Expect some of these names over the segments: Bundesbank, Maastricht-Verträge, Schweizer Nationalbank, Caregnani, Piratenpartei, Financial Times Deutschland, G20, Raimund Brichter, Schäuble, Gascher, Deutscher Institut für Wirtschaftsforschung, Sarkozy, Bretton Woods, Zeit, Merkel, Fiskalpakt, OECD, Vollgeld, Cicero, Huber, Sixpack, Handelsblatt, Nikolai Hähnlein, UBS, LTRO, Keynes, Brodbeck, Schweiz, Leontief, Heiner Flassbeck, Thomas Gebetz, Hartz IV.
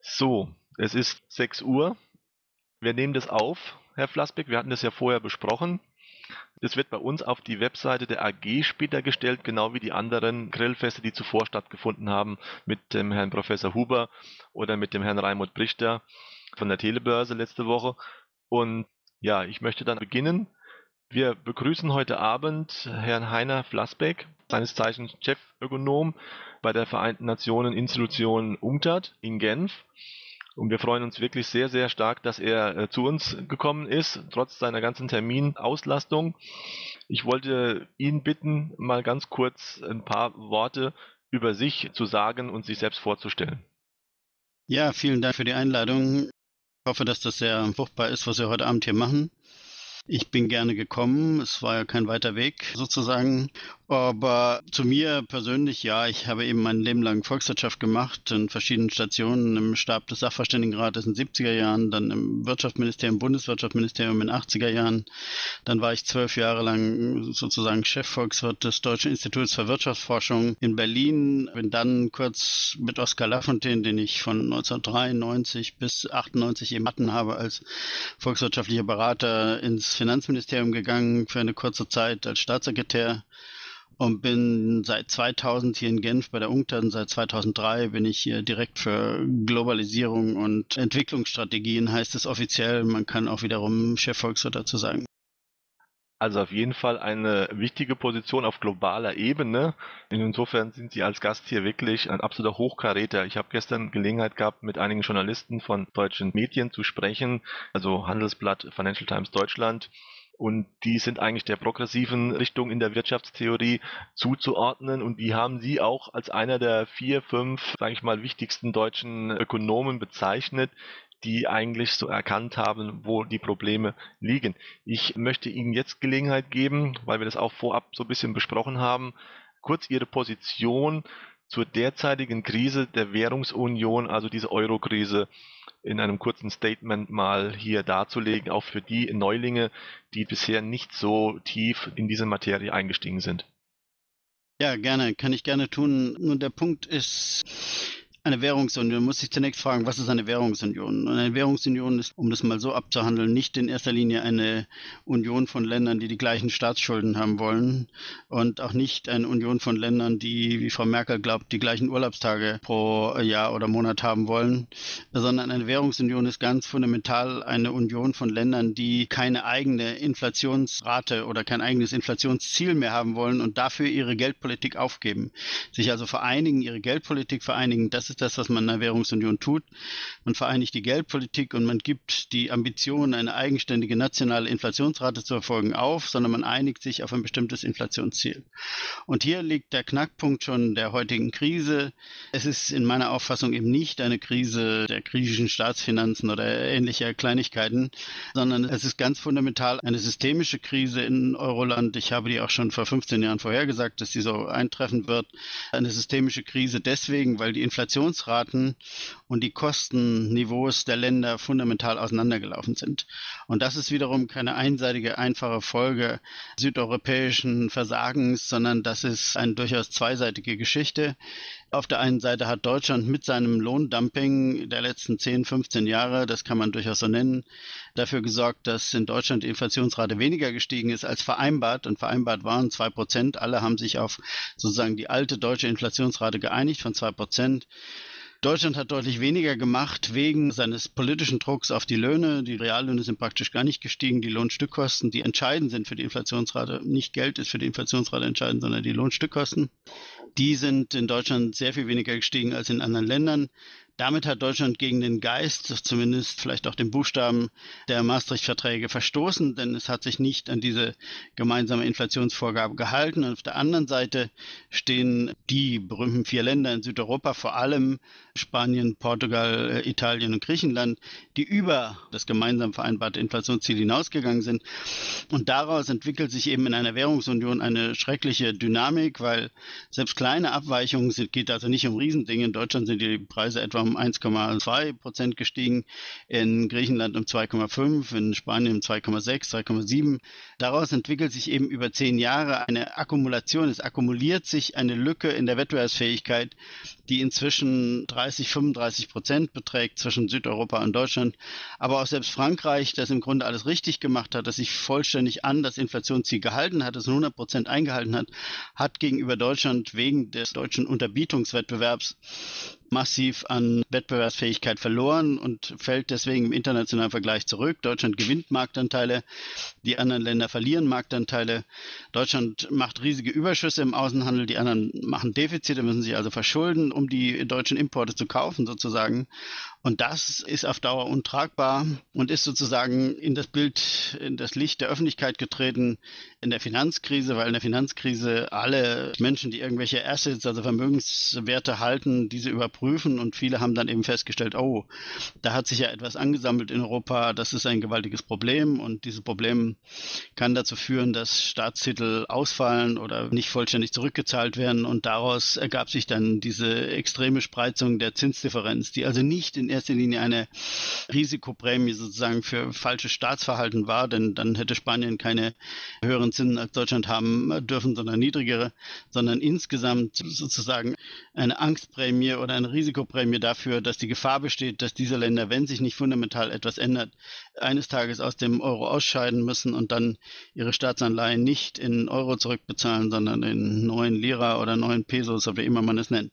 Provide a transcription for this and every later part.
So, es ist 6 Uhr. Wir nehmen das auf, Herr Flassbeck. Wir hatten das ja vorher besprochen. Es wird bei uns auf die Webseite der AG später gestellt, genau wie die anderen Grillfeste, die zuvor stattgefunden haben, mit dem Herrn Professor Huber oder mit dem Herrn Raimund Brichter von der Telebörse letzte Woche. Und ja, ich möchte dann beginnen. Wir begrüßen heute Abend Herrn Heiner Flassbeck, seines Zeichens Chefökonom bei der Vereinten Nationen Institution UNCTAD in Genf. Und wir freuen uns wirklich sehr, sehr stark, dass er zu uns gekommen ist, trotz seiner ganzen Terminauslastung. Ich wollte ihn bitten, mal ganz kurz ein paar Worte über sich zu sagen und sich selbst vorzustellen. Ja, vielen Dank für die Einladung. Ich hoffe, dass das sehr fruchtbar ist, was wir heute Abend hier machen. Ich bin gerne gekommen, es war ja kein weiter Weg sozusagen, aber zu mir persönlich, ja, ich habe eben mein Leben lang Volkswirtschaft gemacht in verschiedenen Stationen, im Stab des Sachverständigenrates in den 70er Jahren, dann im Wirtschaftsministerium, Bundeswirtschaftsministerium in den 80er Jahren, dann war ich 12 Jahre lang sozusagen Chefvolkswirt des Deutschen Instituts für Wirtschaftsforschung in Berlin, bin dann kurz mit Oskar Lafontaine, den ich von 1993 bis 98 eben hatten habe, als volkswirtschaftlicher Berater ins Finanzministerium gegangen für eine kurze Zeit als Staatssekretär und bin seit 2000 hier in Genf bei der UNCTAD. Seit 2003 bin ich hier direkt für Globalisierung und Entwicklungsstrategien, heißt es offiziell. Man kann auch wiederum Chefvolkswirt dazu sagen. Also auf jeden Fall eine wichtige Position auf globaler Ebene. Insofern sind Sie als Gast hier wirklich ein absoluter Hochkaräter. Ich habe gestern Gelegenheit gehabt, mit einigen Journalisten von deutschen Medien zu sprechen, also Handelsblatt, Financial Times Deutschland. Und die sind eigentlich der progressiven Richtung in der Wirtschaftstheorie zuzuordnen. Und die haben Sie auch als einer der 4, 5, sage ich mal, wichtigsten deutschen Ökonomen bezeichnet, die eigentlich so erkannt haben, wo die Probleme liegen. Ich möchte Ihnen jetzt Gelegenheit geben, weil wir das auch vorab so ein bisschen besprochen haben, kurz Ihre Position zur derzeitigen Krise der Währungsunion, also diese Euro-Krise, in einem kurzen Statement mal hier darzulegen, auch für die Neulinge, die bisher nicht so tief in diese Materie eingestiegen sind. Ja, gerne, kann ich gerne tun. Nun, der Punkt ist, eine Währungsunion, muss ich zunächst fragen, was ist eine Währungsunion? Und eine Währungsunion ist, um das mal so abzuhandeln, nicht in erster Linie eine Union von Ländern, die die gleichen Staatsschulden haben wollen und auch nicht eine Union von Ländern, die, wie Frau Merkel glaubt, die gleichen Urlaubstage pro Jahr oder Monat haben wollen, sondern eine Währungsunion ist ganz fundamental eine Union von Ländern, die keine eigene Inflationsrate oder kein eigenes Inflationsziel mehr haben wollen und dafür ihre Geldpolitik aufgeben. Sich also vereinigen, ihre Geldpolitik vereinigen, das ist das, was man in einer Währungsunion tut. Man vereinigt die Geldpolitik und man gibt die Ambition, eine eigenständige nationale Inflationsrate zu erfolgen, auf, sondern man einigt sich auf ein bestimmtes Inflationsziel. Und hier liegt der Knackpunkt schon der heutigen Krise. Es ist in meiner Auffassung eben nicht eine Krise der griechischen Staatsfinanzen oder ähnlicher Kleinigkeiten, sondern es ist ganz fundamental eine systemische Krise in Euroland. Ich habe die auch schon vor 15 Jahren vorhergesagt, dass die so eintreffen wird. Eine systemische Krise deswegen, weil die Inflationsraten und die Kostenniveaus der Länder fundamental auseinandergelaufen sind. Und das ist wiederum keine einseitige, einfache Folge südeuropäischen Versagens, sondern das ist eine durchaus zweiseitige Geschichte. Auf der einen Seite hat Deutschland mit seinem Lohndumping der letzten 10, 15 Jahre, das kann man durchaus so nennen, dafür gesorgt, dass in Deutschland die Inflationsrate weniger gestiegen ist als vereinbart. Und vereinbart waren 2%. Alle haben sich auf sozusagen die alte deutsche Inflationsrate geeinigt von 2%. Deutschland hat deutlich weniger gemacht wegen seines politischen Drucks auf die Löhne. Die Reallöhne sind praktisch gar nicht gestiegen. Die Lohnstückkosten, die entscheidend sind für die Inflationsrate, nicht Geld ist für die Inflationsrate entscheidend, sondern die Lohnstückkosten, die sind in Deutschland sehr viel weniger gestiegen als in anderen Ländern. Damit hat Deutschland gegen den Geist, zumindest vielleicht auch den Buchstaben der Maastricht-Verträge verstoßen, denn es hat sich nicht an diese gemeinsame Inflationsvorgabe gehalten. Und auf der anderen Seite stehen die berühmten 4 Länder in Südeuropa, vor allem Spanien, Portugal, Italien und Griechenland, die über das gemeinsam vereinbarte Inflationsziel hinausgegangen sind. Und daraus entwickelt sich eben in einer Währungsunion eine schreckliche Dynamik, weil selbst kleine Abweichungen, es geht also nicht um Riesendinge, in Deutschland sind die Preise etwa um 1,2% gestiegen, in Griechenland um 2,5%, in Spanien um 2,6%, 2,7%. Daraus entwickelt sich eben über 10 Jahre eine Akkumulation, es akkumuliert sich eine Lücke in der Wettbewerbsfähigkeit, die inzwischen 30–35% beträgt zwischen Südeuropa und Deutschland. Aber auch selbst Frankreich, das im Grunde alles richtig gemacht hat, das sich vollständig an das Inflationsziel gehalten hat, das 100% eingehalten hat, hat gegenüber Deutschland wegen des deutschen Unterbietungswettbewerbs massiv an Wettbewerbsfähigkeit verloren und fällt deswegen im internationalen Vergleich zurück. Deutschland gewinnt Marktanteile, die anderen Länder verlieren Marktanteile. Deutschland macht riesige Überschüsse im Außenhandel, die anderen machen Defizite, müssen sich also verschulden, um die deutschen Importe zu kaufen sozusagen. Und das ist auf Dauer untragbar und ist sozusagen in das Bild, in das Licht der Öffentlichkeit getreten in der Finanzkrise, weil in der Finanzkrise alle Menschen, die irgendwelche Assets, also Vermögenswerte halten, diese überprüfen und viele haben dann eben festgestellt, oh, da hat sich ja etwas angesammelt in Europa, das ist ein gewaltiges Problem und dieses Problem kann dazu führen, dass Staatstitel ausfallen oder nicht vollständig zurückgezahlt werden und daraus ergab sich dann diese extreme Spreizung der Zinsdifferenz, die also nicht in erster Linie eine Risikoprämie sozusagen für falsches Staatsverhalten war, denn dann hätte Spanien keine höheren Zinsen als Deutschland haben dürfen, sondern niedrigere, sondern insgesamt sozusagen eine Angstprämie oder eine Risikoprämie dafür, dass die Gefahr besteht, dass diese Länder, wenn sich nicht fundamental etwas ändert, eines Tages aus dem Euro ausscheiden müssen und dann ihre Staatsanleihen nicht in Euro zurückbezahlen, sondern in neuen Lira oder neuen Pesos, wie immer man es nennt.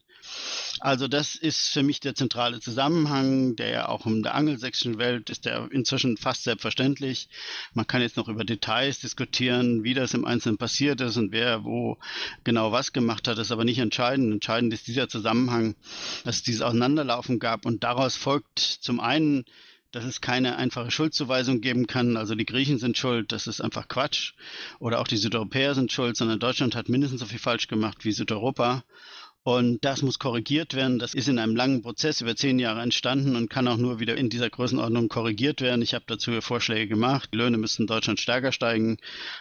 Also das ist für mich der zentrale Zusammenhang, der ja auch in der angelsächsischen Welt ist, der inzwischen fast selbstverständlich. Man kann jetzt noch über Details diskutieren, wie das im Einzelnen passiert ist und wer wo genau was gemacht hat, ist aber nicht entscheidend. Entscheidend ist dieser Zusammenhang, dass es dieses Auseinanderlaufen gab und daraus folgt zum einen, dass es keine einfache Schuldzuweisung geben kann, also die Griechen sind schuld, das ist einfach Quatsch, oder auch die Südeuropäer sind schuld, sondern Deutschland hat mindestens so viel falsch gemacht wie Südeuropa. Und das muss korrigiert werden. Das ist in einem langen Prozess über 10 Jahre entstanden und kann auch nur wieder in dieser Größenordnung korrigiert werden. Ich habe dazu Vorschläge gemacht. Die Löhne müssen in Deutschland stärker steigen.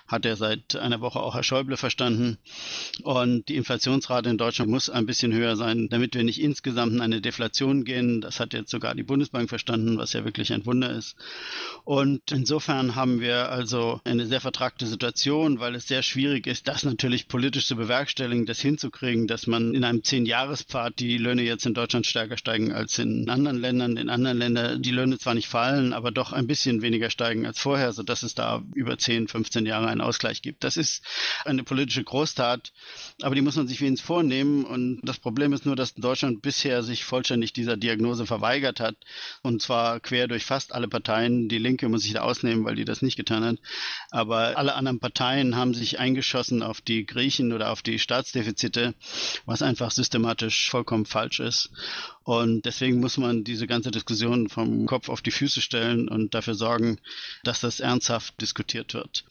Hat ja seit einer Woche auch Herr Schäuble verstanden. Und die Inflationsrate in Deutschland muss ein bisschen höher sein, damit wir nicht insgesamt in eine Deflation gehen. Das hat jetzt sogar die Bundesbank verstanden, was ja wirklich ein Wunder ist. Und insofern haben wir also eine sehr vertragte Situation, weil es sehr schwierig ist, das natürlich politisch zu bewerkstelligen, das hinzukriegen, dass man in einem 10-Jahres-Pfad die Löhne jetzt in Deutschland stärker steigen als in anderen Ländern. In anderen Ländern die Löhne zwar nicht fallen, aber doch ein bisschen weniger steigen als vorher, sodass es da über 10, 15 Jahre einen Ausgleich gibt. Das ist eine politische Großtat, aber die muss man sich wenigstens vornehmen. Und das Problem ist nur, dass Deutschland bisher sich vollständig dieser Diagnose verweigert hat. Und zwar quer durch fast alle Parteien. Die Linke muss sich da ausnehmen, weil die das nicht getan hat. Aber alle anderen Parteien haben sich eingeschossen auf die Griechen oder auf die Staatsdefizite, was einfach systematisch vollkommen falsch ist. Und deswegen muss man diese ganze Diskussion vom Kopf auf die Füße stellen und dafür sorgen, dass das ernsthaft diskutiert wird.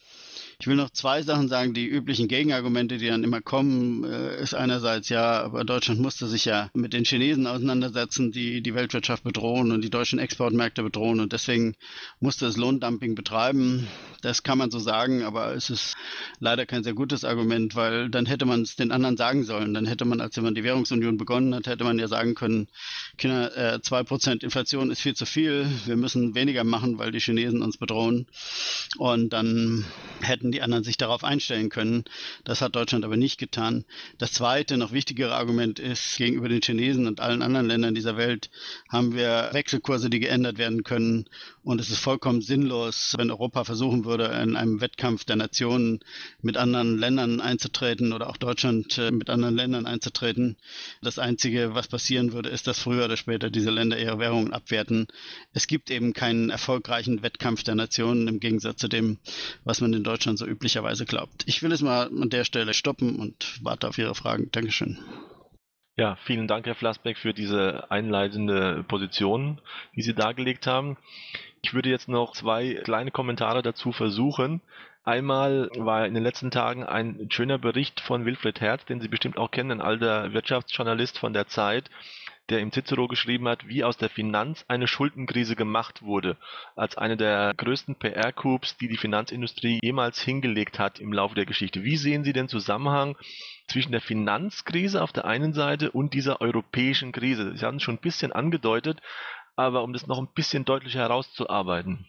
Ich will noch 2 Sachen sagen, die üblichen Gegenargumente, die dann immer kommen, ist einerseits, ja, aber Deutschland musste sich ja mit den Chinesen auseinandersetzen, die die Weltwirtschaft bedrohen und die deutschen Exportmärkte bedrohen und deswegen musste es Lohndumping betreiben. Das kann man so sagen, aber es ist leider kein sehr gutes Argument, weil dann hätte man es den anderen sagen sollen. Dann hätte man, als man die Währungsunion begonnen hat, hätte man ja sagen können, Kinder, 2% Inflation ist viel zu viel, wir müssen weniger machen, weil die Chinesen uns bedrohen. Und dann hätten die anderen sich darauf einstellen können. Das hat Deutschland aber nicht getan. Das zweite, noch wichtigere Argument ist, gegenüber den Chinesen und allen anderen Ländern dieser Welt haben wir Wechselkurse, die geändert werden können. Und es ist vollkommen sinnlos, wenn Europa versuchen würde, in einem Wettkampf der Nationen mit anderen Ländern einzutreten oder auch Deutschland mit anderen Ländern einzutreten. Das Einzige, was passieren würde, ist, dass früher oder später diese Länder ihre Währungen abwerten. Es gibt eben keinen erfolgreichen Wettkampf der Nationen im Gegensatz zu dem, was man in Deutschland so üblicherweise glaubt. Ich will es mal an der Stelle stoppen und warte auf Ihre Fragen. Dankeschön. Ja, vielen Dank, Herr Flassbeck, für diese einleitende Position, die Sie dargelegt haben. Ich würde jetzt noch 2 kleine Kommentare dazu versuchen. Einmal war in den letzten Tagen ein schöner Bericht von Wilfried Herth, den Sie bestimmt auch kennen, ein alter Wirtschaftsjournalist von der Zeit, der im Cicero geschrieben hat, wie aus der Finanz eine Schuldenkrise gemacht wurde, als eine der größten PR-Coups, die die Finanzindustrie jemals hingelegt hat im Laufe der Geschichte. Wie sehen Sie den Zusammenhang zwischen der Finanzkrise auf der einen Seite und dieser europäischen Krise? Sie haben es schon ein bisschen angedeutet, aber um das noch ein bisschen deutlicher herauszuarbeiten.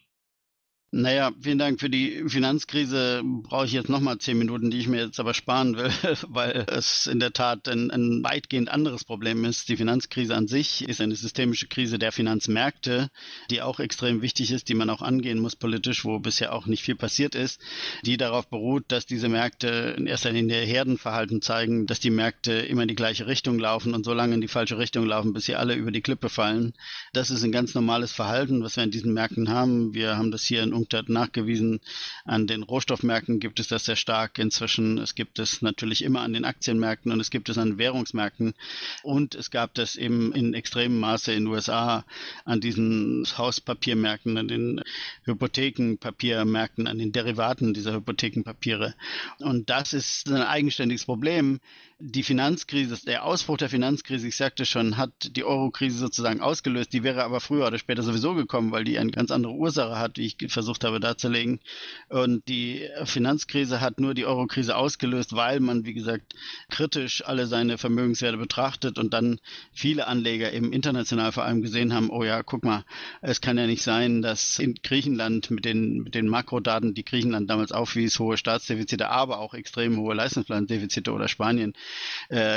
Naja, vielen Dank für die Finanzkrise. Brauche ich jetzt nochmal 10 Minuten, die ich mir jetzt aber sparen will, weil es in der Tat ein weitgehend anderes Problem ist. Die Finanzkrise an sich ist eine systemische Krise der Finanzmärkte, die auch extrem wichtig ist, die man auch angehen muss politisch, wo bisher auch nicht viel passiert ist, die darauf beruht, dass diese Märkte in erster Linie Herdenverhalten zeigen, dass die Märkte immer in die gleiche Richtung laufen und so lange in die falsche Richtung laufen, bis sie alle über die Klippe fallen. Das ist ein ganz normales Verhalten, was wir in diesen Märkten haben. Wir haben das hier in hat nachgewiesen, an den Rohstoffmärkten gibt es das sehr stark inzwischen. Es gibt es natürlich immer an den Aktienmärkten und es gibt es an Währungsmärkten. Und es gab das eben in extremem Maße in den USA an diesen Hauspapiermärkten, an den Hypothekenpapiermärkten, an den Derivaten dieser Hypothekenpapiere. Und das ist ein eigenständiges Problem. Die Finanzkrise, der Ausbruch der Finanzkrise, ich sagte schon, hat die Euro-Krise sozusagen ausgelöst. Die wäre aber früher oder später sowieso gekommen, weil die eine ganz andere Ursache hat, wie ich versucht habe darzulegen. Und die Finanzkrise hat nur die Euro-Krise ausgelöst, weil man, wie gesagt, kritisch alle seine Vermögenswerte betrachtet und dann viele Anleger eben international vor allem gesehen haben, oh ja, guck mal, es kann ja nicht sein, dass in Griechenland mit den Makrodaten, die Griechenland damals aufwies, hohe Staatsdefizite, aber auch extrem hohe Leistungsbilanzdefizite oder Spanien,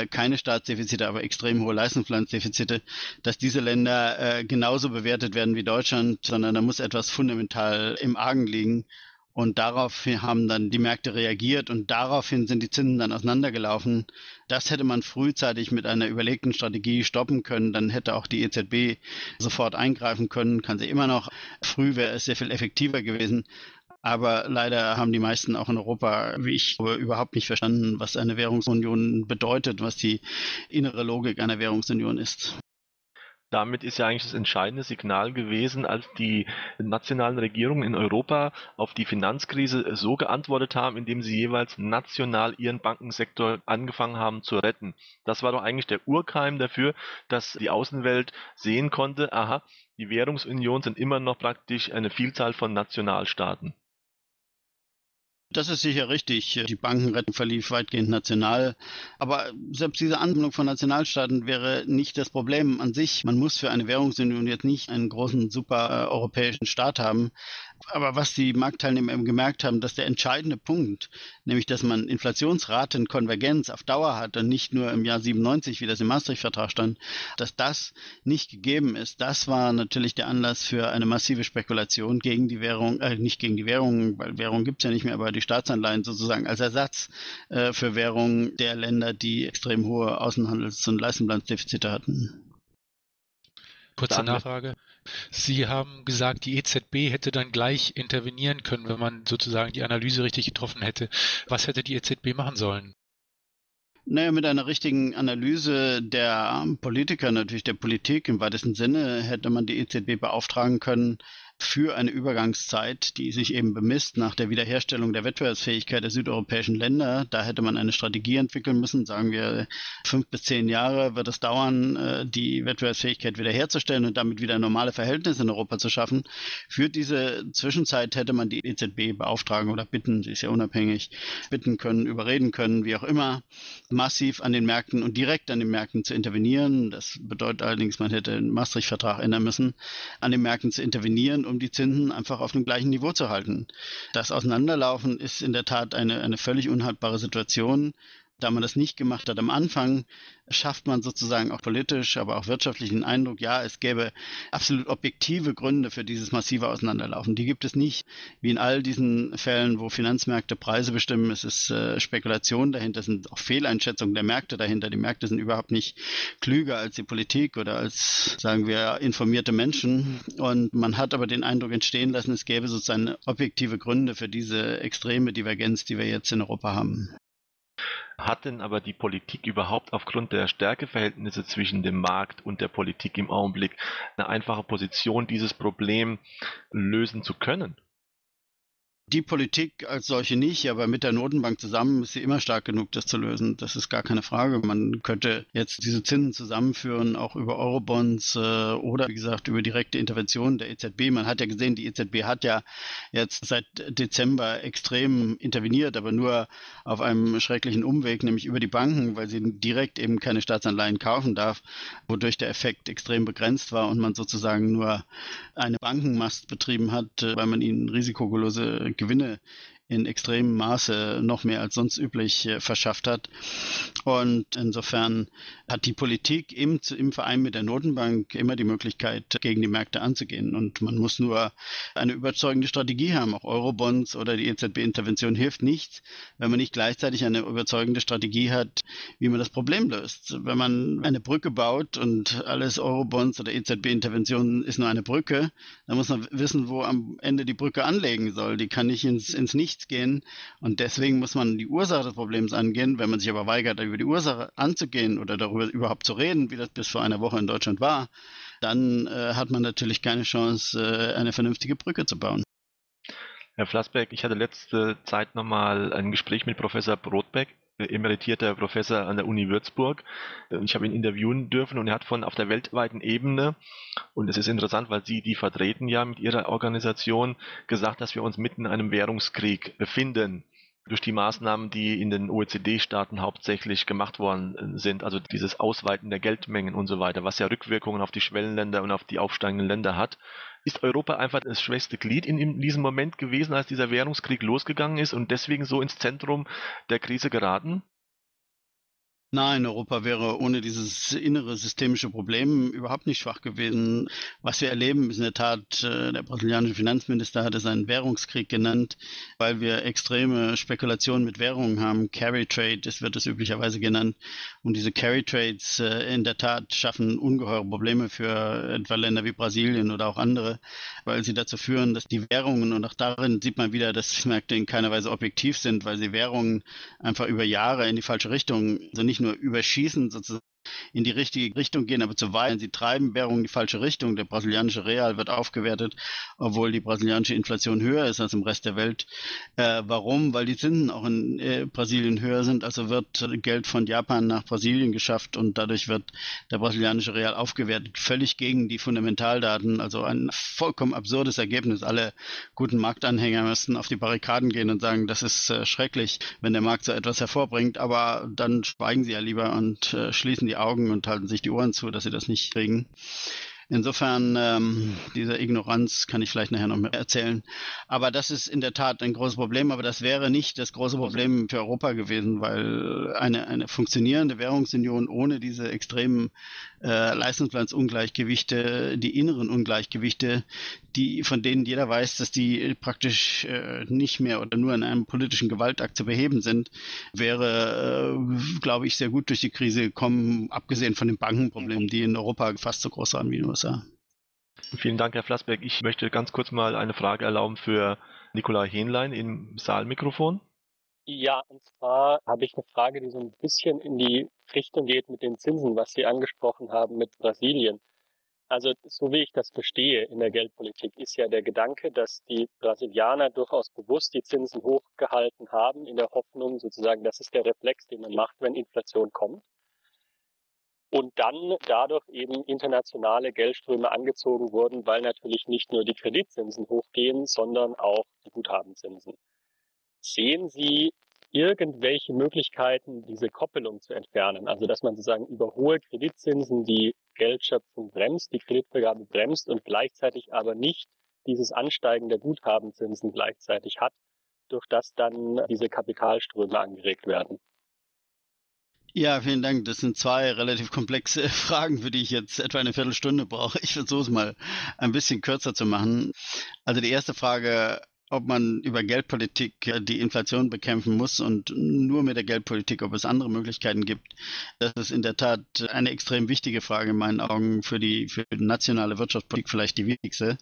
keine Staatsdefizite, aber extrem hohe Leistungsbilanzdefizite, dass diese Länder genauso bewertet werden wie Deutschland, sondern da muss etwas fundamental im Argen liegen. Und darauf haben dann die Märkte reagiert und daraufhin sind die Zinsen dann auseinandergelaufen. Das hätte man frühzeitig mit einer überlegten Strategie stoppen können. Dann hätte auch die EZB sofort eingreifen können. Kann sie immer noch. Früh wäre es sehr viel effektiver gewesen. Aber leider haben die meisten auch in Europa, wie ich glaube, überhaupt nicht verstanden, was eine Währungsunion bedeutet, was die innere Logik einer Währungsunion ist. Damit ist ja eigentlich das entscheidende Signal gewesen, als die nationalen Regierungen in Europa auf die Finanzkrise so geantwortet haben, indem sie jeweils national ihren Bankensektor angefangen haben zu retten. Das war doch eigentlich der Urkeim dafür, dass die Außenwelt sehen konnte, aha, die Währungsunionen sind immer noch praktisch eine Vielzahl von Nationalstaaten. Das ist sicher richtig. Die Bankenrettung verlief weitgehend national. Aber selbst diese Anbindung von Nationalstaaten wäre nicht das Problem an sich. Man muss für eine Währungsunion jetzt nicht einen großen, super europäischen Staat haben. Aber was die Marktteilnehmer eben gemerkt haben, dass der entscheidende Punkt, nämlich dass man Inflationsratenkonvergenz auf Dauer hat und nicht nur im Jahr 97, wie das im Maastricht-Vertrag stand, dass das nicht gegeben ist, das war natürlich der Anlass für eine massive Spekulation gegen die Währung, nicht gegen die Währung, weil Währung gibt es ja nicht mehr, aber die Staatsanleihen sozusagen als Ersatz für Währungen der Länder, die extrem hohe Außenhandels- und Leistungsbilanzdefizite hatten. Kurze Nachfrage. Sie haben gesagt, die EZB hätte dann gleich intervenieren können, wenn man sozusagen die Analyse richtig getroffen hätte. Was hätte die EZB machen sollen? Naja, mit einer richtigen Analyse der Politiker, natürlich der Politik im weitesten Sinne, hätte man die EZB beauftragen können, für eine Übergangszeit, die sich eben bemisst nach der Wiederherstellung der Wettbewerbsfähigkeit der südeuropäischen Länder. Da hätte man eine Strategie entwickeln müssen, sagen wir 5 bis 10 Jahre wird es dauern, die Wettbewerbsfähigkeit wiederherzustellen und damit wieder normale Verhältnisse in Europa zu schaffen. Für diese Zwischenzeit hätte man die EZB beauftragen oder bitten, sie ist ja unabhängig, bitten können, überreden können, wie auch immer, massiv an den Märkten und direkt an den Märkten zu intervenieren. Das bedeutet allerdings, man hätte den Maastricht-Vertrag ändern müssen, an den Märkten zu intervenieren, um die Zinsen einfach auf dem gleichen Niveau zu halten. Das Auseinanderlaufen ist in der Tat eine völlig unhaltbare Situation. Da man das nicht gemacht hat am Anfang, schafft man sozusagen auch politisch, aber auch wirtschaftlich den Eindruck, ja, es gäbe absolut objektive Gründe für dieses massive Auseinanderlaufen. Die gibt es nicht, wie in all diesen Fällen, wo Finanzmärkte Preise bestimmen. Es ist Spekulation dahinter, es sind auch Fehleinschätzungen der Märkte dahinter. Die Märkte sind überhaupt nicht klüger als die Politik oder als, sagen wir, informierte Menschen. Und man hat aber den Eindruck entstehen lassen, es gäbe sozusagen objektive Gründe für diese extreme Divergenz, die wir jetzt in Europa haben. Hat denn aber die Politik überhaupt aufgrund der Stärkeverhältnisse zwischen dem Markt und der Politik im Augenblick eine einfache Position, dieses Problem lösen zu können? Die Politik als solche nicht, aber mit der Notenbank zusammen ist sie immer stark genug, das zu lösen. Das ist gar keine Frage. Man könnte jetzt diese Zinsen zusammenführen, auch über Eurobonds oder, wie gesagt, über direkte Interventionen der EZB. Man hat ja gesehen, die EZB hat ja jetzt seit Dezember extrem interveniert, aber nur auf einem schrecklichen Umweg, nämlich über die Banken, weil sie direkt eben keine Staatsanleihen kaufen darf, wodurch der Effekt extrem begrenzt war und man sozusagen nur eine Bankenmast betrieben hat, weil man ihnen risikolose Gewinne in extremem Maße noch mehr als sonst üblich verschafft hat. Und insofern hat die Politik im Verein mit der Notenbank immer die Möglichkeit, gegen die Märkte anzugehen. Und man muss nur eine überzeugende Strategie haben. Auch Eurobonds oder die EZB-Intervention hilft nichts, wenn man nicht gleichzeitig eine überzeugende Strategie hat, wie man das Problem löst. Wenn man eine Brücke baut und alles Eurobonds oder EZB-Intervention ist nur eine Brücke, dann muss man wissen, wo am Ende die Brücke anlegen soll. Die kann nicht ins Nichts gehen. Und deswegen muss man die Ursache des Problems angehen. Wenn man sich aber weigert, über die Ursache anzugehen oder darüber überhaupt zu reden, wie das bis vor einer Woche in Deutschland war, dann hat man natürlich keine Chance, eine vernünftige Brücke zu bauen. Herr Flassbeck, ich hatte letzte Zeit nochmal ein Gespräch mit Professor Brodbeck, emeritierter Professor an der Uni Würzburg. Ich habe ihn interviewen dürfen und er hat auf der weltweiten Ebene, und es ist interessant, weil Sie die vertreten ja mit Ihrer Organisation, gesagt, dass wir uns mitten in einem Währungskrieg befinden, durch die Maßnahmen, die in den OECD-Staaten hauptsächlich gemacht worden sind, also dieses Ausweiten der Geldmengen und so weiter, was ja Rückwirkungen auf die Schwellenländer und auf die aufsteigenden Länder hat. Ist Europa einfach das schwächste Glied in diesem Moment gewesen, als dieser Währungskrieg losgegangen ist und deswegen so ins Zentrum der Krise geraten? Nein, Europa wäre ohne dieses innere systemische Problem überhaupt nicht schwach gewesen. Was wir erleben, ist in der Tat, der brasilianische Finanzminister hat es einen Währungskrieg genannt, weil wir extreme Spekulationen mit Währungen haben. Carry Trade, das wird es üblicherweise genannt. Und diese Carry Trades in der Tat schaffen ungeheure Probleme für etwa Länder wie Brasilien oder auch andere, weil sie dazu führen, dass die Währungen, und auch darin sieht man wieder, dass Märkte in keiner Weise objektiv sind, weil sie Währungen einfach über Jahre in die falsche Richtung, also nicht nur überschießen sozusagen, in die richtige Richtung gehen, aber zu weit. Sie treiben Währungen in die falsche Richtung. Der brasilianische Real wird aufgewertet, obwohl die brasilianische Inflation höher ist als im Rest der Welt. Warum? Weil die Zinsen auch in Brasilien höher sind. Also wird Geld von Japan nach Brasilien geschafft und dadurch wird der brasilianische Real aufgewertet, völlig gegen die Fundamentaldaten. Also ein vollkommen absurdes Ergebnis. Alle guten Marktanhänger müssen auf die Barrikaden gehen und sagen, das ist schrecklich, wenn der Markt so etwas hervorbringt. Aber dann schweigen sie ja lieber und schließen die Augen und halten sich die Ohren zu, dass sie das nicht kriegen. Insofern, dieser Ignoranz kann ich vielleicht nachher noch mehr erzählen. Aber das ist in der Tat ein großes Problem, aber das wäre nicht das große Problem für Europa gewesen, weil eine funktionierende Währungsunion ohne diese extremen Leistungsbilanzungleichgewichte, die inneren Ungleichgewichte, von denen jeder weiß, dass die praktisch nicht mehr oder nur in einem politischen Gewaltakt zu beheben sind, wäre, glaube ich, sehr gut durch die Krise gekommen, abgesehen von den Bankenproblemen, die in Europa fast so groß waren wie in den USA. Vielen Dank, Herr Flassbeck. Ich möchte ganz kurz mal eine Frage erlauben für Nikolai Hähnlein im Saalmikrofon. Ja, und zwar habe ich eine Frage, die so ein bisschen in die Richtung geht mit den Zinsen, was Sie angesprochen haben mit Brasilien. Also so wie ich das verstehe in der Geldpolitik, ist ja der Gedanke, dass die Brasilianer durchaus bewusst die Zinsen hochgehalten haben, in der Hoffnung sozusagen, das ist der Reflex, den man macht, wenn Inflation kommt. Und dann dadurch eben internationale Geldströme angezogen wurden, weil natürlich nicht nur die Kreditzinsen hochgehen, sondern auch die Guthabenzinsen. Sehen Sie irgendwelche Möglichkeiten, diese Koppelung zu entfernen? Also dass man sozusagen über hohe Kreditzinsen die Geldschöpfung bremst, die Kreditvergabe bremst und gleichzeitig aber nicht dieses Ansteigen der Guthabenzinsen gleichzeitig hat, durch das dann diese Kapitalströme angeregt werden. Ja, vielen Dank. Das sind zwei relativ komplexe Fragen, für die ich jetzt etwa eine Viertelstunde brauche. Ich versuche es mal ein bisschen kürzer zu machen. Also die erste Frage, ob man über Geldpolitik die Inflation bekämpfen muss und nur mit der Geldpolitik, ob es andere Möglichkeiten gibt. Das ist in der Tat eine extrem wichtige Frage in meinen Augen für die nationale Wirtschaftspolitik, vielleicht die wichtigste.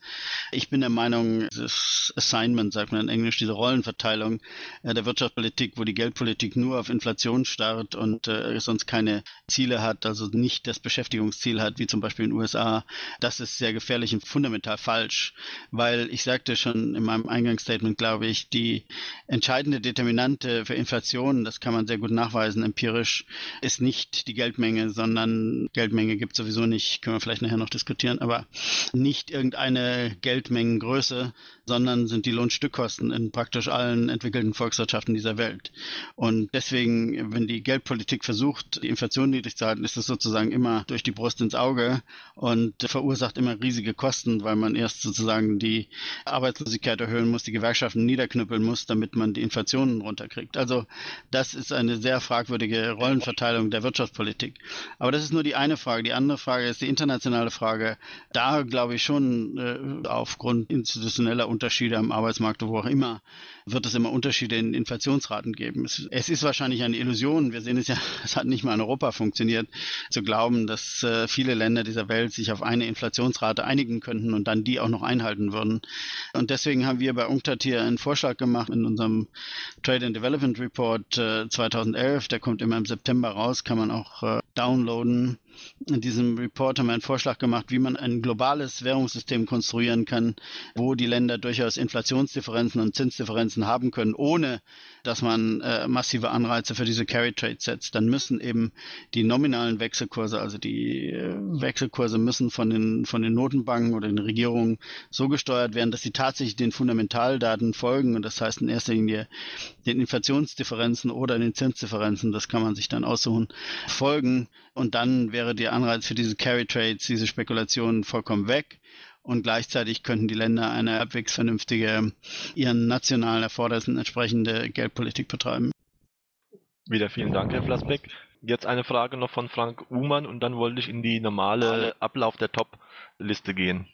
Ich bin der Meinung, das Assignment, sagt man in Englisch, diese Rollenverteilung der Wirtschaftspolitik, wo die Geldpolitik nur auf Inflation starrt und sonst keine Ziele hat, also nicht das Beschäftigungsziel hat, wie zum Beispiel in den USA, das ist sehr gefährlich und fundamental falsch, weil ich sagte schon in meinem Eingang, Opening Statement, glaube ich, die entscheidende Determinante für Inflation, das kann man sehr gut nachweisen empirisch, ist nicht die Geldmenge, sondern Geldmenge gibt es sowieso nicht, können wir vielleicht nachher noch diskutieren, aber nicht irgendeine Geldmengengröße, sondern sind die Lohnstückkosten in praktisch allen entwickelten Volkswirtschaften dieser Welt. Und deswegen, wenn die Geldpolitik versucht, die Inflation niedrig zu halten, ist es sozusagen immer durch die Brust ins Auge und verursacht immer riesige Kosten, weil man erst sozusagen die Arbeitslosigkeit erhöhen muss, die Gewerkschaften niederknüppeln muss, damit man die Inflationen runterkriegt. Also das ist eine sehr fragwürdige Rollenverteilung der Wirtschaftspolitik. Aber das ist nur die eine Frage. Die andere Frage ist die internationale Frage. Da glaube ich schon, aufgrund institutioneller Unterschiede am Arbeitsmarkt oder wo auch immer, wird es immer Unterschiede in Inflationsraten geben. Es ist wahrscheinlich eine Illusion, wir sehen es ja, es hat nicht mal in Europa funktioniert, zu glauben, dass viele Länder dieser Welt sich auf eine Inflationsrate einigen könnten und dann die auch noch einhalten würden. Und deswegen haben wir bei UNCTAD hier einen Vorschlag gemacht in unserem Trade and Development Report 2011, der kommt immer im September raus, kann man auch downloaden. In diesem Report haben wir einen Vorschlag gemacht, wie man ein globales Währungssystem konstruieren kann, wo die Länder durchaus Inflationsdifferenzen und Zinsdifferenzen haben können, ohne dass man massive Anreize für diese Carry Trades setzt. Dann müssen eben die nominalen Wechselkurse, also die Wechselkurse müssen von den Notenbanken oder den Regierungen so gesteuert werden, dass sie tatsächlich den Fundamentaldaten folgen. Und das heißt in erster Linie den Inflationsdifferenzen oder den Zinsdifferenzen, das kann man sich dann aussuchen, folgen. Und dann wäre der Anreiz für diese Carry-Trades, diese Spekulationen vollkommen weg. Und gleichzeitig könnten die Länder eine halbwegs vernünftige, ihren nationalen Erfordernissen entsprechende Geldpolitik betreiben. Wieder vielen Dank, Herr Flassbeck. Jetzt eine Frage noch von Frank Uhmann und dann wollte ich in die normale Ablauf der Top-Liste gehen.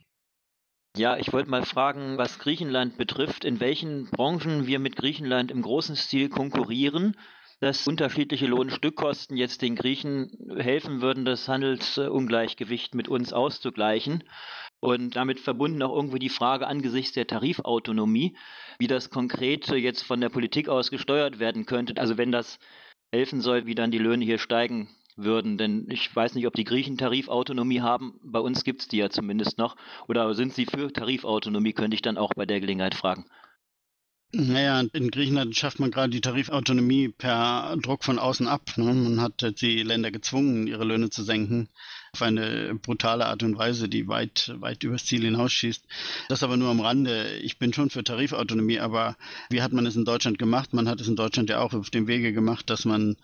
Ja, ich wollte mal fragen, was Griechenland betrifft, in welchen Branchen wir mit Griechenland im großen Stil konkurrieren. Dass unterschiedliche Lohnstückkosten jetzt den Griechen helfen würden, das Handelsungleichgewicht mit uns auszugleichen. Und damit verbunden auch irgendwie die Frage angesichts der Tarifautonomie, wie das konkret jetzt von der Politik aus gesteuert werden könnte. Also wenn das helfen soll, wie dann die Löhne hier steigen würden. Denn ich weiß nicht, ob die Griechen Tarifautonomie haben. Bei uns gibt es die ja zumindest noch. Oder sind sie für Tarifautonomie, könnte ich dann auch bei der Gelegenheit fragen. Naja, in Griechenland schafft man gerade die Tarifautonomie per Druck von außen ab. Ne? Man hat die Länder gezwungen, ihre Löhne zu senken, auf eine brutale Art und Weise, die weit übers Ziel hinausschießt. Das aber nur am Rande. Ich bin schon für Tarifautonomie, aber wie hat man es in Deutschland gemacht? Man hat es in Deutschland ja auch auf dem Wege gemacht, dass man,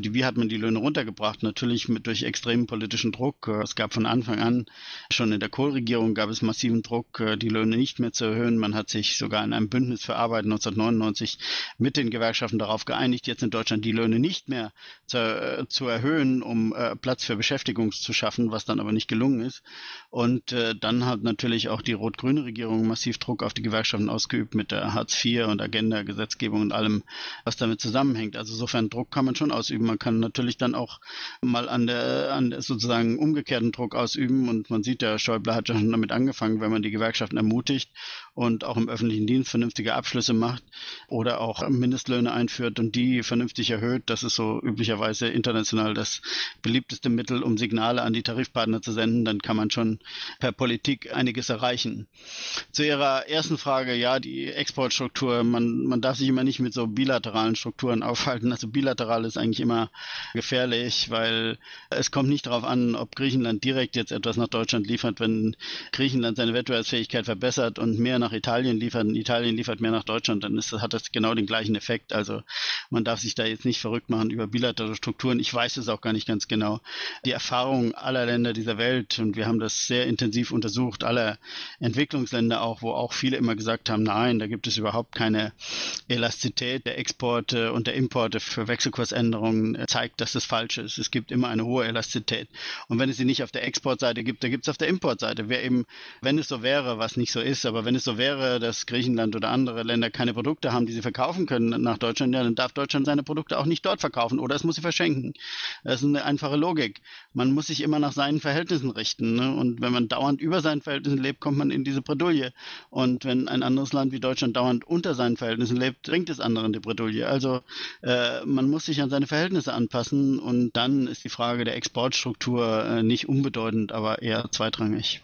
wie hat man die Löhne runtergebracht? Natürlich durch extremen politischen Druck. Es gab von Anfang an, schon in der Kohl-Regierung gab es massiven Druck, die Löhne nicht mehr zu erhöhen. Man hat sich sogar in einem Bündnis für Arbeit 1999 mit den Gewerkschaften darauf geeinigt, jetzt in Deutschland die Löhne nicht mehr zu erhöhen, um Platz für Beschäftigung zu schaffen. Was dann aber nicht gelungen ist. Und dann hat natürlich auch die rot-grüne Regierung massiv Druck auf die Gewerkschaften ausgeübt mit der Hartz IV und Agenda-Gesetzgebung und allem, was damit zusammenhängt. Also insofern Druck kann man schon ausüben. Man kann natürlich dann auch mal an der sozusagen umgekehrten Druck ausüben. Und man sieht, der Schäuble hat ja schon damit angefangen, wenn man die Gewerkschaften ermutigt und auch im öffentlichen Dienst vernünftige Abschlüsse macht oder auch Mindestlöhne einführt und die vernünftig erhöht. Das ist so üblicherweise international das beliebteste Mittel, um Signale an die Tarifpartner zu senden, dann kann man schon per Politik einiges erreichen. Zu Ihrer ersten Frage, ja, die Exportstruktur, man darf sich immer nicht mit so bilateralen Strukturen aufhalten. Also bilateral ist eigentlich immer gefährlich, weil es kommt nicht darauf an, ob Griechenland direkt jetzt etwas nach Deutschland liefert, wenn Griechenland seine Wettbewerbsfähigkeit verbessert und mehr nach Italien liefert und Italien liefert mehr nach Deutschland, dann hat das genau den gleichen Effekt. Also man darf sich da jetzt nicht verrückt machen über bilaterale Strukturen. Ich weiß es auch gar nicht ganz genau. Die Erfahrung aller Länder dieser Welt und wir haben das sehr intensiv untersucht, aller Entwicklungsländer auch, wo auch viele immer gesagt haben, nein, da gibt es überhaupt keine Elastizität der Exporte und der Importe für Wechselkursänderungen, zeigt, dass das falsch ist. Es gibt immer eine hohe Elastizität. Und wenn es sie nicht auf der Exportseite gibt, dann gibt es auf der Importseite. Wer eben, wenn es so wäre, was nicht so ist, aber wenn es so wäre, dass Griechenland oder andere Länder keine Produkte haben, die sie verkaufen können nach Deutschland, ja, dann darf Deutschland seine Produkte auch nicht dort verkaufen oder es muss sie verschenken. Das ist eine einfache Logik. Man muss sich immer nach seinen Verhältnissen richten. Ne? Und wenn man dauernd über seinen Verhältnissen lebt, kommt man in diese Bredouille. Und wenn ein anderes Land wie Deutschland dauernd unter seinen Verhältnissen lebt, bringt es anderen die Bredouille. Also man muss sich an seine Verhältnisse anpassen und dann ist die Frage der Exportstruktur nicht unbedeutend, aber eher zweitrangig.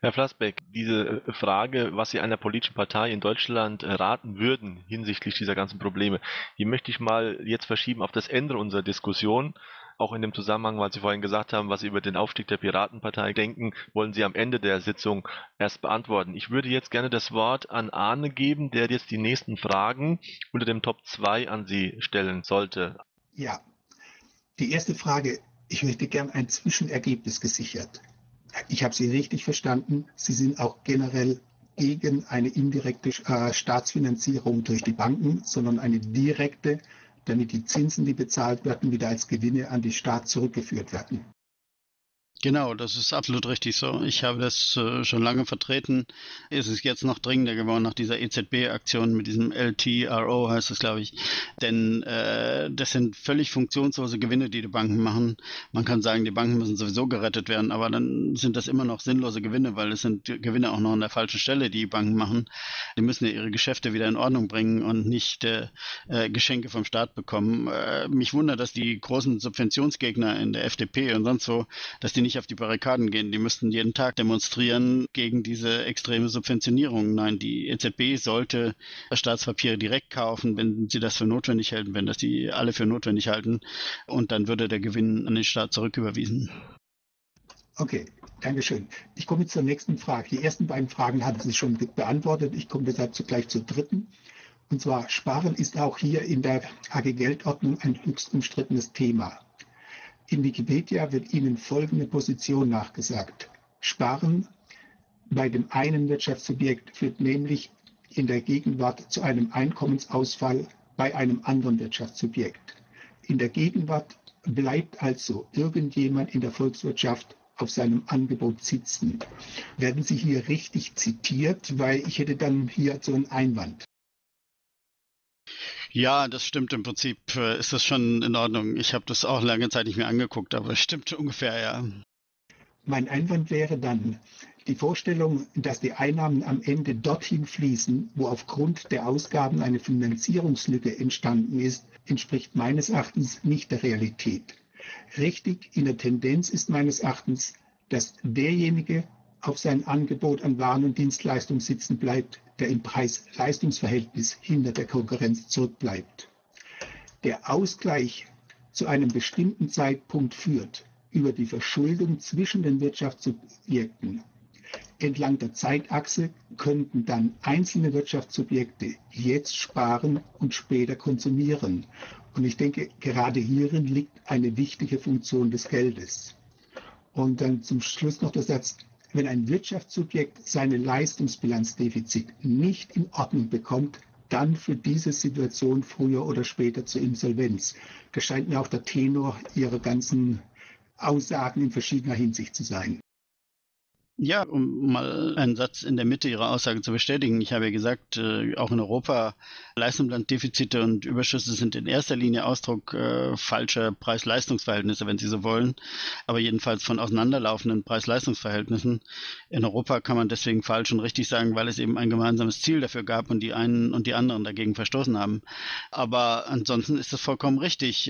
Herr Flassbeck, diese Frage, was Sie einer politischen Partei in Deutschland raten würden hinsichtlich dieser ganzen Probleme, die möchte ich mal jetzt verschieben auf das Ende unserer Diskussion. Auch in dem Zusammenhang, weil Sie vorhin gesagt haben, was Sie über den Aufstieg der Piratenpartei denken, wollen Sie am Ende der Sitzung erst beantworten. Ich würde jetzt gerne das Wort an Arne geben, der jetzt die nächsten Fragen unter dem Top 2 an Sie stellen sollte. Ja, die erste Frage, ich möchte gern ein Zwischenergebnis gesichert. Ich habe Sie richtig verstanden, Sie sind auch generell gegen eine indirekte Staatsfinanzierung durch die Banken, sondern eine direkte, damit die Zinsen, die bezahlt werden, wieder als Gewinne an den Staat zurückgeführt werden. Genau, das ist absolut richtig so. Ich habe das schon lange vertreten. Es ist jetzt noch dringender geworden nach dieser EZB-Aktion mit diesem LTRO, heißt es, glaube ich. Denn das sind völlig funktionslose Gewinne, die die Banken machen. Man kann sagen, die Banken müssen sowieso gerettet werden, aber dann sind das immer noch sinnlose Gewinne, weil es sind Gewinne auch noch an der falschen Stelle, die Banken machen. Die müssen ja ihre Geschäfte wieder in Ordnung bringen und nicht Geschenke vom Staat bekommen. Mich wundert, dass die großen Subventionsgegner in der FDP und sonst wo, dass die nicht auf die Barrikaden gehen. Die müssten jeden Tag demonstrieren gegen diese extreme Subventionierung. Nein, die EZB sollte Staatspapiere direkt kaufen, wenn sie das für notwendig halten, wenn das die alle für notwendig halten. Und dann würde der Gewinn an den Staat zurücküberwiesen. Okay, Dankeschön. Ich komme jetzt zur nächsten Frage. Die ersten beiden Fragen hatten Sie schon beantwortet. Ich komme deshalb gleich zur dritten. Und zwar, Sparen ist auch hier in der AG-Geldordnung ein höchst umstrittenes Thema. In Wikipedia wird Ihnen folgende Position nachgesagt. Sparen bei dem einen Wirtschaftssubjekt führt nämlich in der Gegenwart zu einem Einkommensausfall bei einem anderen Wirtschaftssubjekt. In der Gegenwart bleibt also irgendjemand in der Volkswirtschaft auf seinem Angebot sitzen. Werden Sie hier richtig zitiert, weil ich hätte dann hier so einen Einwand. Ja, das stimmt im Prinzip. Ist das schon in Ordnung? Ich habe das auch lange Zeit nicht mehr angeguckt, aber es stimmt ungefähr, ja. Mein Einwand wäre dann die Vorstellung, dass die Einnahmen am Ende dorthin fließen, wo aufgrund der Ausgaben eine Finanzierungslücke entstanden ist, entspricht meines Erachtens nicht der Realität. Richtig in der Tendenz ist meines Erachtens, dass derjenige auf sein Angebot an Waren und Dienstleistungen sitzen bleibt, der im Preis-Leistungs-Verhältnis hinter der Konkurrenz zurückbleibt. Der Ausgleich zu einem bestimmten Zeitpunkt führt über die Verschuldung zwischen den Wirtschaftssubjekten. Entlang der Zeitachse könnten dann einzelne Wirtschaftssubjekte jetzt sparen und später konsumieren. Und ich denke, gerade hierin liegt eine wichtige Funktion des Geldes. Und dann zum Schluss noch der Satz: Wenn ein Wirtschaftssubjekt seine Leistungsbilanzdefizit nicht in Ordnung bekommt, dann führt diese Situation früher oder später zur Insolvenz. Das scheint mir auch der Tenor Ihrer ganzen Aussagen in verschiedener Hinsicht zu sein. Ja, um mal einen Satz in der Mitte Ihrer Aussage zu bestätigen. Ich habe ja gesagt, auch in Europa, Leistungsbilanzdefizite und Überschüsse sind in erster Linie Ausdruck falscher Preis-Leistungs-Verhältnisse, wenn Sie so wollen, aber jedenfalls von auseinanderlaufenden Preis-Leistungs-Verhältnissen. In Europa kann man deswegen falsch und richtig sagen, weil es eben ein gemeinsames Ziel dafür gab und die einen und die anderen dagegen verstoßen haben. Aber ansonsten ist das vollkommen richtig.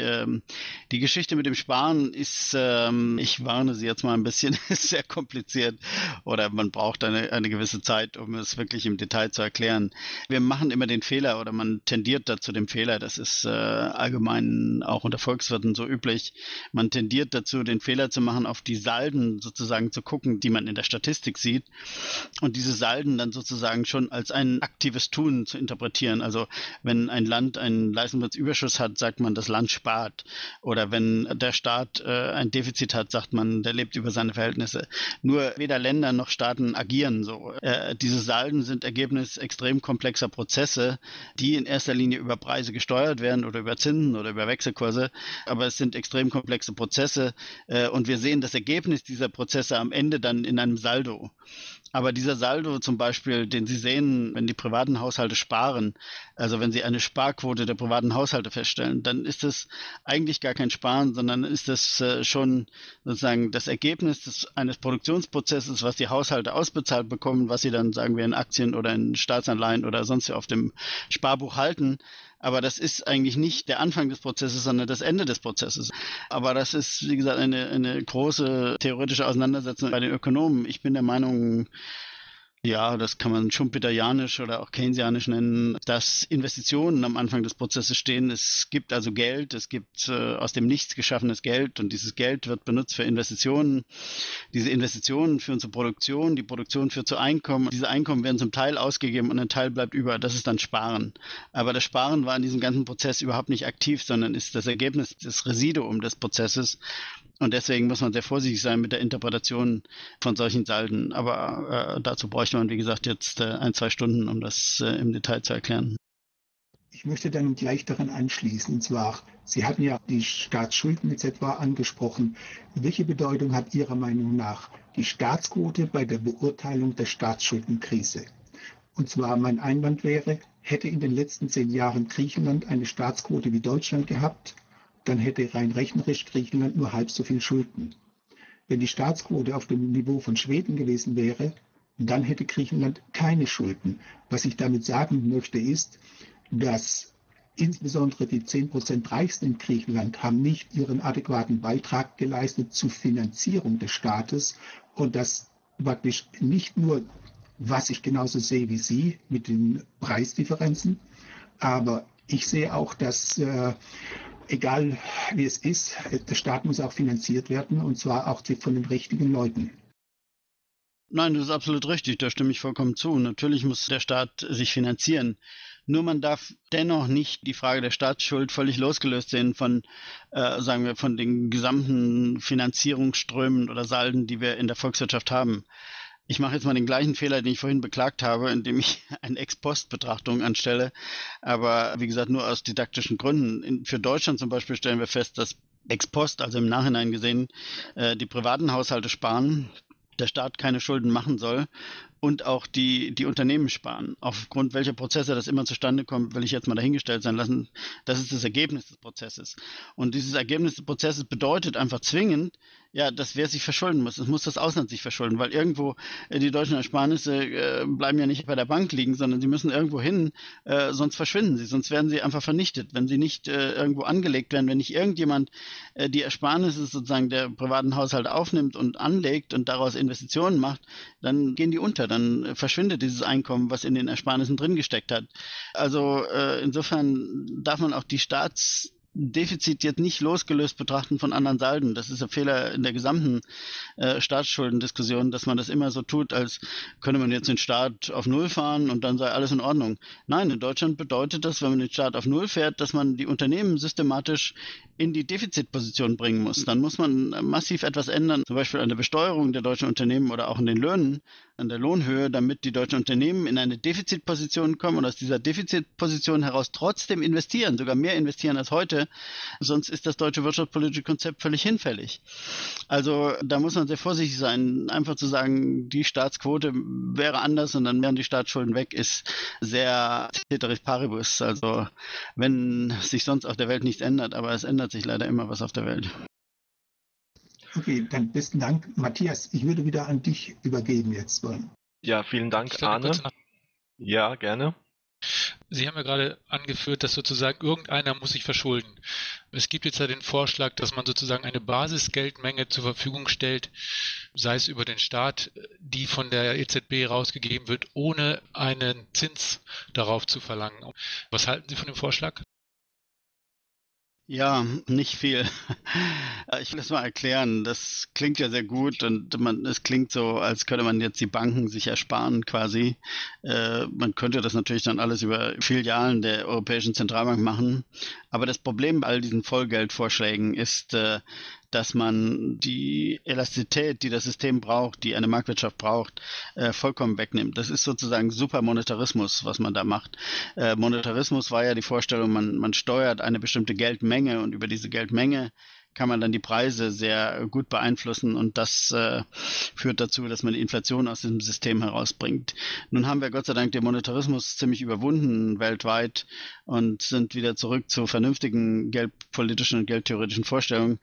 Die Geschichte mit dem Sparen ist, ich warne Sie jetzt mal ein bisschen, ist sehr kompliziert. Oder man braucht eine gewisse Zeit, um es wirklich im Detail zu erklären. Wir machen immer den Fehler oder man tendiert dazu dem Fehler, das ist allgemein auch unter Volkswirten so üblich, man tendiert dazu, den Fehler zu machen, auf die Salden sozusagen zu gucken, die man in der Statistik sieht und diese Salden dann sozusagen schon als ein aktives Tun zu interpretieren. Also wenn ein Land einen Leistungsüberschuss hat, sagt man, das Land spart. Oder wenn der Staat ein Defizit hat, sagt man, der lebt über seine Verhältnisse. Nur weder Länder noch Staaten agieren so. Diese Salden sind Ergebnis extrem komplexer Prozesse, die in erster Linie über Preise gesteuert werden oder über Zinsen oder über Wechselkurse, aber es sind extrem komplexe Prozesse und wir sehen das Ergebnis dieser Prozesse am Ende dann in einem Saldo. Aber dieser Saldo zum Beispiel, den Sie sehen, wenn die privaten Haushalte sparen, also wenn Sie eine Sparquote der privaten Haushalte feststellen, dann ist das eigentlich gar kein Sparen, sondern ist das schon sozusagen das Ergebnis eines Produktionsprozesses, was die Haushalte ausbezahlt bekommen, was sie dann, sagen wir, in Aktien oder in Staatsanleihen oder sonst auf dem Sparbuch halten. Aber das ist eigentlich nicht der Anfang des Prozesses, sondern das Ende des Prozesses. Aber das ist, wie gesagt, eine große theoretische Auseinandersetzung bei den Ökonomen. Ich bin der Meinung, ja, das kann man schumpeterianisch oder auch keynesianisch nennen, dass Investitionen am Anfang des Prozesses stehen. Es gibt also Geld, es gibt aus dem Nichts geschaffenes Geld und dieses Geld wird benutzt für Investitionen. Diese Investitionen führen zur Produktion, die Produktion führt zu Einkommen. Diese Einkommen werden zum Teil ausgegeben und ein Teil bleibt über. Das ist dann Sparen. Aber das Sparen war in diesem ganzen Prozess überhaupt nicht aktiv, sondern ist das Ergebnis des Residuum des Prozesses. Und deswegen muss man sehr vorsichtig sein mit der Interpretation von solchen Salden. Aber dazu bräuchte man, wie gesagt, jetzt 1-2 Stunden, um das im Detail zu erklären. Ich möchte dann gleich daran anschließen. Und zwar, Sie hatten ja die Staatsschulden etc. angesprochen. Welche Bedeutung hat Ihrer Meinung nach die Staatsquote bei der Beurteilung der Staatsschuldenkrise? Und zwar, mein Einwand wäre, hätte in den letzten 10 Jahren Griechenland eine Staatsquote wie Deutschland gehabt, dann hätte rein rechnerisch Griechenland nur halb so viel Schulden. Wenn die Staatsquote auf dem Niveau von Schweden gewesen wäre, dann hätte Griechenland keine Schulden. Was ich damit sagen möchte ist, dass insbesondere die 10% Reichsten in Griechenland haben nicht ihren adäquaten Beitrag geleistet zur Finanzierung des Staates und das praktisch nicht nur, was ich genauso sehe wie Sie mit den Preisdifferenzen, aber ich sehe auch, dass egal wie es ist, der Staat muss auch finanziert werden und zwar auch von den richtigen Leuten. Nein, das ist absolut richtig, da stimme ich vollkommen zu. Natürlich muss der Staat sich finanzieren. Nur man darf dennoch nicht die Frage der Staatsschuld völlig losgelöst sehen von, sagen wir, von den gesamten Finanzierungsströmen oder Salden, die wir in der Volkswirtschaft haben. Ich mache jetzt mal den gleichen Fehler, den ich vorhin beklagt habe, indem ich eine Ex-Post-Betrachtung anstelle. Aber wie gesagt, nur aus didaktischen Gründen. Für Deutschland zum Beispiel stellen wir fest, dass Ex-Post, also im Nachhinein gesehen, die privaten Haushalte sparen, der Staat keine Schulden machen soll und auch die Unternehmen sparen. Aufgrund welcher Prozesse das immer zustande kommt, will ich jetzt mal dahingestellt sein lassen. Das ist das Ergebnis des Prozesses. Und dieses Ergebnis des Prozesses bedeutet einfach zwingend, ja, dass wer sich verschulden muss. Es muss das Ausland sich verschulden, weil irgendwo die deutschen Ersparnisse bleiben ja nicht bei der Bank liegen, sondern sie müssen irgendwo hin, sonst verschwinden sie, sonst werden sie einfach vernichtet. Wenn sie nicht irgendwo angelegt werden, wenn nicht irgendjemand die Ersparnisse sozusagen der privaten Haushalte aufnimmt und anlegt und daraus Investitionen macht, dann gehen die unter, dann verschwindet dieses Einkommen, was in den Ersparnissen drin gesteckt hat. Also insofern darf man auch die Staatsdefizit jetzt nicht losgelöst betrachten von anderen Salden. Das ist ein Fehler in der gesamten Staatsschulden-Diskussion, dass man das immer so tut, als könnte man jetzt den Staat auf Null fahren und dann sei alles in Ordnung. Nein, in Deutschland bedeutet das, wenn man den Staat auf Null fährt, dass man die Unternehmen systematisch in die Defizitposition bringen muss. Dann muss man massiv etwas ändern, zum Beispiel an der Besteuerung der deutschen Unternehmen oder auch in den Löhnen, an der Lohnhöhe, damit die deutschen Unternehmen in eine Defizitposition kommen und aus dieser Defizitposition heraus trotzdem investieren, sogar mehr investieren als heute. Sonst ist das deutsche wirtschaftspolitische Konzept völlig hinfällig. Also da muss man sehr vorsichtig sein. Einfach zu sagen, die Staatsquote wäre anders und dann wären die Staatsschulden weg, ist sehr ceteris paribus. Also wenn sich sonst auf der Welt nichts ändert, aber es ändert sich leider immer was auf der Welt. Okay, dann besten Dank. Matthias, ich würde wieder an dich übergeben jetzt wollen. Ja, vielen Dank, Arne. Ja, gerne. Sie haben ja gerade angeführt, dass sozusagen irgendeiner muss sich verschulden. Es gibt jetzt ja den Vorschlag, dass man sozusagen eine Basisgeldmenge zur Verfügung stellt, sei es über den Staat, die von der EZB rausgegeben wird, ohne einen Zins darauf zu verlangen. Was halten Sie von dem Vorschlag? Ja, nicht viel. Ich will das mal erklären. Das klingt ja sehr gut und es klingt so, als könnte man jetzt die Banken sich ersparen quasi. Man könnte das natürlich dann alles über Filialen der Europäischen Zentralbank machen. Aber das Problem bei all diesen Vollgeldvorschlägen ist, dass man die Elastizität, die das System braucht, die eine Marktwirtschaft braucht, vollkommen wegnimmt. Das ist sozusagen Supermonetarismus, was man da macht. Monetarismus war ja die Vorstellung, man steuert eine bestimmte Geldmenge und über diese Geldmenge kann man dann die Preise sehr gut beeinflussen und das führt dazu, dass man die Inflation aus diesem System herausbringt. Nun haben wir Gott sei Dank den Monetarismus ziemlich überwunden weltweit und sind wieder zurück zu vernünftigen geldpolitischen und geldtheoretischen Vorstellungen.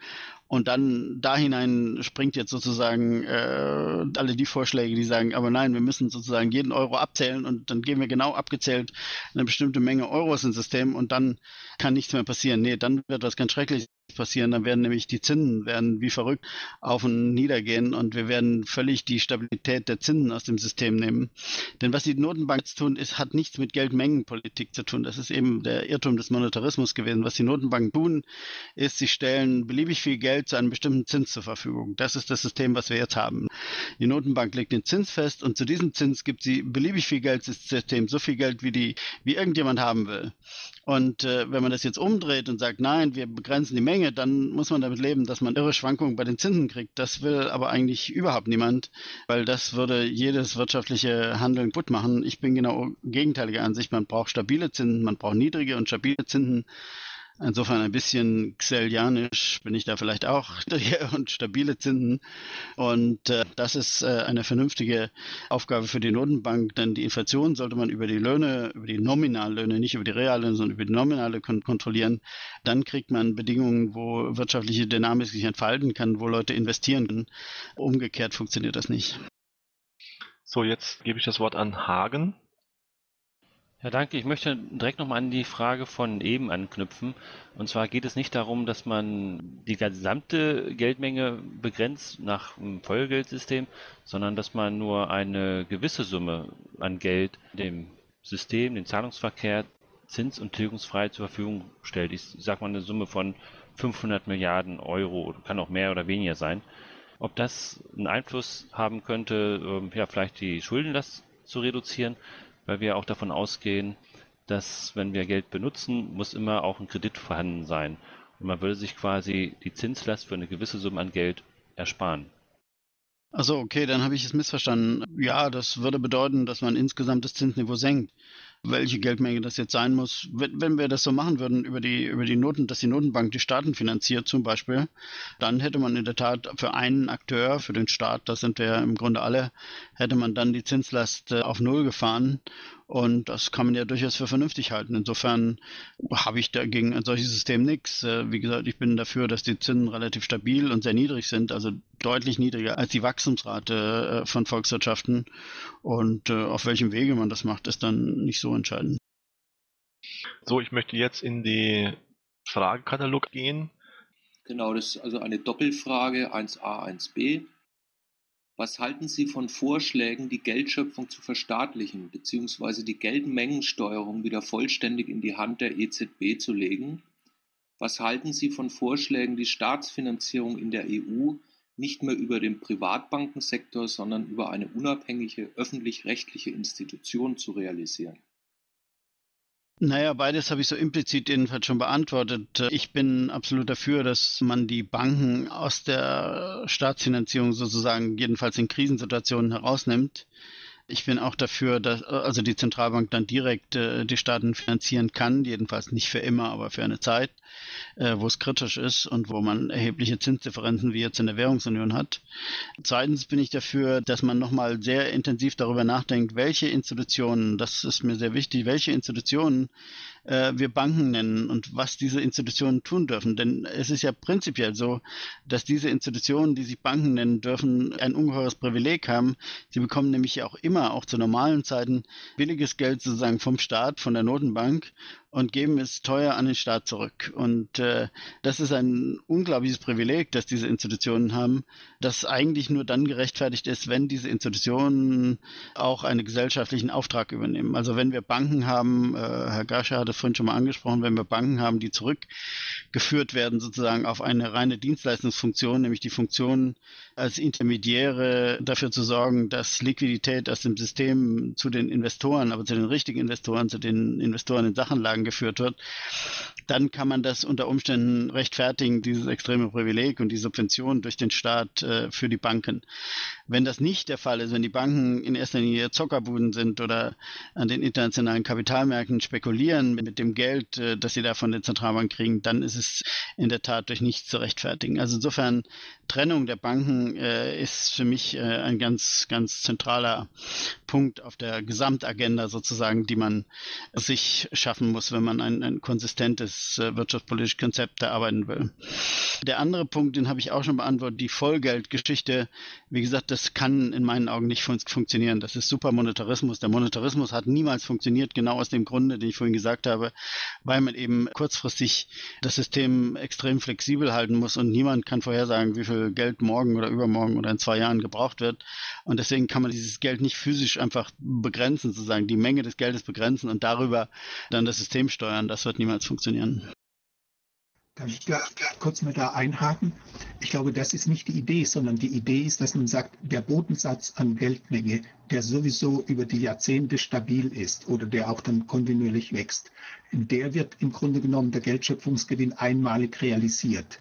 Und dann da hinein springt jetzt sozusagen alle die Vorschläge, die sagen, aber nein, wir müssen sozusagen jeden Euro abzählen und dann geben wir genau abgezählt eine bestimmte Menge Euros ins System und dann kann nichts mehr passieren. Nee, dann wird was ganz Schreckliches passieren, dann werden nämlich die Zinsen wie verrückt auf und nieder gehen und wir werden völlig die Stabilität der Zinsen aus dem System nehmen. Denn was die Notenbank jetzt tun, hat nichts mit Geldmengenpolitik zu tun. Das ist eben der Irrtum des Monetarismus gewesen. Was die Notenbanken tun, ist, sie stellen beliebig viel Geld zu einem bestimmten Zins zur Verfügung. Das ist das System, was wir jetzt haben. Die Notenbank legt den Zins fest und zu diesem Zins gibt sie beliebig viel Geld ins System, so viel Geld, wie irgendjemand haben will. Und wenn man das jetzt umdreht und sagt, nein, wir begrenzen die Menge, dann muss man damit leben, dass man irre Schwankungen bei den Zinsen kriegt. Das will aber eigentlich überhaupt niemand, weil das würde jedes wirtschaftliche Handeln kaputt machen. Ich bin genau gegenteiliger Ansicht. Man braucht stabile Zinsen, man braucht niedrige und stabile Zinsen. Insofern ein bisschen xellianisch bin ich da vielleicht auch und stabile Zinsen. Und das ist eine vernünftige Aufgabe für die Notenbank, denn die Inflation sollte man über die Löhne, über die Nominallöhne, nicht über die Reallöhne, sondern über die Nominale kontrollieren. Dann kriegt man Bedingungen, wo wirtschaftliche Dynamik sich entfalten kann, wo Leute investieren können. Umgekehrt funktioniert das nicht. So, jetzt gebe ich das Wort an Hagen. Ja, danke. Ich möchte direkt nochmal an die Frage von eben anknüpfen. Und zwar geht es nicht darum, dass man die gesamte Geldmenge begrenzt nach einem Vollgeldsystem, sondern dass man nur eine gewisse Summe an Geld dem System, dem Zahlungsverkehr, zins- und tilgungsfrei zur Verfügung stellt. Ich sage mal eine Summe von 500 Milliarden Euro, kann auch mehr oder weniger sein. Ob das einen Einfluss haben könnte, ja, vielleicht die Schuldenlast zu reduzieren, weil wir auch davon ausgehen, dass wenn wir Geld benutzen, muss immer auch ein Kredit vorhanden sein. Und man würde sich quasi die Zinslast für eine gewisse Summe an Geld ersparen. Also okay, dann habe ich es missverstanden. Ja, das würde bedeuten, dass man insgesamt das Zinsniveau senkt. Welche Geldmenge das jetzt sein muss, wenn wir das so machen würden, über die Noten, dass die Notenbank die Staaten finanziert zum Beispiel, dann hätte man in der Tat für einen Akteur, für den Staat, das sind wir im Grunde alle, hätte man dann die Zinslast auf Null gefahren und das kann man ja durchaus für vernünftig halten. Insofern habe ich dagegen ein solches System nichts. Wie gesagt, ich bin dafür, dass die Zinsen relativ stabil und sehr niedrig sind, also deutlich niedriger als die Wachstumsrate von Volkswirtschaften und auf welchem Wege man das macht, ist dann nicht so entscheiden. So, ich möchte jetzt in den Fragekatalog gehen. Genau, das ist also eine Doppelfrage 1a, 1b. Was halten Sie von Vorschlägen, die Geldschöpfung zu verstaatlichen bzw. die Geldmengensteuerung wieder vollständig in die Hand der EZB zu legen? Was halten Sie von Vorschlägen, die Staatsfinanzierung in der EU nicht mehr über den Privatbankensektor, sondern über eine unabhängige öffentlich-rechtliche Institution zu realisieren? Naja, beides habe ich so implizit jedenfalls schon beantwortet. Ich bin absolut dafür, dass man die Banken aus der Staatsfinanzierung sozusagen jedenfalls in Krisensituationen herausnimmt. Ich bin auch dafür, dass also die Zentralbank dann direkt die Staaten finanzieren kann, jedenfalls nicht für immer, aber für eine Zeit, wo es kritisch ist und wo man erhebliche Zinsdifferenzen wie jetzt in der Währungsunion hat. Zweitens bin ich dafür, dass man nochmal sehr intensiv darüber nachdenkt, welche Institutionen, das ist mir sehr wichtig, welche Institutionen wir Banken nennen und was diese Institutionen tun dürfen. Denn es ist ja prinzipiell so, dass diese Institutionen, die sich Banken nennen dürfen, ein ungeheures Privileg haben. Sie bekommen nämlich ja auch immer, auch zu normalen Zeiten, billiges Geld sozusagen vom Staat, von der Notenbank und geben es teuer an den Staat zurück. Und das ist ein unglaubliches Privileg, das diese Institutionen haben, das eigentlich nur dann gerechtfertigt ist, wenn diese Institutionen auch einen gesellschaftlichen Auftrag übernehmen. Also wenn wir Banken haben, Herr Gascher hat es vorhin schon mal angesprochen, wenn wir Banken haben, die zurückgeführt werden sozusagen auf eine reine Dienstleistungsfunktion, nämlich die Funktion als Intermediäre dafür zu sorgen, dass Liquidität aus dem System zu den Investoren, aber zu den richtigen Investoren, zu den Investoren in Sachanlagen geführt wird, dann kann man das unter Umständen rechtfertigen, dieses extreme Privileg und die Subvention durch den Staat für die Banken. Wenn das nicht der Fall ist, wenn die Banken in erster Linie Zockerbuden sind oder an den internationalen Kapitalmärkten spekulieren mit dem Geld, das sie da von der Zentralbank kriegen, dann ist es in der Tat durch nichts zu rechtfertigen. Also insofern, Trennung der Banken ist für mich ein ganz, ganz zentraler Punkt auf der Gesamtagenda sozusagen, die man sich schaffen muss, wenn man ein konsistentes wirtschaftspolitisches Konzept erarbeiten will. Der andere Punkt, den habe ich auch schon beantwortet, die Vollgeldgeschichte. Wie gesagt, das kann in meinen Augen nicht funktionieren. Das ist Supermonetarismus. Der Monetarismus hat niemals funktioniert, genau aus dem Grunde, den ich vorhin gesagt habe, weil man eben kurzfristig das System extrem flexibel halten muss und niemand kann vorhersagen, wie viel Geld morgen oder übermorgen oder in 2 Jahren gebraucht wird. Und deswegen kann man dieses Geld nicht physisch einfach begrenzen, sozusagen die Menge des Geldes begrenzen und darüber dann das System steuern. Das wird niemals funktionieren. Darf ich kurz mal da einhaken? Ich glaube, das ist nicht die Idee, sondern die Idee ist, dass man sagt, der Bodensatz an Geldmenge, der sowieso über die Jahrzehnte stabil ist oder der auch dann kontinuierlich wächst, der wird im Grunde genommen der Geldschöpfungsgewinn einmalig realisiert.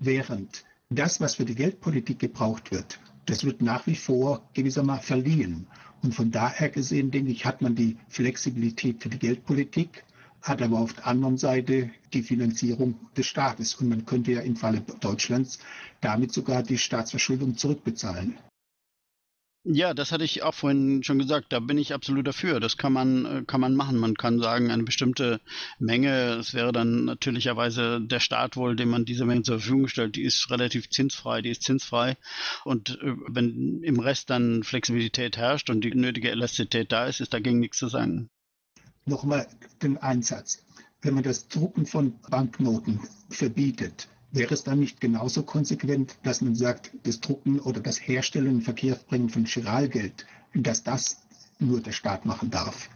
Während das, was für die Geldpolitik gebraucht wird, das wird nach wie vor gewissermaßen verliehen. Und von daher gesehen, denke ich, hat man die Flexibilität für die Geldpolitik, hat aber auf der anderen Seite die Finanzierung des Staates. Und man könnte ja im Falle Deutschlands damit sogar die Staatsverschuldung zurückbezahlen. Ja, das hatte ich auch vorhin schon gesagt. Da bin ich absolut dafür. Das kann man machen. Man kann sagen, eine bestimmte Menge, es wäre dann natürlicherweise der Staat wohl, dem man diese Menge zur Verfügung stellt, die ist relativ zinsfrei, Und wenn im Rest dann Flexibilität herrscht und die nötige Elastizität da ist, ist dagegen nichts zu sagen. Nochmal den Einsatz. Wenn man das Drucken von Banknoten verbietet, wäre es dann nicht genauso konsequent, dass man sagt, das Drucken oder das Herstellen und Verkehrsbringen von Giralgeld, dass das nur der Staat machen darf?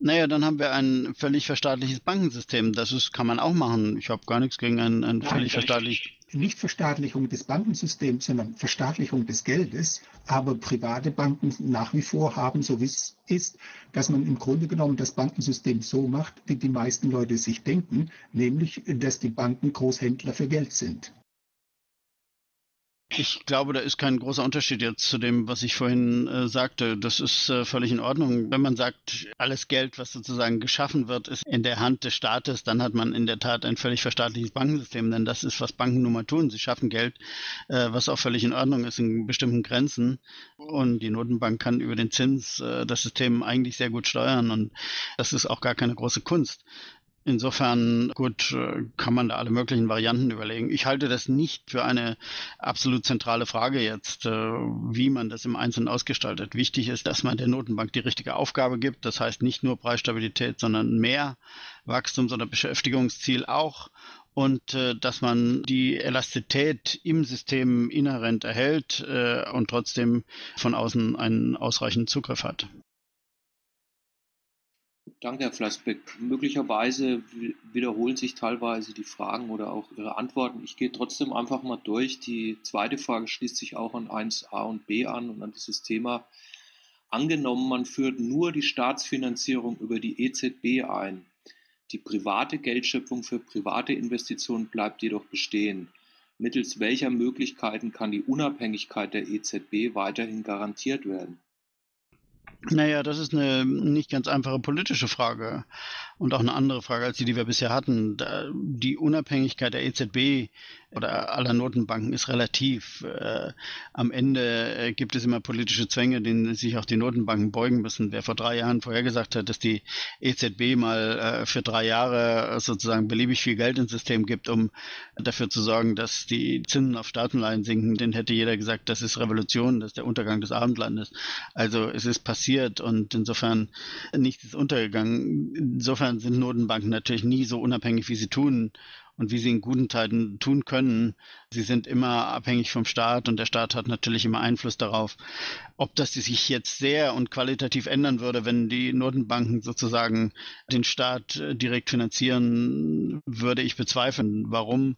Naja, dann haben wir ein völlig verstaatliches Bankensystem. Das ist, kann man auch machen. Ich habe gar nichts gegen ein völlig verstaatliches. Nicht Verstaatlichung des Bankensystems, sondern Verstaatlichung des Geldes. Aber private Banken nach wie vor haben, so wie es ist, dass man im Grunde genommen das Bankensystem so macht, wie die meisten Leute sich denken, nämlich, dass die Banken Großhändler für Geld sind. Ich glaube, da ist kein großer Unterschied jetzt zu dem, was ich vorhin sagte. Das ist völlig in Ordnung. Wenn man sagt, alles Geld, was sozusagen geschaffen wird, ist in der Hand des Staates, dann hat man in der Tat ein völlig verstaatliches Bankensystem. Denn das ist, was Banken nun mal tun. Sie schaffen Geld, was auch völlig in Ordnung ist, in bestimmten Grenzen. Und die Notenbank kann über den Zins das System eigentlich sehr gut steuern. Und das ist auch gar keine große Kunst. Insofern, gut, kann man da alle möglichen Varianten überlegen. Ich halte das nicht für eine absolut zentrale Frage jetzt, wie man das im Einzelnen ausgestaltet. Wichtig ist, dass man der Notenbank die richtige Aufgabe gibt. Das heißt nicht nur Preisstabilität, sondern mehr Wachstums- oder Beschäftigungsziel auch. Und dass man die Elastizität im System inhärent erhält und trotzdem von außen einen ausreichenden Zugriff hat. Danke, Herr Flassbeck. Möglicherweise wiederholen sich teilweise die Fragen oder auch Ihre Antworten. Ich gehe trotzdem einfach mal durch. Die zweite Frage schließt sich auch an 1a und b an und an dieses Thema. Angenommen, man führt nur die Staatsfinanzierung über die EZB ein. Die private Geldschöpfung für private Investitionen bleibt jedoch bestehen. Mittels welcher Möglichkeiten kann die Unabhängigkeit der EZB weiterhin garantiert werden? Naja, das ist eine nicht ganz einfache politische Frage und auch eine andere Frage als die, die wir bisher hatten. Die Unabhängigkeit der EZB oder aller Notenbanken ist relativ. Am Ende gibt es immer politische Zwänge, denen sich auch die Notenbanken beugen müssen. Wer vor 3 Jahren vorhergesagt hat, dass die EZB mal für 3 Jahre sozusagen beliebig viel Geld ins System gibt, um dafür zu sorgen, dass die Zinsen auf Staatenleihen sinken, den hätte jeder gesagt, das ist Revolution, das ist der Untergang des Abendlandes. Also es ist passiert. Und insofern nichts ist untergegangen. Insofern sind Notenbanken natürlich nie so unabhängig, wie sie tun und wie sie in guten Zeiten tun können. Sie sind immer abhängig vom Staat und der Staat hat natürlich immer Einfluss darauf. Ob das sich jetzt sehr und qualitativ ändern würde, wenn die Notenbanken sozusagen den Staat direkt finanzieren, würde ich bezweifeln. Warum?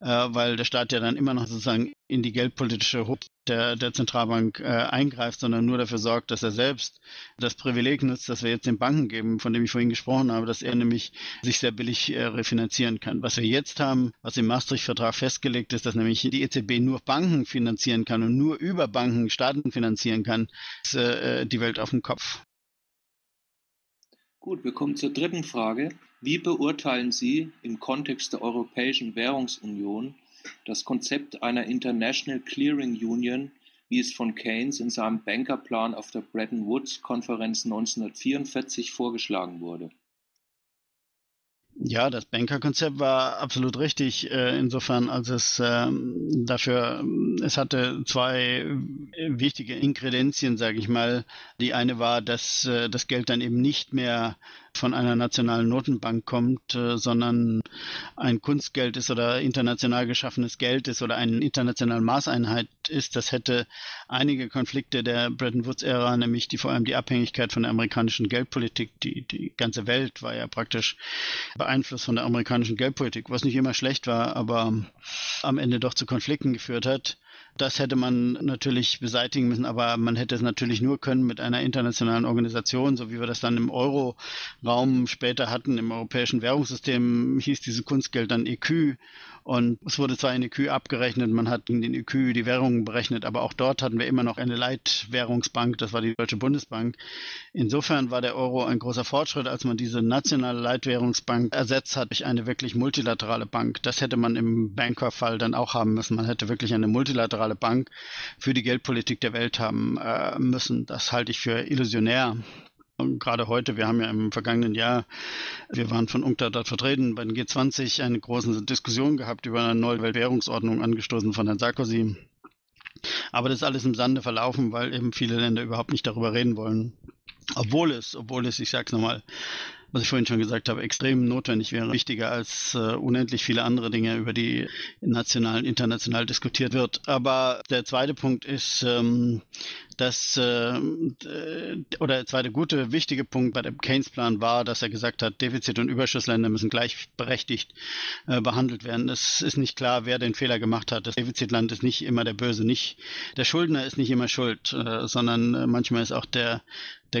Weil der Staat ja dann immer noch sozusagen in die geldpolitische Hoheit der Zentralbank eingreift, sondern nur dafür sorgt, dass er selbst das Privileg nutzt, das wir jetzt den Banken geben, von dem ich vorhin gesprochen habe, dass er nämlich sich sehr billig refinanzieren kann. Was wir jetzt haben, was im Maastricht-Vertrag festgelegt ist, dass nämlich die EZB nur Banken finanzieren kann und nur über Banken Staaten finanzieren kann, ist die Welt auf dem Kopf. Gut, wir kommen zur dritten Frage. Wie beurteilen Sie im Kontext der Europäischen Währungsunion das Konzept einer International Clearing Union wie es von Keynes in seinem Bankerplan auf der Bretton Woods-Konferenz 1944 vorgeschlagen wurde. Ja, das Bankerkonzept war absolut richtig, insofern als es es hatte zwei wichtige Inkredenzien, sage ich mal. Die eine war, dass das Geld dann eben nicht mehr von einer nationalen Notenbank kommt, sondern ein Kunstgeld ist oder international geschaffenes Geld ist oder eine internationale Maßeinheit ist. Das hätte einige Konflikte der Bretton Woods-Ära, nämlich vor allem die Abhängigkeit von der amerikanischen Geldpolitik, die ganze Welt war ja praktisch beeinflusst von der amerikanischen Geldpolitik, was nicht immer schlecht war, aber am Ende doch zu Konflikten geführt hat. Das hätte man natürlich beseitigen müssen, aber man hätte es natürlich nur können mit einer internationalen Organisation, so wie wir das dann im Euro-Raum später hatten. Im europäischen Währungssystem hieß dieses Kunstgeld dann EQ und es wurde zwar in EQ abgerechnet, man hat in den EQ die Währungen berechnet, aber auch dort hatten wir immer noch eine Leitwährungsbank, das war die Deutsche Bundesbank. Insofern war der Euro ein großer Fortschritt, als man diese nationale Leitwährungsbank ersetzt hat durch eine wirklich multilaterale Bank. Das hätte man im Banker-Fall dann auch haben müssen. Man hätte wirklich eine multilaterale Bank für die Geldpolitik der Welt haben müssen. Das halte ich für illusionär. Und gerade heute, wir haben ja im vergangenen Jahr, wir waren von UNCTAD vertreten, bei den G20 eine große Diskussion gehabt über eine neue Weltwährungsordnung, angestoßen von Herrn Sarkozy. Aber das ist alles im Sande verlaufen, weil eben viele Länder überhaupt nicht darüber reden wollen. Obwohl es, ich sage es nochmal, was ich vorhin schon gesagt habe, extrem notwendig wäre, wichtiger als unendlich viele andere Dinge, über die national und international diskutiert wird. Aber der zweite Punkt ist, der zweite gute, wichtige Punkt bei dem Keynes-Plan war, dass er gesagt hat, Defizit- und Überschussländer müssen gleichberechtigt behandelt werden. Es ist nicht klar, wer den Fehler gemacht hat. Das Defizitland ist nicht immer der Böse, nicht der Schuldner ist nicht immer schuld, sondern manchmal ist auch der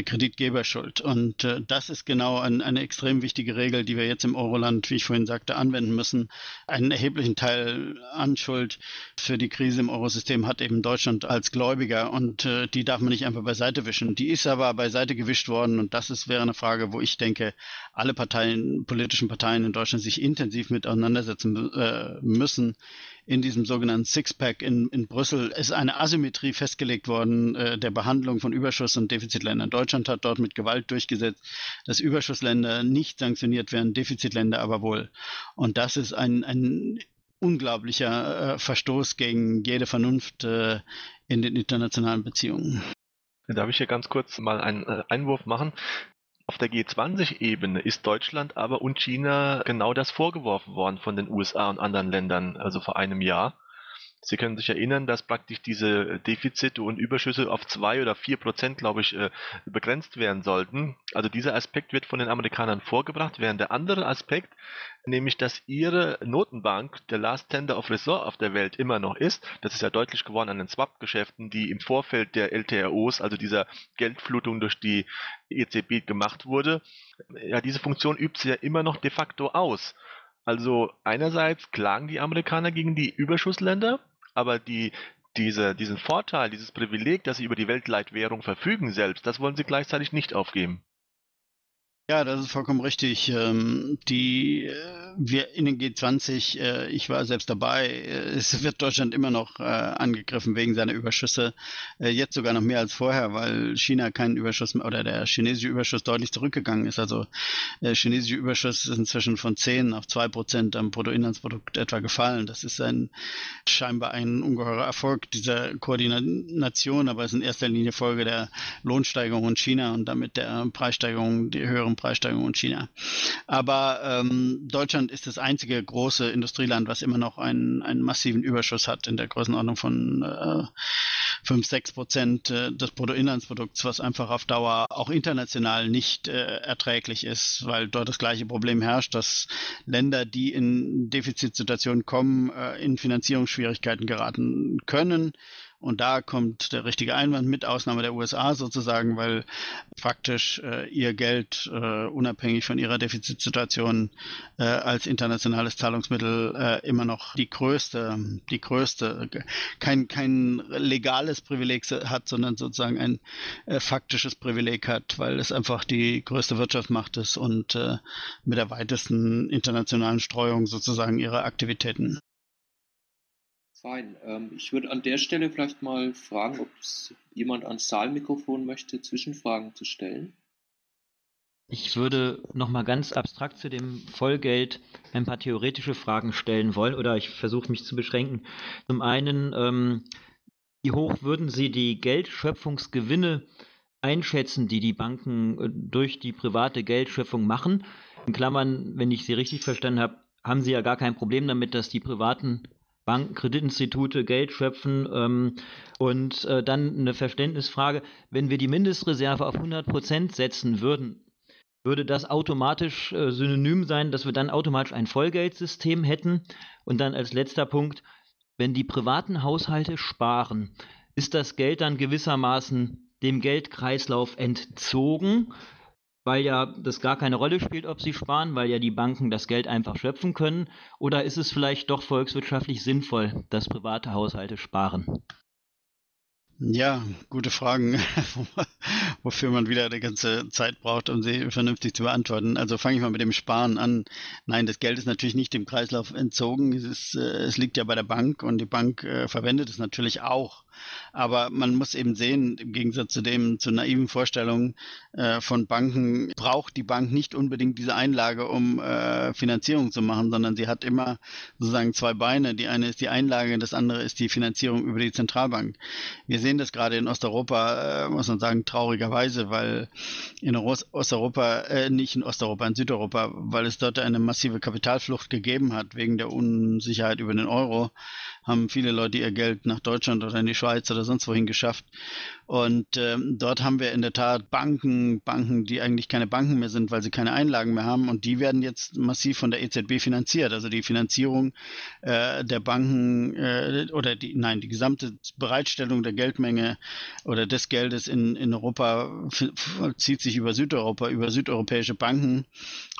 Kreditgeber schuld. Und das ist genau eine extrem wichtige Regel, die wir jetzt im Euroland, wie ich vorhin sagte, anwenden müssen. Einen erheblichen Teil an Schuld für die Krise im Eurosystem hat eben Deutschland als Gläubiger und die darf man nicht einfach beiseite wischen. Die ist aber beiseite gewischt worden und das wäre eine Frage, wo ich denke, alle politischen Parteien in Deutschland sich intensiv mit auseinandersetzen müssen. In diesem sogenannten Sixpack in Brüssel ist eine Asymmetrie festgelegt worden der Behandlung von Überschuss- und Defizitländern. Deutschland hat dort mit Gewalt durchgesetzt, dass Überschussländer nicht sanktioniert werden, Defizitländer aber wohl. Und das ist ein unglaublicher Verstoß gegen jede Vernunft in den internationalen Beziehungen. Darf ich hier ganz kurz mal einen Einwurf machen? Auf der G20-Ebene ist Deutschland aber und China genau das vorgeworfen worden von den USA und anderen Ländern, also vor einem Jahr. Sie können sich erinnern, dass praktisch diese Defizite und Überschüsse auf 2 oder 4%, glaube ich, begrenzt werden sollten. Also dieser Aspekt wird von den Amerikanern vorgebracht, während der andere Aspekt, nämlich dass ihre Notenbank der Last Tender of Resort auf der Welt immer noch ist. Das ist ja deutlich geworden an den Swap-Geschäften, die im Vorfeld der LTROs, also dieser Geldflutung durch die EZB gemacht wurde. Ja, diese Funktion übt sie ja immer noch de facto aus. Also einerseits klagen die Amerikaner gegen die Überschussländer, aber diesen Vorteil, dieses Privileg, dass sie über die Weltleitwährung verfügen selbst, das wollen sie gleichzeitig nicht aufgeben. Ja, das ist vollkommen richtig. Wir in den G20, ich war selbst dabei, es wird Deutschland immer noch angegriffen wegen seiner Überschüsse. Jetzt sogar noch mehr als vorher, weil China keinen Überschuss oder der chinesische Überschuss deutlich zurückgegangen ist. Also der chinesische Überschuss ist inzwischen von 10% auf 2% am Bruttoinlandsprodukt etwa gefallen. Das ist scheinbar ein ungeheurer Erfolg dieser Koordination, aber es ist in erster Linie Folge der Lohnsteigerung in China und damit der Preissteigerung, die höheren Preissteigerung in China. Aber Deutschland ist das einzige große Industrieland, was immer noch einen massiven Überschuss hat in der Größenordnung von 5-6% des Bruttoinlandsprodukts, was einfach auf Dauer auch international nicht erträglich ist, weil dort das gleiche Problem herrscht, dass Länder, die in Defizitsituationen kommen, in Finanzierungsschwierigkeiten geraten können. Und da kommt der richtige Einwand, mit Ausnahme der USA sozusagen, weil praktisch ihr Geld unabhängig von ihrer Defizitsituation als internationales Zahlungsmittel immer noch die größte, kein legales Privileg hat, sondern sozusagen ein faktisches Privileg hat, weil es einfach die größte Wirtschaftsmacht ist und mit der weitesten internationalen Streuung sozusagen ihrer Aktivitäten. Fein. Ich würde an der Stelle vielleicht mal fragen, ob es jemand ans Saalmikrofon möchte, Zwischenfragen zu stellen. Ich würde nochmal ganz abstrakt zu dem Vollgeld ein paar theoretische Fragen stellen wollen, oder ich versuche mich zu beschränken. Zum einen, wie hoch würden Sie die Geldschöpfungsgewinne einschätzen, die die Banken durch die private Geldschöpfung machen? In Klammern, wenn ich Sie richtig verstanden habe, haben Sie ja gar kein Problem damit, dass die privaten Banken, Kreditinstitute Geld schöpfen. Und dann eine Verständnisfrage, wenn wir die Mindestreserve auf 100% setzen würden, würde das automatisch synonym sein, dass wir dann automatisch ein Vollgeldsystem hätten? Und dann als letzter Punkt, wenn die privaten Haushalte sparen, ist das Geld dann gewissermaßen dem Geldkreislauf entzogen, weil ja das gar keine Rolle spielt, ob sie sparen, weil ja die Banken das Geld einfach schöpfen können? Oder ist es vielleicht doch volkswirtschaftlich sinnvoll, dass private Haushalte sparen? Ja, gute Fragen, wofür man wieder eine ganze Zeit braucht, um sie vernünftig zu beantworten. Also fange ich mal mit dem Sparen an. Nein, das Geld ist natürlich nicht dem Kreislauf entzogen. Es liegt ja bei der Bank und die Bank verwendet es natürlich auch. Aber man muss eben sehen, im Gegensatz zu naiven Vorstellungen von Banken, braucht die Bank nicht unbedingt diese Einlage, um Finanzierung zu machen, sondern sie hat immer sozusagen zwei Beine. Die eine ist die Einlage, das andere ist die Finanzierung über die Zentralbank. Wir sehen das gerade in Osteuropa, muss man sagen, traurigerweise, weil in Südeuropa, weil es dort eine massive Kapitalflucht gegeben hat, wegen der Unsicherheit über den Euro, haben viele Leute ihr Geld nach Deutschland oder in die Schweiz oder sonst wohin geschafft. Und dort haben wir in der Tat Banken, die eigentlich keine Banken mehr sind, weil sie keine Einlagen mehr haben. Und die werden jetzt massiv von der EZB finanziert. Also die Finanzierung der Banken die gesamte Bereitstellung der Geldmenge oder des Geldes in Europa zieht sich über Südeuropa, über südeuropäische Banken.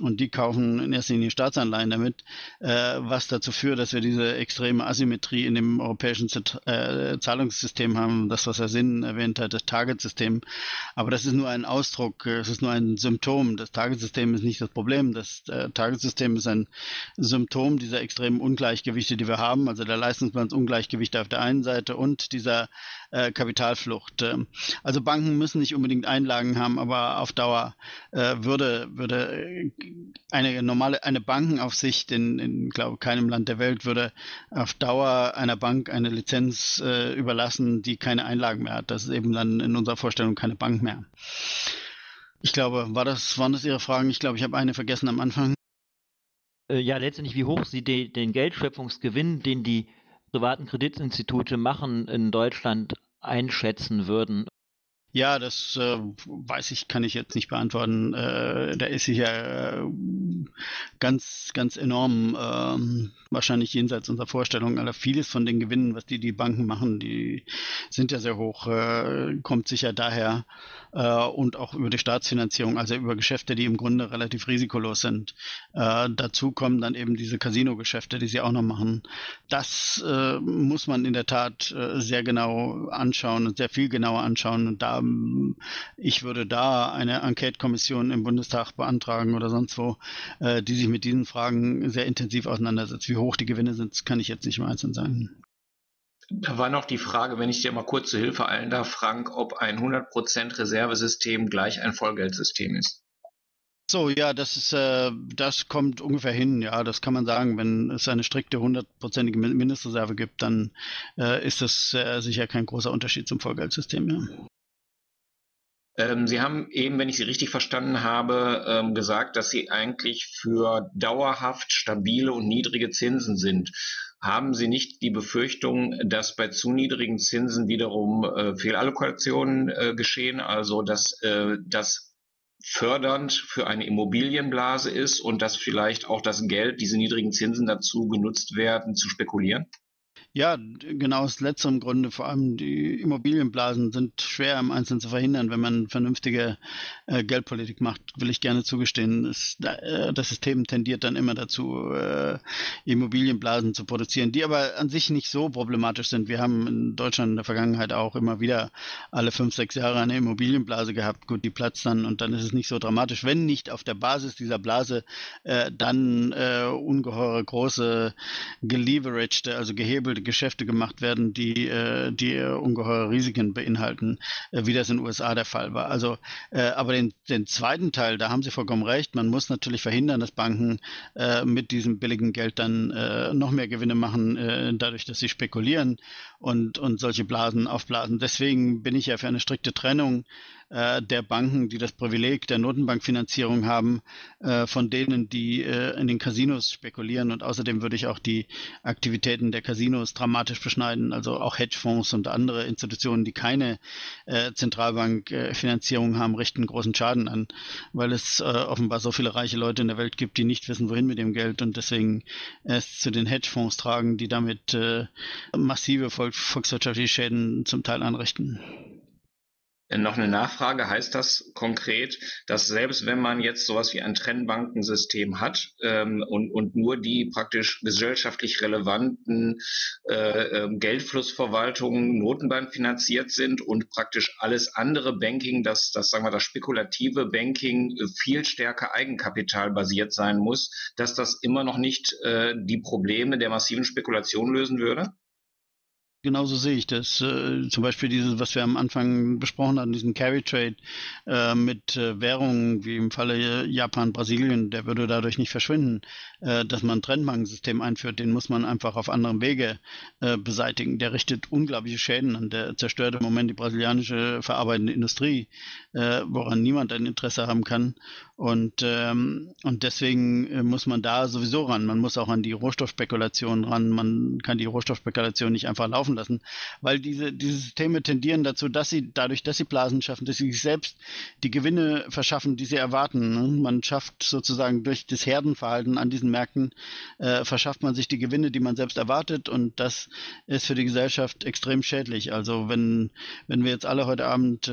Und die kaufen in erster Linie Staatsanleihen damit, was dazu führt, dass wir diese extreme Asymmetrie in dem europäischen Zahlungssystem haben, das, was Herr Sinn erwähnt hat, das Targetsystem. Aber das ist nur ein Ausdruck, es ist nur ein Symptom. Das Targetsystem ist nicht das Problem. Das Targetsystem ist ein Symptom dieser extremen Ungleichgewichte, die wir haben, also der Leistungsbilanzungleichgewichte auf der einen Seite und dieser Kapitalflucht. Also Banken müssen nicht unbedingt Einlagen haben, aber auf Dauer würde eine Bankenaufsicht in glaube keinem Land der Welt würde auf Dauer einer Bank eine Lizenz überlassen, die keine Einlagen mehr hat. Das ist eben dann in unserer Vorstellung keine Bank mehr. Ich glaube, waren das Ihre Fragen? Ich glaube, ich habe eine vergessen am Anfang. Ja, letztendlich, wie hoch Sie den Geldschöpfungsgewinn, den die privaten Kreditinstitute machen, in Deutschland einschätzen würden. Ja, das kann ich jetzt nicht beantworten. Der ist sicher ganz, ganz enorm, wahrscheinlich jenseits unserer Vorstellungen. Also vieles von den Gewinnen, was die Banken machen, die sind ja sehr hoch, kommt sicher daher und auch über die Staatsfinanzierung, also über Geschäfte, die im Grunde relativ risikolos sind. Dazu kommen dann eben diese Casino-Geschäfte, die sie auch noch machen. Das muss man in der Tat sehr genau anschauen und sehr viel genauer anschauen. Und ich würde da eine Enquete-Kommission im Bundestag beantragen oder sonst wo, die sich mit diesen Fragen sehr intensiv auseinandersetzt. Wie hoch die Gewinne sind, kann ich jetzt nicht mehr einzeln sagen. Da war noch die Frage, wenn ich dir mal kurz zur Hilfe eilen darf, Frank, ob ein 100% Reservesystem gleich ein Vollgeldsystem ist. So, ja, das kommt ungefähr hin, ja, das kann man sagen. Wenn es eine strikte 100%ige Mindestreserve gibt, dann ist das sicher kein großer Unterschied zum Vollgeldsystem, ja. Sie haben eben, wenn ich Sie richtig verstanden habe, gesagt, dass Sie eigentlich für dauerhaft stabile und niedrige Zinsen sind. Haben Sie nicht die Befürchtung, dass bei zu niedrigen Zinsen wiederum Fehlallokationen geschehen, also dass das fördernd für eine Immobilienblase ist und dass vielleicht auch das Geld, diese niedrigen Zinsen dazu genutzt werden, zu spekulieren? Ja, genau aus letzterem Grunde. Vor allem die Immobilienblasen sind schwer im Einzelnen zu verhindern, wenn man vernünftige Geldpolitik macht, will ich gerne zugestehen. Das System tendiert dann immer dazu, Immobilienblasen zu produzieren, die aber an sich nicht so problematisch sind. Wir haben in Deutschland in der Vergangenheit auch immer wieder alle 5, 6 Jahre eine Immobilienblase gehabt. Gut, die platzt dann und dann ist es nicht so dramatisch, wenn nicht auf der Basis dieser Blase dann ungeheure große geleveragte, also gehebelte Geschäfte gemacht werden, die ungeheure Risiken beinhalten, wie das in den USA der Fall war. Also, aber den zweiten Teil, da haben Sie vollkommen recht, man muss natürlich verhindern, dass Banken mit diesem billigen Geld dann noch mehr Gewinne machen, dadurch, dass sie spekulieren und solche Blasen aufblasen. Deswegen bin ich ja für eine strikte Trennung der Banken, die das Privileg der Notenbankfinanzierung haben, von denen, die in den Casinos spekulieren. Und außerdem würde ich auch die Aktivitäten der Casinos dramatisch beschneiden, also auch Hedgefonds und andere Institutionen, die keine Zentralbankfinanzierung haben, richten großen Schaden an, weil es offenbar so viele reiche Leute in der Welt gibt, die nicht wissen, wohin mit dem Geld und deswegen es zu den Hedgefonds tragen, die damit massive volkswirtschaftliche Schäden zum Teil anrichten. Noch eine Nachfrage, heißt das konkret, dass selbst wenn man jetzt sowas wie ein Trennbankensystem hat und nur die praktisch gesellschaftlich relevanten Geldflussverwaltungen notenbankfinanziert sind und praktisch alles andere Banking, das sagen wir das spekulative Banking viel stärker eigenkapitalbasiert sein muss, dass das immer noch nicht die Probleme der massiven Spekulation lösen würde? Genauso sehe ich das. Zum Beispiel dieses, was wir am Anfang besprochen hatten, diesen Carry Trade mit Währungen, wie im Falle Japan, Brasilien, der würde dadurch nicht verschwinden, dass man ein Trennbankensystem einführt, den muss man einfach auf anderem Wege beseitigen. Der richtet unglaubliche Schäden an, der zerstört im Moment die brasilianische verarbeitende Industrie, woran niemand ein Interesse haben kann. Und deswegen muss man da sowieso ran. Man muss auch an die Rohstoffspekulation ran. Man kann die Rohstoffspekulation nicht einfach laufen lassen, weil diese Systeme tendieren dazu, dass sie dadurch, dass sie Blasen schaffen, dass sie sich selbst die Gewinne verschaffen, die sie erwarten. Man schafft sozusagen durch das Herdenverhalten an diesen Märkten, verschafft man sich die Gewinne, die man selbst erwartet, und das ist für die Gesellschaft extrem schädlich. Also wenn wir jetzt alle heute Abend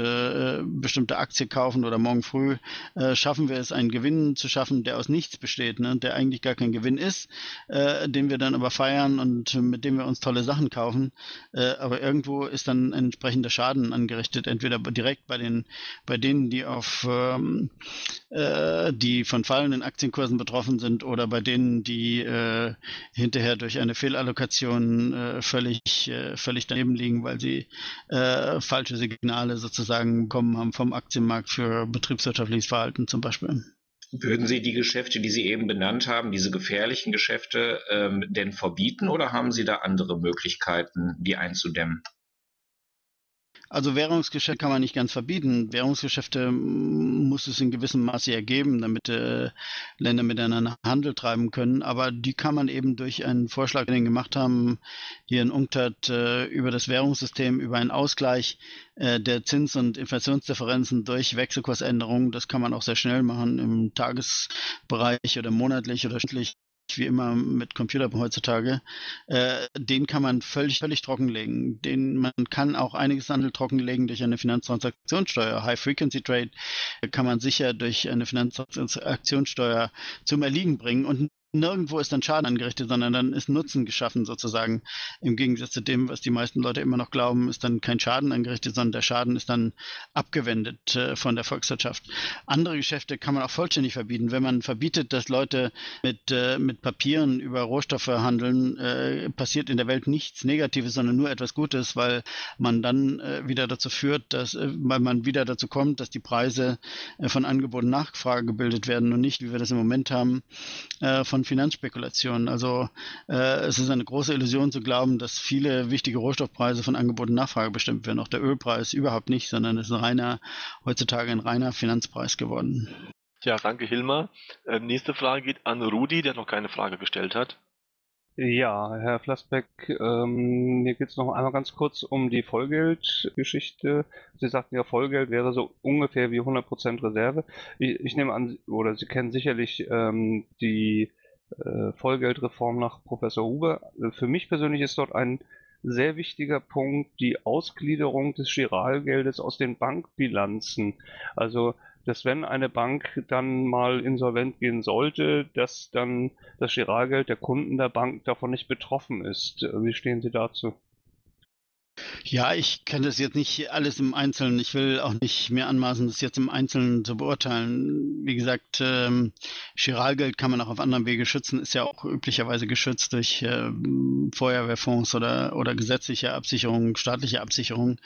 bestimmte Aktie kaufen oder morgen früh, schaffen wir es, einen Gewinn zu schaffen, der aus nichts besteht, ne? Der eigentlich gar kein Gewinn ist, den wir dann aber feiern und mit dem wir uns tolle Sachen kaufen. Aber irgendwo ist dann entsprechender Schaden angerichtet, entweder direkt bei denen, die auf die von fallenden Aktienkursen betroffen sind, oder bei denen, die hinterher durch eine Fehlallokation völlig daneben liegen, weil sie falsche Signale sozusagen bekommen haben vom Aktienmarkt für betriebswirtschaftliches Verhalten zum Beispiel. Würden Sie die Geschäfte, die Sie eben benannt haben, diese gefährlichen Geschäfte, denn verbieten, oder haben Sie da andere Möglichkeiten, die einzudämmen? Also Währungsgeschäfte kann man nicht ganz verbieten. Währungsgeschäfte muss es in gewissem Maße ergeben, damit Länder miteinander Handel treiben können. Aber die kann man eben durch einen Vorschlag, den wir gemacht haben, hier in UNCTAD, über das Währungssystem, über einen Ausgleich der Zins- und Inflationsdifferenzen durch Wechselkursänderungen. Das kann man auch sehr schnell machen im Tagesbereich oder monatlich oder stündlich, wie immer mit Computer heutzutage, den kann man völlig trockenlegen. Man kann auch einiges Handel trockenlegen durch eine Finanztransaktionssteuer. High-Frequency-Trade kann man sicher durch eine Finanztransaktionssteuer zum Erliegen bringen, und nirgendwo ist dann Schaden angerichtet, sondern dann ist Nutzen geschaffen sozusagen. Im Gegensatz zu dem, was die meisten Leute immer noch glauben, ist dann kein Schaden angerichtet, sondern der Schaden ist dann abgewendet von der Volkswirtschaft. Andere Geschäfte kann man auch vollständig verbieten. Wenn man verbietet, dass Leute mit Papieren über Rohstoffe handeln, passiert in der Welt nichts Negatives, sondern nur etwas Gutes, weil man dann wieder dazu führt, weil man wieder dazu kommt, dass die Preise von Angebot und Nachfrage gebildet werden und nicht, wie wir das im Moment haben, von Finanzspekulationen. Also es ist eine große Illusion zu glauben, dass viele wichtige Rohstoffpreise von Angebot und Nachfrage bestimmt werden. Auch der Ölpreis überhaupt nicht, sondern es ist heutzutage ein reiner Finanzpreis geworden. Ja, danke Hilmar. Nächste Frage geht an Rudi, der noch keine Frage gestellt hat. Ja, Herr Flassbeck, mir geht es noch einmal ganz kurz um die Vollgeldgeschichte. Sie sagten ja, Vollgeld wäre so ungefähr wie 100% Reserve. Ich nehme an, oder Sie kennen sicherlich die Vollgeldreform nach Professor Huber. Für mich persönlich ist dort ein sehr wichtiger Punkt die Ausgliederung des Giralgeldes aus den Bankbilanzen. Also, dass wenn eine Bank dann mal insolvent gehen sollte, dass dann das Giralgeld der Kunden der Bank davon nicht betroffen ist. Wie stehen Sie dazu? Ja, ich kann das jetzt nicht alles im Einzelnen. Ich will auch nicht mehr anmaßen, das jetzt im Einzelnen zu beurteilen. Wie gesagt, Giralgeld kann man auch auf anderem Wege schützen, ist ja auch üblicherweise geschützt durch Feuerwehrfonds oder gesetzliche Absicherung, staatliche Absicherung.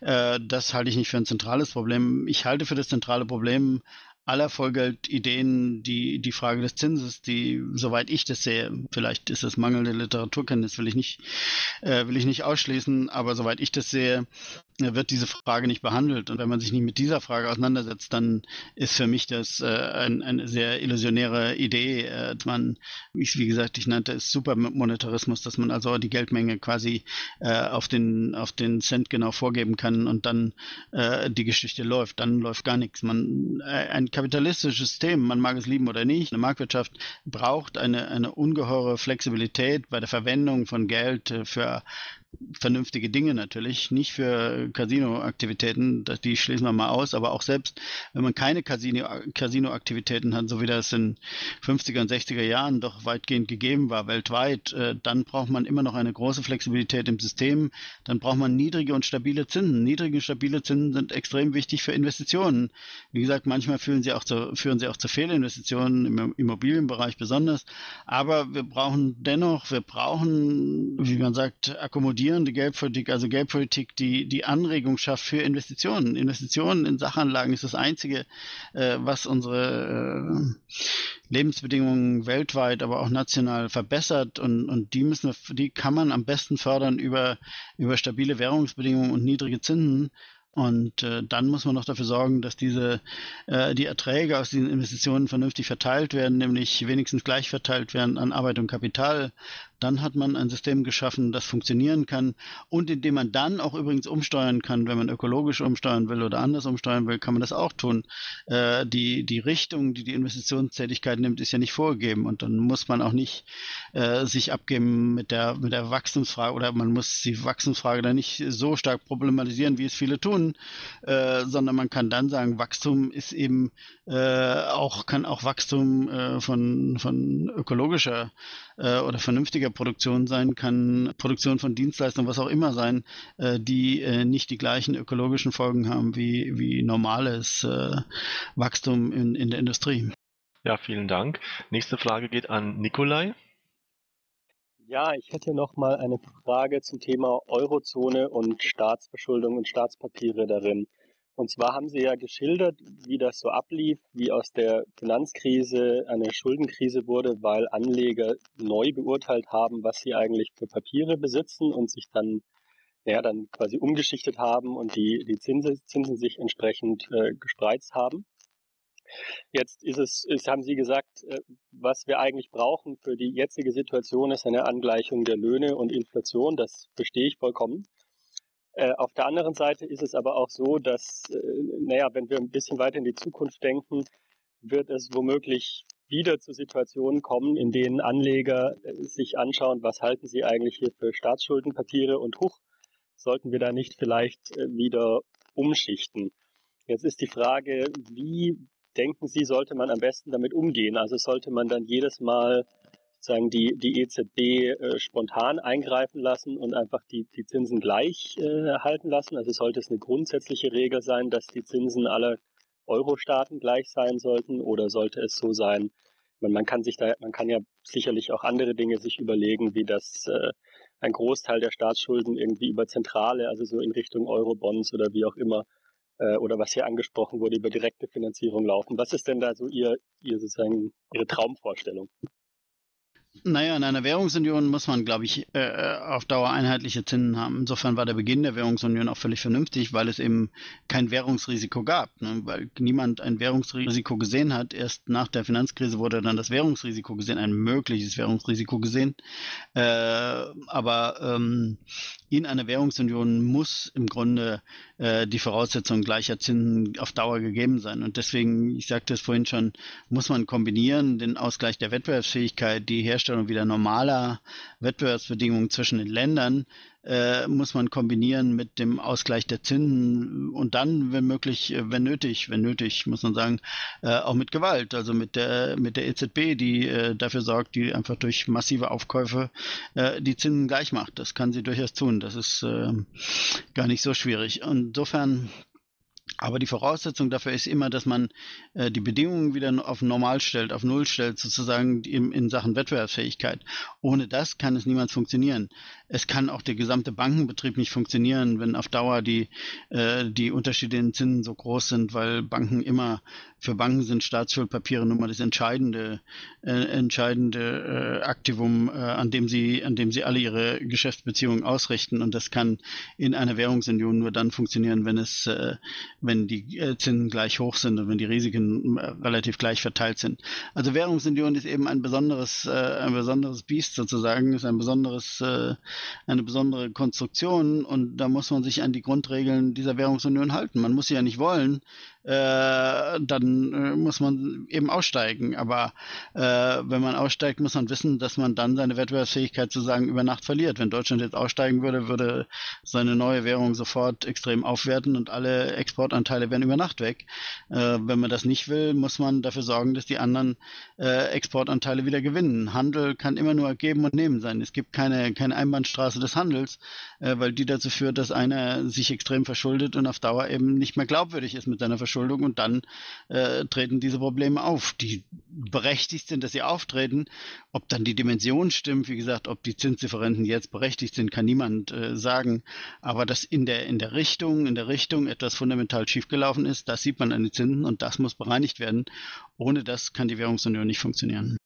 Das halte ich nicht für ein zentrales Problem. Ich halte für das zentrale Problem aller Vollgeldideen die Frage des Zinses, die, soweit ich das sehe, vielleicht ist das mangelnde Literaturkenntnis, will ich nicht ausschließen, aber soweit ich das sehe, wird diese Frage nicht behandelt. Und wenn man sich nicht mit dieser Frage auseinandersetzt, dann ist für mich das eine sehr illusionäre Idee. Ich nannte es Supermonetarismus, dass man also die Geldmenge quasi auf den Cent genau vorgeben kann und dann die Geschichte läuft. Dann läuft gar nichts. Ein kapitalistisches System, man mag es lieben oder nicht, eine Marktwirtschaft braucht eine ungeheure Flexibilität bei der Verwendung von Geld für vernünftige Dinge natürlich, nicht für Casino-Aktivitäten, die schließen wir mal aus, aber auch selbst, wenn man keine Casino-Aktivitäten hat, so wie das in 50er und 60er Jahren doch weitgehend gegeben war, weltweit, dann braucht man immer noch eine große Flexibilität im System, dann braucht man niedrige und stabile Zinsen. Niedrige und stabile Zinsen sind extrem wichtig für Investitionen. Wie gesagt, manchmal führen sie auch zu Fehlinvestitionen, im Immobilienbereich besonders, aber wir brauchen, wie man sagt, akkommodieren Geldpolitik, also Geldpolitik, die Anregung schafft für Investitionen. Investitionen in Sachanlagen ist das Einzige, was unsere Lebensbedingungen weltweit, aber auch national verbessert, und die kann man am besten fördern über stabile Währungsbedingungen und niedrige Zinsen. Und dann muss man noch dafür sorgen, dass die Erträge aus diesen Investitionen vernünftig verteilt werden, nämlich wenigstens gleich verteilt werden an Arbeit und Kapital. Dann hat man ein System geschaffen, das funktionieren kann und in dem man dann auch übrigens umsteuern kann. Wenn man ökologisch umsteuern will oder anders umsteuern will, kann man das auch tun. Die Richtung, die Investitionstätigkeit nimmt, ist ja nicht vorgegeben, und dann muss man auch nicht sich abgeben mit der Wachstumsfrage, oder man muss die Wachstumsfrage dann nicht so stark problematisieren, wie es viele tun. Sondern man kann dann sagen, Wachstum ist eben kann auch Wachstum von ökologischer oder vernünftiger Produktion sein, kann Produktion von Dienstleistungen, was auch immer sein, die nicht die gleichen ökologischen Folgen haben wie normales Wachstum in der Industrie. Ja, vielen Dank. Nächste Frage geht an Nikolai. Ja, ich hätte noch mal eine Frage zum Thema Eurozone und Staatsverschuldung und Staatspapiere darin. Und zwar haben Sie ja geschildert, wie das so ablief, wie aus der Finanzkrise eine Schuldenkrise wurde, weil Anleger neu beurteilt haben, was sie eigentlich für Papiere besitzen und sich dann quasi umgeschichtet haben und die Zinsen sich entsprechend gespreizt haben. Jetzt haben Sie gesagt, was wir eigentlich brauchen für die jetzige Situation ist eine Angleichung der Löhne und Inflation. Das verstehe ich vollkommen. Auf der anderen Seite ist es aber auch so, dass, wenn wir ein bisschen weiter in die Zukunft denken, wird es womöglich wieder zu Situationen kommen, in denen Anleger sich anschauen, was halten sie eigentlich hier für Staatsschuldenpapiere und sollten wir da nicht vielleicht wieder umschichten? Jetzt ist die Frage, wie denken Sie, sollte man am besten damit umgehen? Also sollte man dann jedes Mal sozusagen die EZB spontan eingreifen lassen und einfach die Zinsen gleich halten lassen? Also sollte es eine grundsätzliche Regel sein, dass die Zinsen aller Euro-Staaten gleich sein sollten? Oder sollte es so sein, man kann ja sicherlich auch andere Dinge sich überlegen, wie das ein Großteil der Staatsschulden irgendwie über Zentrale, also so in Richtung Euro-Bonds oder wie auch immer, oder was hier angesprochen wurde, über direkte Finanzierung laufen. Was ist denn da so Ihre Traumvorstellung? Naja, in einer Währungsunion muss man, glaube ich, auf Dauer einheitliche Zinsen haben. Insofern war der Beginn der Währungsunion auch völlig vernünftig, weil es eben kein Währungsrisiko gab, ne? Weil niemand ein Währungsrisiko gesehen hat. Erst nach der Finanzkrise wurde dann das Währungsrisiko gesehen, ein mögliches Währungsrisiko gesehen. Aber in einer Währungsunion muss im Grunde die Voraussetzung gleicher Zinsen auf Dauer gegeben sein. Und deswegen, ich sagte es vorhin schon, muss man kombinieren den Ausgleich der Wettbewerbsfähigkeit, die Herstellung wieder normaler Wettbewerbsbedingungen zwischen den Ländern muss man kombinieren mit dem Ausgleich der Zinsen und dann, wenn nötig, muss man sagen, auch mit Gewalt, also mit der EZB, die dafür sorgt, die einfach durch massive Aufkäufe die Zinsen gleich macht. Das kann sie durchaus tun. Das ist gar nicht so schwierig. Insofern. Aber die Voraussetzung dafür ist immer, dass man die Bedingungen wieder auf normal stellt, auf Null stellt, sozusagen in Sachen Wettbewerbsfähigkeit. Ohne das kann es niemals funktionieren. Es kann auch der gesamte Bankenbetrieb nicht funktionieren, wenn auf Dauer die Unterschiede in Zinsen so groß sind, weil für Banken sind Staatsschuldpapiere nun mal das entscheidende Aktivum, an dem sie alle ihre Geschäftsbeziehungen ausrichten. Und das kann in einer Währungsunion nur dann funktionieren, wenn die Zinsen gleich hoch sind und wenn die Risiken relativ gleich verteilt sind. Also Währungsunion ist eben ein besonderes Biest sozusagen, ist eine besondere Konstruktion, und da muss man sich an die Grundregeln dieser Währungsunion halten. Man muss sie ja nicht wollen, dann muss man eben aussteigen. Aber wenn man aussteigt, muss man wissen, dass man dann seine Wettbewerbsfähigkeit sozusagen über Nacht verliert. Wenn Deutschland jetzt aussteigen würde, würde seine neue Währung sofort extrem aufwerten und alle Exportanteile wären über Nacht weg. Wenn man das nicht will, muss man dafür sorgen, dass die anderen Exportanteile wieder gewinnen. Handel kann immer nur geben und nehmen sein. Es gibt keine Einbahnstraße des Handels, weil die dazu führt, dass einer sich extrem verschuldet und auf Dauer eben nicht mehr glaubwürdig ist mit seiner Verschuldung, und dann treten diese Probleme auf, die berechtigt sind, dass sie auftreten. Ob dann die Dimension stimmt, wie gesagt, ob die Zinsdifferenzen jetzt berechtigt sind, kann niemand sagen. Aber dass in der Richtung etwas fundamental schiefgelaufen ist, das sieht man an den Zinsen, und das muss bereinigt werden. Ohne das kann die Währungsunion nicht funktionieren.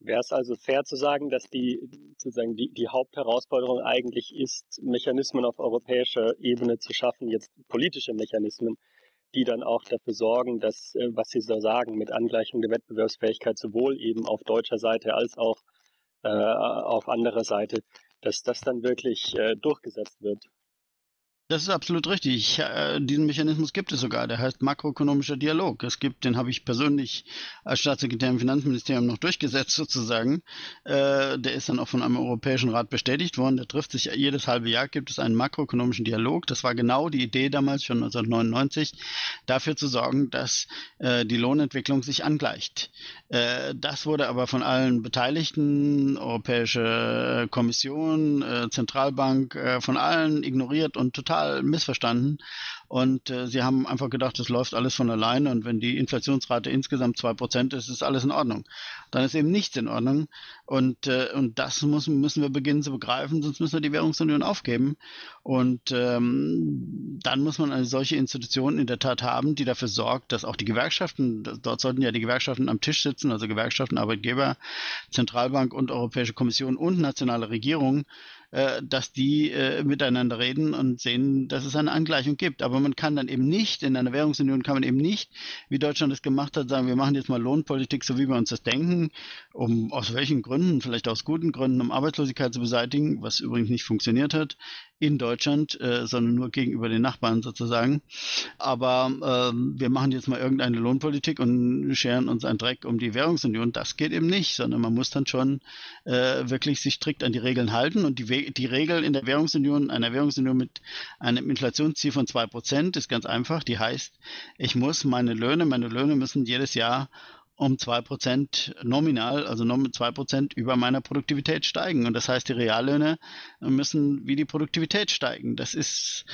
Wäre es also fair zu sagen, dass die Hauptherausforderung eigentlich ist, Mechanismen auf europäischer Ebene zu schaffen, jetzt politische Mechanismen, die dann auch dafür sorgen, dass, was Sie so sagen, mit Angleichung der Wettbewerbsfähigkeit sowohl eben auf deutscher Seite als auch auf anderer Seite, dass das dann wirklich durchgesetzt wird? Das ist absolut richtig. Diesen Mechanismus gibt es sogar. Der heißt makroökonomischer Dialog. Den habe ich persönlich als Staatssekretär im Finanzministerium noch durchgesetzt sozusagen. Der ist dann auch von einem Europäischen Rat bestätigt worden. Der trifft sich jedes halbe Jahr, gibt es einen makroökonomischen Dialog. Das war genau die Idee damals, schon 1999, dafür zu sorgen, dass die Lohnentwicklung sich angleicht. Das wurde aber von allen Beteiligten, Europäische Kommission, Zentralbank, von allen ignoriert und total missverstanden, und sie haben einfach gedacht, das läuft alles von alleine, und wenn die Inflationsrate insgesamt 2% ist, ist alles in Ordnung. Dann ist eben nichts in Ordnung, und das müssen wir beginnen zu begreifen, sonst müssen wir die Währungsunion aufgeben, und dann muss man eine solche Institution in der Tat haben, die dafür sorgt, dass auch die Gewerkschaften, dort sollten ja die Gewerkschaften am Tisch sitzen, also Gewerkschaften, Arbeitgeber, Zentralbank und Europäische Kommission und nationale Regierungen, dass die miteinander reden und sehen, dass es eine Angleichung gibt. Aber man kann dann eben nicht, in einer Währungsunion kann man eben nicht, wie Deutschland es gemacht hat, sagen, wir machen jetzt mal Lohnpolitik, so wie wir uns das denken, um aus welchen Gründen, vielleicht aus guten Gründen, um Arbeitslosigkeit zu beseitigen, was übrigens nicht funktioniert hat in Deutschland, sondern nur gegenüber den Nachbarn sozusagen. Aber wir machen jetzt mal irgendeine Lohnpolitik und scheren uns einen Dreck um die Währungsunion. Das geht eben nicht, sondern man muss dann schon wirklich sich strikt an die Regeln halten, und die Regel in der Währungsunion, einer Währungsunion mit einem Inflationsziel von 2%, ist ganz einfach. Die heißt, ich muss meine Löhne müssen jedes Jahr um 2% nominal, also nur mit 2% über meiner Produktivität steigen. Und das heißt, die Reallöhne müssen wie die Produktivität steigen. Das ist,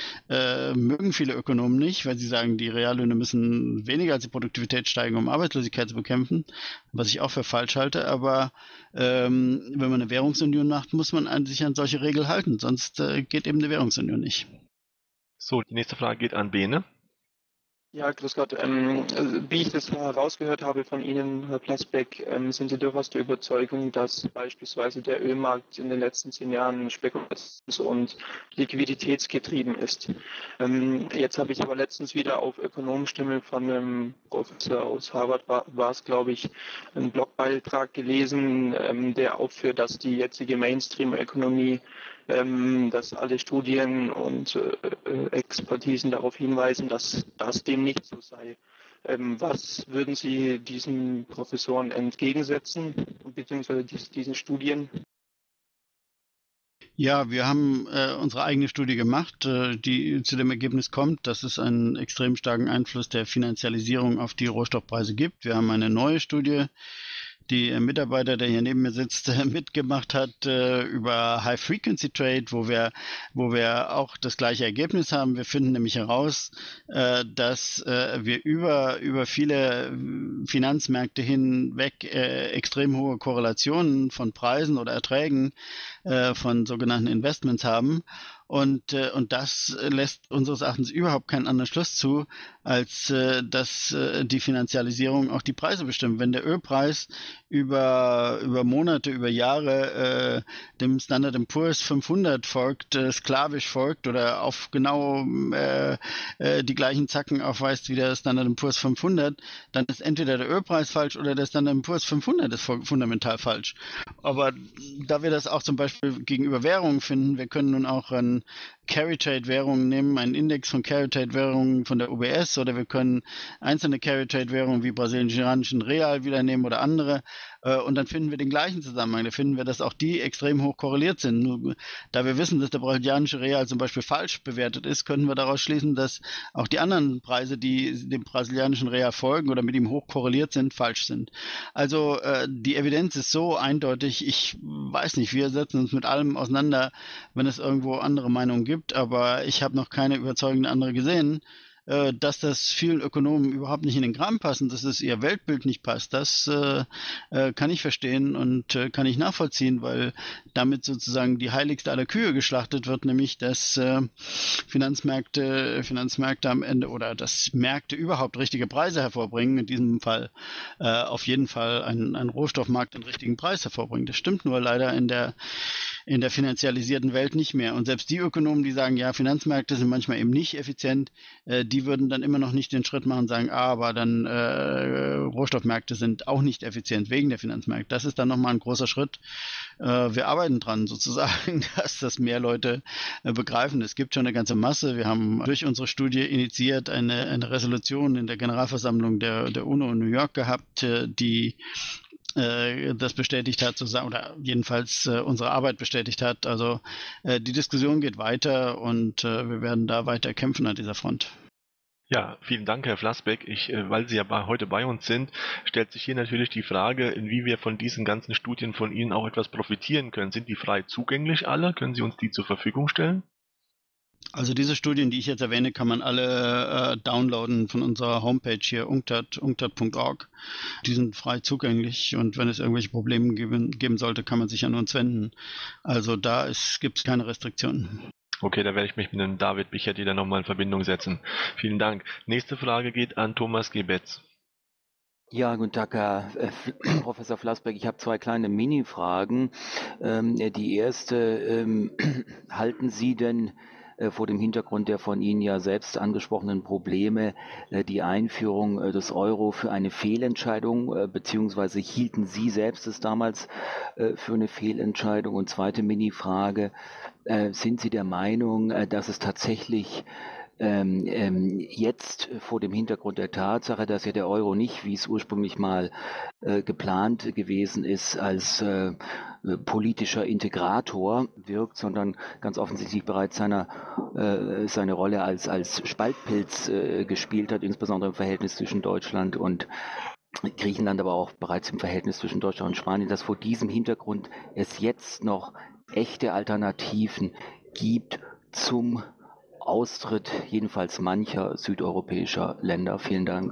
mögen viele Ökonomen nicht, weil sie sagen, die Reallöhne müssen weniger als die Produktivität steigen, um Arbeitslosigkeit zu bekämpfen, was ich auch für falsch halte. Aber wenn man eine Währungsunion macht, muss man sich an solche Regeln halten, sonst geht eben eine Währungsunion nicht. So, die nächste Frage geht an Bene. Ja, grüß Gott. Wie ich das herausgehört habe von Ihnen, Herr Flassbeck, sind Sie durchaus der Überzeugung, dass beispielsweise der Ölmarkt in den letzten 10 Jahren spekulations- und liquiditätsgetrieben ist. Jetzt habe ich aber letztens wieder auf Ökonomenstimme von einem Professor aus Harvard, war es glaube ich, einen Blogbeitrag gelesen, der aufführt, dass die jetzige Mainstream-Ökonomie, dass alle Studien und Expertisen darauf hinweisen, dass das dem nicht so sei. Was würden Sie diesen Professoren entgegensetzen, beziehungsweise diesen Studien? Ja, wir haben unsere eigene Studie gemacht, die zu dem Ergebnis kommt, dass es einen extrem starken Einfluss der Finanzialisierung auf die Rohstoffpreise gibt. Wir haben eine neue Studie, die ein Mitarbeiter, der hier neben mir sitzt, mitgemacht hat, über High-Frequency-Trade, wo wir auch das gleiche Ergebnis haben. Wir finden nämlich heraus, dass wir über viele Finanzmärkte hinweg extrem hohe Korrelationen von Preisen oder Erträgen von sogenannten Investments haben. Und das lässt unseres Erachtens überhaupt keinen anderen Schluss zu, als dass die Finanzialisierung auch die Preise bestimmt. Wenn der Ölpreis über Monate, über Jahre dem Standard & Poor's 500 folgt, sklavisch folgt oder auf genau die gleichen Zacken aufweist wie der Standard & Poor's 500, dann ist entweder der Ölpreis falsch oder der Standard & Poor's 500 ist fundamental falsch. Aber da wir das auch zum Beispiel gegenüber Währungen finden, wir können nun auch an Carry-Trade-Währungen nehmen, einen Index von Carry-Trade-Währungen von der UBS, oder wir können einzelne Carry-Trade-Währungen wie brasilianischen Real wieder nehmen oder andere, und dann finden wir den gleichen Zusammenhang. Da finden wir, dass auch die extrem hoch korreliert sind. Nur, da wir wissen, dass der brasilianische Real zum Beispiel falsch bewertet ist, können wir daraus schließen, dass auch die anderen Preise, die dem brasilianischen Real folgen oder mit ihm hoch korreliert sind, falsch sind. Also die Evidenz ist so eindeutig, ich weiß nicht, wir setzen uns mit allem auseinander, wenn es irgendwo andere Meinungen gibt, aber ich habe noch keine überzeugende andere gesehen. Dass das vielen Ökonomen überhaupt nicht in den Kram passt, dass es ihr Weltbild nicht passt, das kann ich verstehen und kann ich nachvollziehen, weil damit sozusagen die heiligste aller Kühe geschlachtet wird, nämlich dass Finanzmärkte am Ende oder dass Märkte überhaupt richtige Preise hervorbringen, in diesem Fall auf jeden Fall ein Rohstoffmarkt den richtigen Preis hervorbringt. Das stimmt nur leider in der finanzialisierten Welt nicht mehr. Und selbst die Ökonomen, die sagen, ja, Finanzmärkte sind manchmal eben nicht effizient, die würden dann immer noch nicht den Schritt machen und sagen, aber dann Rohstoffmärkte sind auch nicht effizient wegen der Finanzmärkte. Das ist dann nochmal ein großer Schritt. Wir arbeiten dran sozusagen, dass das mehr Leute begreifen. Es gibt schon eine ganze Masse. Wir haben durch unsere Studie initiiert eine Resolution in der Generalversammlung der UNO in New York gehabt, die das bestätigt hat, oder jedenfalls unsere Arbeit bestätigt hat. Also die Diskussion geht weiter und wir werden da weiter kämpfen an dieser Front. Ja, vielen Dank, Herr Flassbeck. Weil Sie ja heute bei uns sind, stellt sich hier natürlich die Frage, inwiefern wir von diesen ganzen Studien von Ihnen auch etwas profitieren können. Sind die frei zugänglich alle? Können Sie uns die zur Verfügung stellen? Also diese Studien, die ich jetzt erwähne, kann man alle downloaden von unserer Homepage hier, unctad.org. Die sind frei zugänglich und wenn es irgendwelche Probleme geben sollte, kann man sich an uns wenden. Also da gibt es keine Restriktionen. Okay, da werde ich mich mit dem David Bicherti dann nochmal in Verbindung setzen. Vielen Dank. Nächste Frage geht an Thomas Gebetz. Ja, guten Tag, Herr Professor Flassbeck. Ich habe zwei kleine Mini-Fragen. Die erste, halten Sie denn vor dem Hintergrund der von Ihnen ja selbst angesprochenen Probleme die Einführung des Euro für eine Fehlentscheidung, beziehungsweise hielten Sie selbst es damals für eine Fehlentscheidung? Und zweite Mini-Frage, sind Sie der Meinung, dass es tatsächlich jetzt vor dem Hintergrund der Tatsache, dass ja der Euro nicht, wie es ursprünglich mal geplant gewesen ist, als politischer Integrator wirkt, sondern ganz offensichtlich bereits seine Rolle als Spaltpilz gespielt hat, insbesondere im Verhältnis zwischen Deutschland und Griechenland, aber auch bereits im Verhältnis zwischen Deutschland und Spanien, dass vor diesem Hintergrund es jetzt noch echte Alternativen gibt zum Austritt jedenfalls mancher südeuropäischer Länder. Vielen Dank.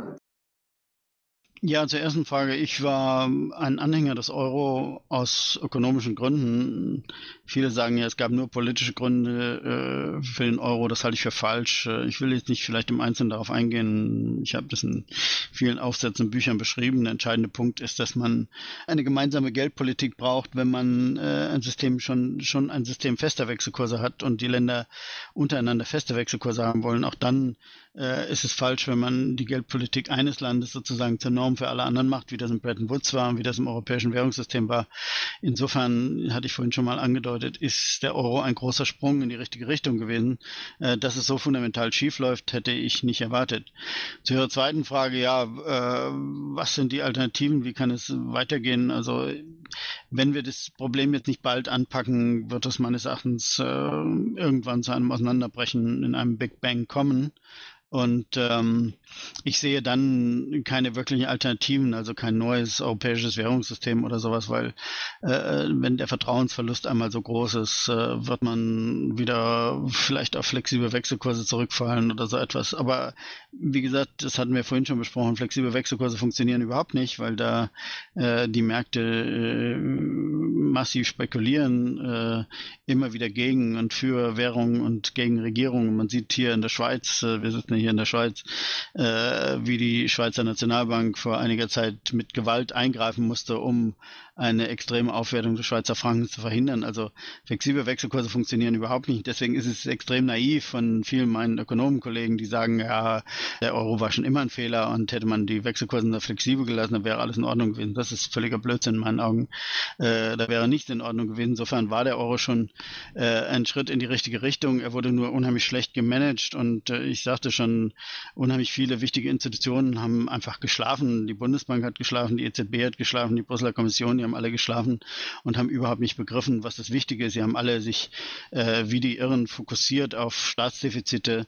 Ja, zur ersten Frage. Ich war ein Anhänger des Euro aus ökonomischen Gründen. Viele sagen ja, es gab nur politische Gründe für den Euro. Das halte ich für falsch. Ich will jetzt nicht vielleicht im Einzelnen darauf eingehen. Ich habe das in vielen Aufsätzen und Büchern beschrieben. Der entscheidende Punkt ist, dass man eine gemeinsame Geldpolitik braucht, wenn man ein System schon ein System fester Wechselkurse hat und die Länder untereinander feste Wechselkurse haben wollen. Auch dann ist es falsch, wenn man die Geldpolitik eines Landes sozusagen zur Norm für alle anderen macht, wie das in Bretton Woods war und wie das im europäischen Währungssystem war. Insofern, hatte ich vorhin schon mal angedeutet, ist der Euro ein großer Sprung in die richtige Richtung gewesen. Dass es so fundamental schief läuft, hätte ich nicht erwartet. Zu Ihrer zweiten Frage, ja, was sind die Alternativen, wie kann es weitergehen? Also Wenn wir das Problem jetzt nicht bald anpacken, wird es meines Erachtens irgendwann zu einem Auseinanderbrechen in einem Big Bang kommen. Und ich sehe dann keine wirklichen Alternativen, also kein neues europäisches Währungssystem oder sowas, weil wenn der Vertrauensverlust einmal so groß ist, wird man wieder vielleicht auf flexible Wechselkurse zurückfallen oder so etwas. Aber wie gesagt, das hatten wir vorhin schon besprochen, flexible Wechselkurse funktionieren überhaupt nicht, weil da die Märkte massiv spekulieren, immer wieder gegen und für Währungen und gegen Regierungen. Man sieht hier in der Schweiz, wir sitzen hier in der Schweiz, wie die Schweizer Nationalbank vor einiger Zeit mit Gewalt eingreifen musste, um eine extreme Aufwertung des Schweizer Frankens zu verhindern. Also flexible Wechselkurse funktionieren überhaupt nicht. Deswegen ist es extrem naiv von vielen meinen Ökonomenkollegen, die sagen, ja, der Euro war schon immer ein Fehler und hätte man die Wechselkurse nur flexibel gelassen, dann wäre alles in Ordnung gewesen. Das ist völliger Blödsinn in meinen Augen. Da wäre nichts in Ordnung gewesen. Insofern war der Euro schon ein Schritt in die richtige Richtung. Er wurde nur unheimlich schlecht gemanagt und ich sagte schon, unheimlich viele wichtige Institutionen haben einfach geschlafen. Die Bundesbank hat geschlafen, die EZB hat geschlafen, die Brüsseler Kommission, die haben alle geschlafen und haben überhaupt nicht begriffen, was das Wichtige ist. Sie haben alle sich wie die Irren fokussiert auf Staatsdefizite,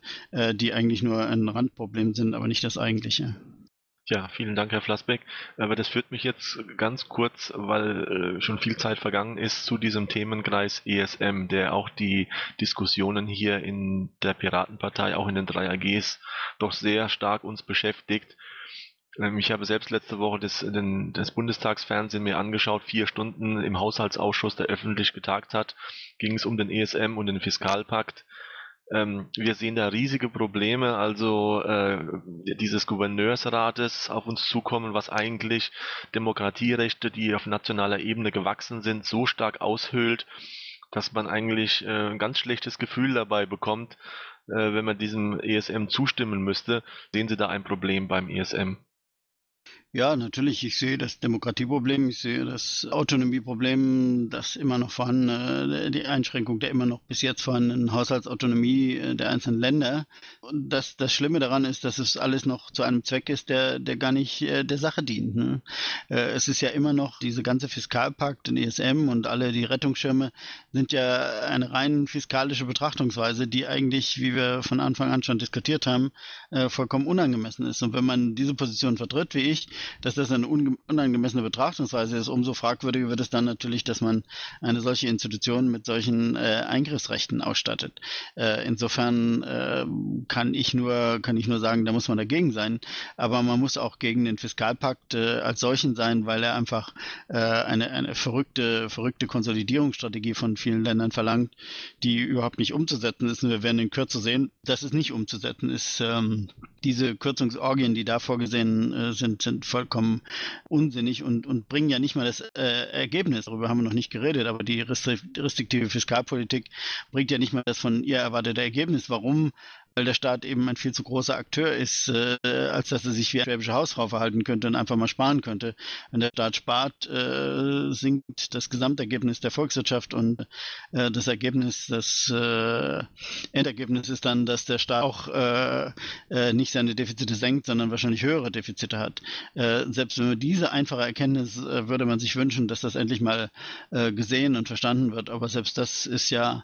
die eigentlich nur ein Randproblem sind, aber nicht das eigentliche. Ja, vielen Dank, Herr Flassbeck. Aber das führt mich jetzt ganz kurz, weil schon viel Zeit vergangen ist, zu diesem Themenkreis ESM, der auch die Diskussionen hier in der Piratenpartei, auch in den 3 AGs, doch sehr stark uns beschäftigt. Ich habe selbst letzte Woche das Bundestagsfernsehen mir angeschaut, 4 Stunden im Haushaltsausschuss, der öffentlich getagt hat, ging es um den ESM und den Fiskalpakt. Wir sehen da riesige Probleme, also dieses Gouverneursrates auf uns zukommen, was eigentlich Demokratierechte, die auf nationaler Ebene gewachsen sind, so stark aushöhlt, dass man eigentlich ein ganz schlechtes Gefühl dabei bekommt, wenn man diesem ESM zustimmen müsste. Sehen Sie da ein Problem beim ESM? Ja, natürlich. Ich sehe das Demokratieproblem, ich sehe das Autonomieproblem, das immer noch vorhandene, die Einschränkung der immer noch bis jetzt vorhandenen Haushaltsautonomie der einzelnen Länder. Und das Schlimme daran ist, dass es alles noch zu einem Zweck ist, der gar nicht der Sache dient. Ne? Es ist ja immer noch diese ganze Fiskalpakt, den ESM und alle die Rettungsschirme sind ja eine rein fiskalische Betrachtungsweise, die eigentlich, wie wir von Anfang an schon diskutiert haben, vollkommen unangemessen ist. Und wenn man diese Position vertritt, wie ich, dass das eine unangemessene Betrachtungsweise ist, umso fragwürdiger wird es dann natürlich, dass man eine solche Institution mit solchen Eingriffsrechten ausstattet. Insofern kann ich nur sagen, da muss man dagegen sein, aber man muss auch gegen den Fiskalpakt als solchen sein, weil er einfach eine verrückte Konsolidierungsstrategie von vielen Ländern verlangt, die überhaupt nicht umzusetzen ist. Und wir werden in Kürze sehen, dass es nicht umzusetzen ist. Diese Kürzungsorgien, die da vorgesehen sind vollkommen unsinnig und bringen ja nicht mal das Ergebnis. Darüber haben wir noch nicht geredet, aber die restriktive Fiskalpolitik bringt ja nicht mal das von ihr erwartete Ergebnis. Warum? Weil der Staat eben ein viel zu großer Akteur ist, als dass er sich wie eine schwäbische Hausfrau verhalten könnte und einfach mal sparen könnte. Wenn der Staat spart, sinkt das Gesamtergebnis der Volkswirtschaft und das Endergebnis ist dann, dass der Staat auch nicht seine Defizite senkt, sondern wahrscheinlich höhere Defizite hat. Selbst wenn man diese einfache Erkenntnis, würde man sich wünschen, dass das endlich mal gesehen und verstanden wird. Aber selbst das ist ja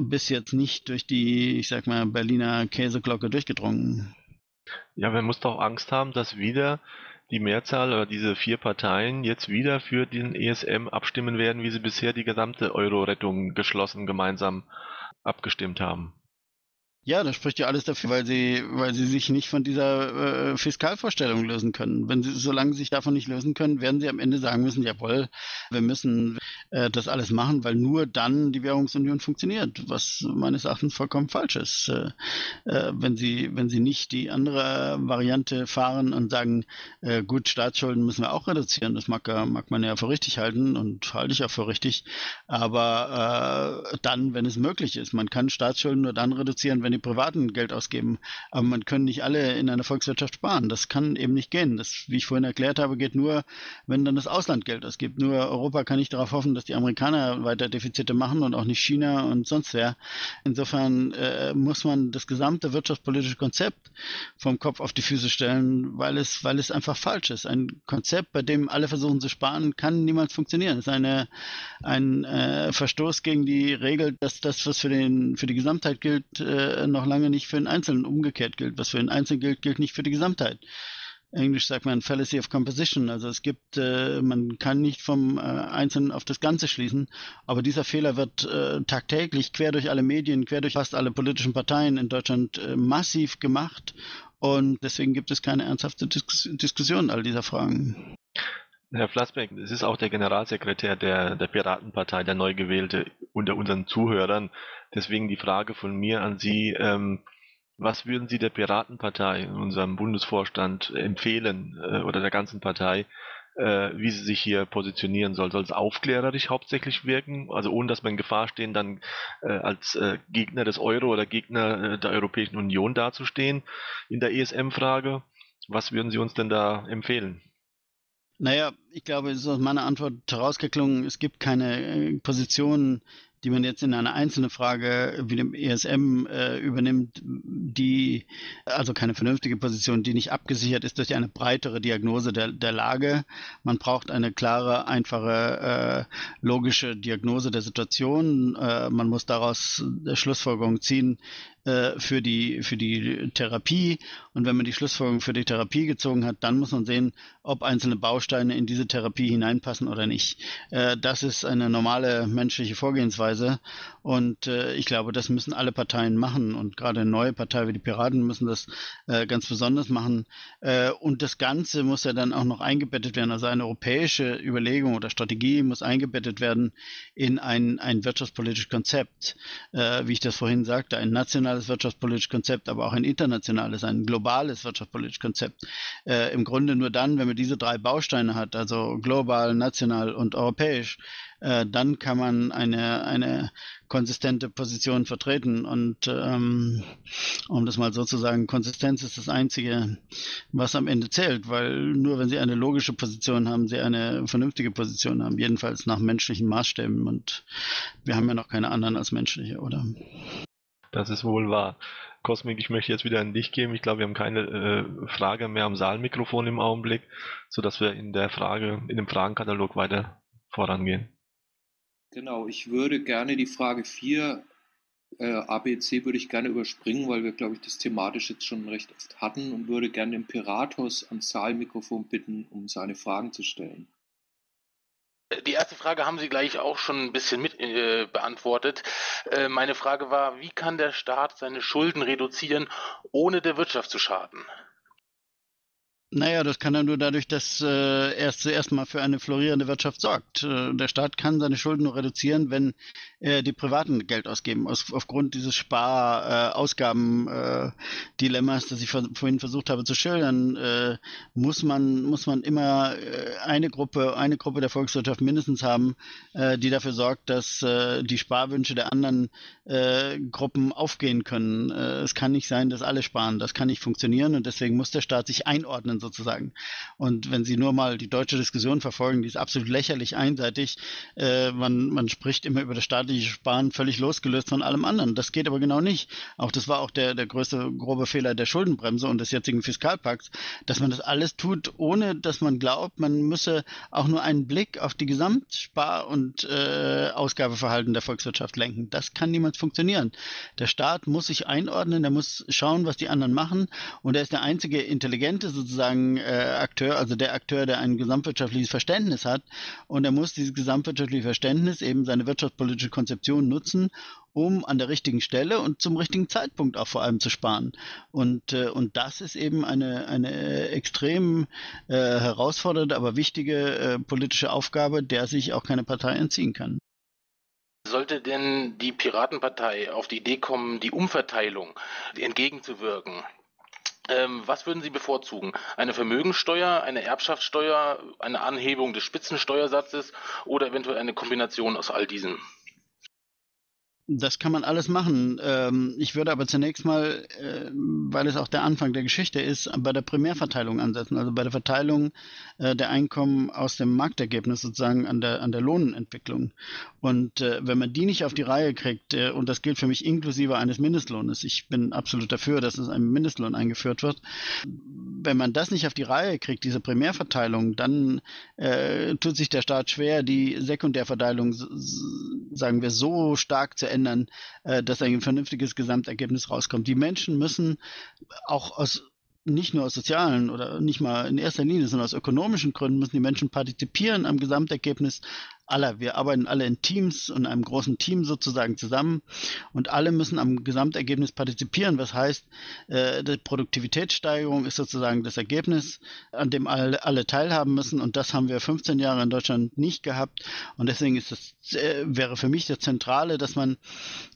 bis jetzt nicht durch die, ich sag mal, Berliner Käseglocke durchgedrungen. Ja, man muss doch Angst haben, dass wieder die Mehrzahl oder diese 4 Parteien jetzt wieder für den ESM abstimmen werden, wie sie bisher die gesamte Euro-Rettung geschlossen gemeinsam abgestimmt haben. Ja, das spricht ja alles dafür, weil sie sich nicht von dieser Fiskalvorstellung lösen können. Solange sie sich davon nicht lösen können, werden sie am Ende sagen müssen, jawohl, wir müssen das alles machen, weil nur dann die Währungsunion funktioniert, was meines Erachtens vollkommen falsch ist. Wenn sie nicht die andere Variante fahren und sagen, gut, Staatsschulden müssen wir auch reduzieren, das mag man ja für richtig halten und halte ich auch für richtig, aber dann, wenn es möglich ist. Man kann Staatsschulden nur dann reduzieren, wenn die Privaten Geld ausgeben. Aber man kann nicht alle in einer Volkswirtschaft sparen. Das kann eben nicht gehen. Das, wie ich vorhin erklärt habe, geht nur, wenn dann das Ausland Geld ausgibt. Nur Europa kann nicht darauf hoffen, dass die Amerikaner weiter Defizite machen und auch nicht China und sonst wer. Insofern muss man das gesamte wirtschaftspolitische Konzept vom Kopf auf die Füße stellen, weil es einfach falsch ist. Ein Konzept, bei dem alle versuchen zu sparen, kann niemals funktionieren. Das ist ein Verstoß gegen die Regel, dass das, was für die Gesamtheit gilt, noch lange nicht für den Einzelnen umgekehrt gilt. Was für den Einzelnen gilt, gilt nicht für die Gesamtheit. Englisch sagt man Fallacy of Composition, also es gibt, man kann nicht vom Einzelnen auf das Ganze schließen, aber dieser Fehler wird tagtäglich quer durch alle Medien, quer durch fast alle politischen Parteien in Deutschland massiv gemacht und deswegen gibt es keine ernsthafte Diskussion all dieser Fragen. Herr Flassbeck, es ist auch der Generalsekretär der Piratenpartei, der Neugewählte unter unseren Zuhörern, deswegen die Frage von mir an Sie, was würden Sie der Piratenpartei, unserem Bundesvorstand, empfehlen oder der ganzen Partei, wie sie sich hier positionieren soll? Soll es aufklärerisch hauptsächlich wirken, also ohne dass man in Gefahr stehen, dann als Gegner des Euro oder Gegner der Europäischen Union dazustehen in der ESM-Frage? Was würden Sie uns denn da empfehlen? Naja, ich glaube, es ist aus meiner Antwort herausgeklungen, es gibt keine Positionen, die man jetzt in einer einzelnen Frage wie dem ESM übernimmt, die also keine vernünftige Position, die nicht abgesichert ist durch eine breitere Diagnose der Lage. Man braucht eine klare, einfache, logische Diagnose der Situation. Man muss daraus Schlussfolgerungen ziehen für die Therapie. Und wenn man die Schlussfolgerung für die Therapie gezogen hat, dann muss man sehen, ob einzelne Bausteine in diese Therapie hineinpassen oder nicht. Das ist eine normale menschliche Vorgehensweise. Und ich glaube, das müssen alle Parteien machen und gerade eine neue Partei wie die Piraten müssen das ganz besonders machen. Und das Ganze muss ja dann auch noch eingebettet werden, also eine europäische Überlegung oder Strategie muss eingebettet werden in ein wirtschaftspolitisches Konzept. Wie ich das vorhin sagte, ein nationales wirtschaftspolitisches Konzept, aber auch ein internationales, ein globales wirtschaftspolitisches Konzept. Im Grunde nur dann, wenn man diese drei Bausteine hat, also global, national und europäisch, dann kann man eine konsistente Position vertreten. Und um das mal so zu sagen, Konsistenz ist das Einzige, was am Ende zählt, weil nur wenn Sie eine logische Position haben, Sie eine vernünftige Position haben, jedenfalls nach menschlichen Maßstäben. Und wir haben ja noch keine anderen als menschliche, oder? Das ist wohl wahr. Kosmik, ich möchte jetzt wieder an dich geben. Ich glaube, wir haben keine Frage mehr am Saalmikrofon im Augenblick, sodass wir in dem Fragenkatalog weiter vorangehen. Genau, ich würde gerne die Frage 4, ABC, würde ich gerne überspringen, weil wir, glaube ich, das thematisch jetzt schon recht oft hatten und würde gerne den Piratos am Saalmikrofon bitten, um seine Fragen zu stellen. Die erste Frage haben Sie gleich auch schon ein bisschen mit beantwortet. Meine Frage war, wie kann der Staat seine Schulden reduzieren, ohne der Wirtschaft zu schaden? Naja, das kann er nur dadurch, dass er zuerst mal für eine florierende Wirtschaft sorgt. Der Staat kann seine Schulden nur reduzieren, wenn die Privaten Geld ausgeben. Aufgrund dieses Sparausgaben-Dilemmas, das ich vorhin versucht habe zu schildern, muss man immer eine Gruppe der Volkswirtschaft mindestens haben, die dafür sorgt, dass die Sparwünsche der anderen Gruppen aufgehen können. Es kann nicht sein, dass alle sparen. Das kann nicht funktionieren und deswegen muss der Staat sich einordnen sozusagen. Und wenn Sie nur mal die deutsche Diskussion verfolgen, die ist absolut lächerlich einseitig. Man spricht immer über das staatliche Sparen völlig losgelöst von allem anderen. Das geht aber genau nicht. Auch das war auch der größte grobe Fehler der Schuldenbremse und des jetzigen Fiskalpakts, dass man das alles tut, ohne dass man glaubt, man müsse auch nur einen Blick auf die Gesamtspar- und Ausgabeverhalten der Volkswirtschaft lenken. Das kann niemals funktionieren. Der Staat muss sich einordnen, er muss schauen, was die anderen machen und er ist der einzige intelligente sozusagen Akteur, also der Akteur, der ein gesamtwirtschaftliches Verständnis hat und er muss dieses gesamtwirtschaftliche Verständnis eben seine wirtschaftspolitische Konzeption nutzen, um an der richtigen Stelle und zum richtigen Zeitpunkt auch vor allem zu sparen. Und das ist eben eine extrem herausfordernde, aber wichtige politische Aufgabe, der sich auch keine Partei entziehen kann. Sollte denn die Piratenpartei auf die Idee kommen, die Umverteilung entgegenzuwirken? Was würden Sie bevorzugen? Eine Vermögenssteuer, eine Erbschaftssteuer, eine Anhebung des Spitzensteuersatzes oder eventuell eine Kombination aus all diesen? Das kann man alles machen. Ich würde aber zunächst mal, weil es auch der Anfang der Geschichte ist, bei der Primärverteilung ansetzen, also bei der Verteilung der Einkommen aus dem Marktergebnis sozusagen an der Lohnentwicklung. Und wenn man die nicht auf die Reihe kriegt, und das gilt für mich inklusive eines Mindestlohnes, ich bin absolut dafür, dass es ein Mindestlohn eingeführt wird, wenn man das nicht auf die Reihe kriegt, diese Primärverteilung, dann tut sich der Staat schwer, die Sekundärverteilung, sagen wir, so stark zu ändern, dass ein vernünftiges Gesamtergebnis rauskommt. Die Menschen müssen auch nicht nur aus sozialen oder nicht mal in erster Linie, sondern aus ökonomischen Gründen müssen die Menschen partizipieren am Gesamtergebnis aller. Wir arbeiten alle in Teams und einem großen Team sozusagen zusammen und alle müssen am Gesamtergebnis partizipieren. Was heißt, die Produktivitätssteigerung ist sozusagen das Ergebnis, an dem alle teilhaben müssen, und das haben wir 15 Jahre in Deutschland nicht gehabt, und deswegen ist das, wäre für mich das Zentrale, dass man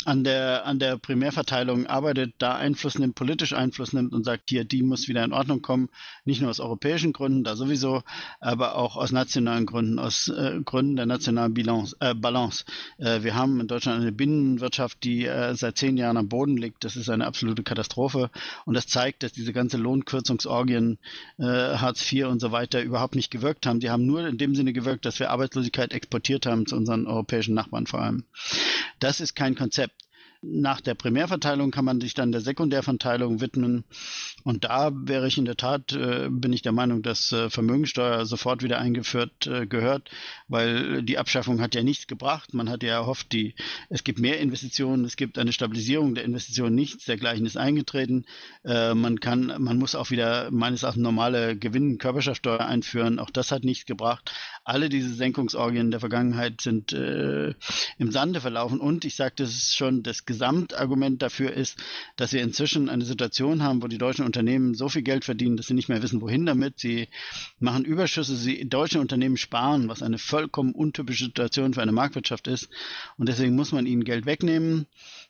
an der Primärverteilung arbeitet, da Einfluss nimmt, politisch Einfluss nimmt und sagt, hier, die muss wieder in Ordnung kommen, nicht nur aus europäischen Gründen, da sowieso, aber auch aus nationalen Gründen, aus Gründen der nationalen Balance. Wir haben in Deutschland eine Binnenwirtschaft, die seit 10 Jahren am Boden liegt. Das ist eine absolute Katastrophe und das zeigt, dass diese ganze Lohnkürzungsorgien, Hartz IV und so weiter überhaupt nicht gewirkt haben. Die haben nur in dem Sinne gewirkt, dass wir Arbeitslosigkeit exportiert haben zu unseren europäischen Nachbarn vor allem. Das ist kein Konzept. Nach der Primärverteilung kann man sich dann der Sekundärverteilung widmen. Und da wäre ich in der Tat, bin ich der Meinung, dass Vermögensteuer sofort wieder eingeführt gehört, weil die Abschaffung hat ja nichts gebracht. Man hat ja erhofft, es gibt mehr Investitionen, es gibt eine Stabilisierung der Investitionen, nichts dergleichen ist eingetreten. Man muss auch wieder meines Erachtens normale Gewinn-Körperschaftsteuer einführen. Auch das hat nichts gebracht. Alle diese Senkungsorgien der Vergangenheit sind im Sande verlaufen. Und ich sagte es schon, das Gesamtargument dafür ist, dass wir inzwischen eine Situation haben, wo die deutschen Unternehmen so viel Geld verdienen, dass sie nicht mehr wissen, wohin damit. Sie machen Überschüsse, deutsche Unternehmen sparen, was eine vollkommen untypische Situation für eine Marktwirtschaft ist. Und deswegen muss man ihnen Geld wegnehmen,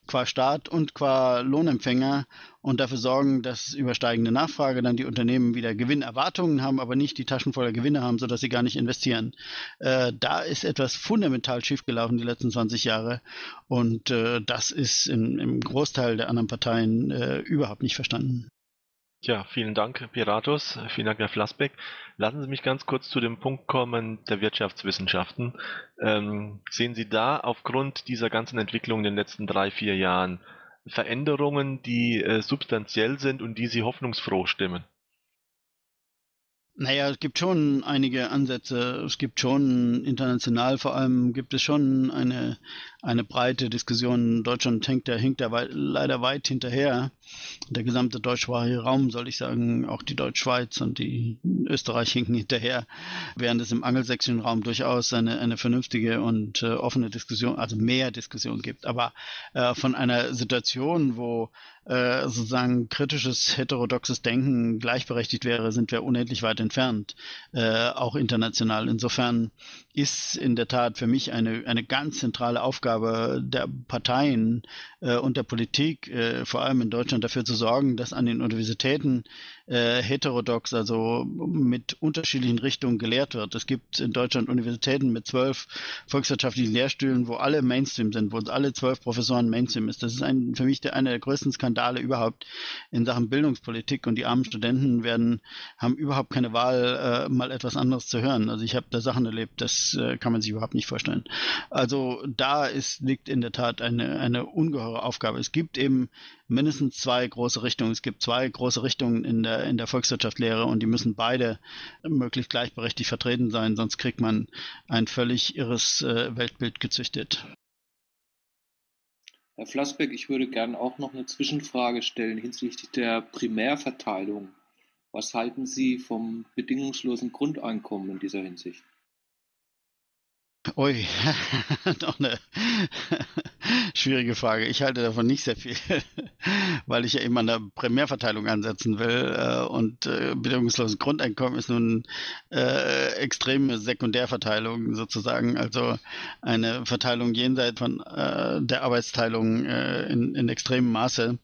qua Staat und qua Lohnempfänger, und dafür sorgen, dass über steigende Nachfrage dann die Unternehmen wieder Gewinnerwartungen haben, aber nicht die Taschen voller Gewinne haben, sodass sie gar nicht investieren. Da ist etwas fundamental schiefgelaufen die letzten 20 Jahre und das ist im Großteil der anderen Parteien überhaupt nicht verstanden. Ja, vielen Dank, Piratus. Vielen Dank, Herr Flassbeck. Lassen Sie mich ganz kurz zu dem Punkt kommen der Wirtschaftswissenschaften. Sehen Sie da aufgrund dieser ganzen Entwicklung in den letzten 3-4 Jahren Veränderungen, die substanziell sind und die Sie hoffnungsfroh stimmen? Naja, es gibt schon einige Ansätze. Es gibt schon international, vor allem gibt es schon eine breite Diskussion. Deutschland hinkt da leider weit hinterher. Der gesamte deutschsprachige Raum, soll ich sagen, auch die Deutschschweiz und die Österreich hinken hinterher, während es im angelsächsischen Raum durchaus eine vernünftige und offene Diskussion, also mehr Diskussion gibt. Aber von einer Situation, wo sozusagen kritisches, heterodoxes Denken gleichberechtigt wäre, sind wir unendlich weit entfernt, auch international. Insofern ist in der Tat für mich eine ganz zentrale Aufgabe der Parteien und der Politik, vor allem in Deutschland, dafür zu sorgen, dass an den Universitäten heterodox, also mit unterschiedlichen Richtungen gelehrt wird. Es gibt in Deutschland Universitäten mit 12 volkswirtschaftlichen Lehrstühlen, wo alle Mainstream sind, wo alle 12 Professoren Mainstream ist. Das ist für mich einer der größten Skandale überhaupt in Sachen Bildungspolitik, und die armen Studenten haben überhaupt keine Wahl, mal etwas anderes zu hören. Also ich habe da Sachen erlebt, das kann man sich überhaupt nicht vorstellen. Also da liegt in der Tat eine ungeheure Aufgabe. Es gibt eben mindestens 2 große Richtungen. Es gibt 2 große Richtungen in der Volkswirtschaftslehre und die müssen beide möglichst gleichberechtigt vertreten sein, sonst kriegt man ein völlig irres Weltbild gezüchtet. Herr Flassbeck, ich würde gerne auch noch eine Zwischenfrage stellen hinsichtlich der Primärverteilung. Was halten Sie vom bedingungslosen Grundeinkommen in dieser Hinsicht? Ui, doch eine schwierige Frage. Ich halte davon nicht sehr viel, weil ich ja eben an der Primärverteilung ansetzen will, und bedingungsloses Grundeinkommen ist nun extreme Sekundärverteilung sozusagen, also eine Verteilung jenseits von der Arbeitsteilung in extremem Maße.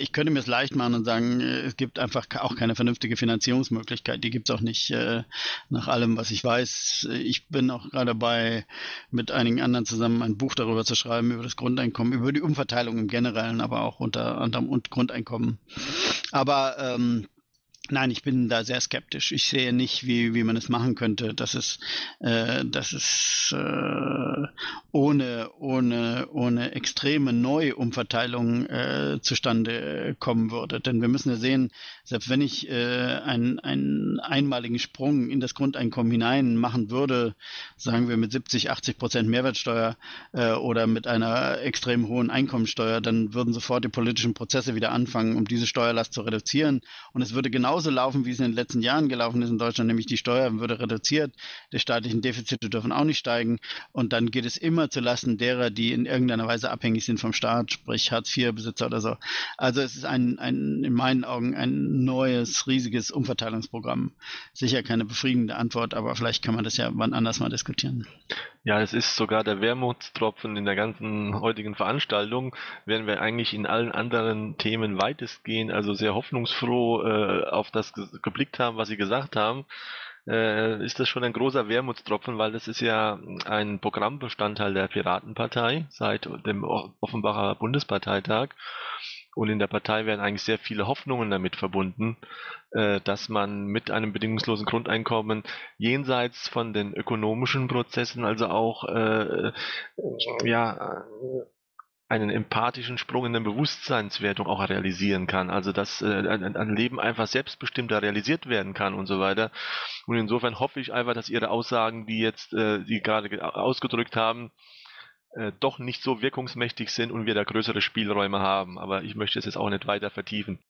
Ich könnte mir es leicht machen und sagen, es gibt einfach auch keine vernünftige Finanzierungsmöglichkeit, die gibt es auch nicht nach allem, was ich weiß. Ich bin auch gerade dabei, mit einigen anderen zusammen ein Buch darüber zu schreiben, allem über das Grundeinkommen, über die Umverteilung im Generellen, aber auch unter anderem und Grundeinkommen. Aber nein, ich bin da sehr skeptisch. Ich sehe nicht, wie man es machen könnte, dass es ohne extreme Neuumverteilung zustande kommen würde. Denn wir müssen ja sehen, selbst wenn ich einen einmaligen Sprung in das Grundeinkommen hinein machen würde, sagen wir mit 70-80% Mehrwertsteuer oder mit einer extrem hohen Einkommensteuer, dann würden sofort die politischen Prozesse wieder anfangen, um diese Steuerlast zu reduzieren. Und es würde genauso laufen, wie es in den letzten Jahren gelaufen ist in Deutschland, nämlich die Steuer würde reduziert, die staatlichen Defizite dürfen auch nicht steigen und dann geht es immer zulasten derer, die in irgendeiner Weise abhängig sind vom Staat, sprich Hartz-IV-Besitzer oder so. Also es ist in meinen Augen ein neues, riesiges Umverteilungsprogramm. Sicher keine befriedigende Antwort, aber vielleicht kann man das ja wann anders mal diskutieren. Ja, es ist sogar der Wermutstropfen in der ganzen heutigen Veranstaltung, während wir eigentlich in allen anderen Themen weitestgehend, also sehr hoffnungsfroh auf das geblickt haben, was Sie gesagt haben, ist das schon ein großer Wermutstropfen, weil das ist ja ein Programmbestandteil der Piratenpartei seit dem Offenbacher Bundesparteitag. Und in der Partei werden eigentlich sehr viele Hoffnungen damit verbunden, dass man mit einem bedingungslosen Grundeinkommen jenseits von den ökonomischen Prozessen, also auch einen empathischen Sprung in der Bewusstseinswertung auch realisieren kann. Also dass ein Leben einfach selbstbestimmter realisiert werden kann und so weiter. Und insofern hoffe ich einfach, dass Ihre Aussagen, die gerade ausgedrückt haben, doch nicht so wirkungsmächtig sind und wir da größere Spielräume haben. Aber ich möchte es jetzt auch nicht weiter vertiefen.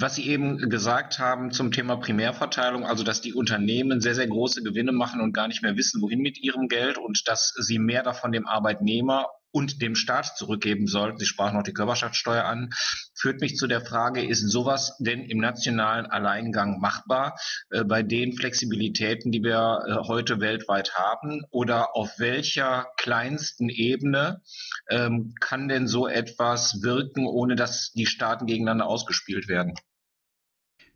Was Sie eben gesagt haben zum Thema Primärverteilung, also dass die Unternehmen sehr, sehr große Gewinne machen und gar nicht mehr wissen, wohin mit ihrem Geld und dass sie mehr davon dem Arbeitnehmer und dem Staat zurückgeben sollten. Sie sprachen auch die Körperschaftssteuer an. Führt mich zu der Frage, ist sowas denn im nationalen Alleingang machbar bei den Flexibilitäten, die wir heute weltweit haben? Oder auf welcher kleinsten Ebene kann denn so etwas wirken, ohne dass die Staaten gegeneinander ausgespielt werden?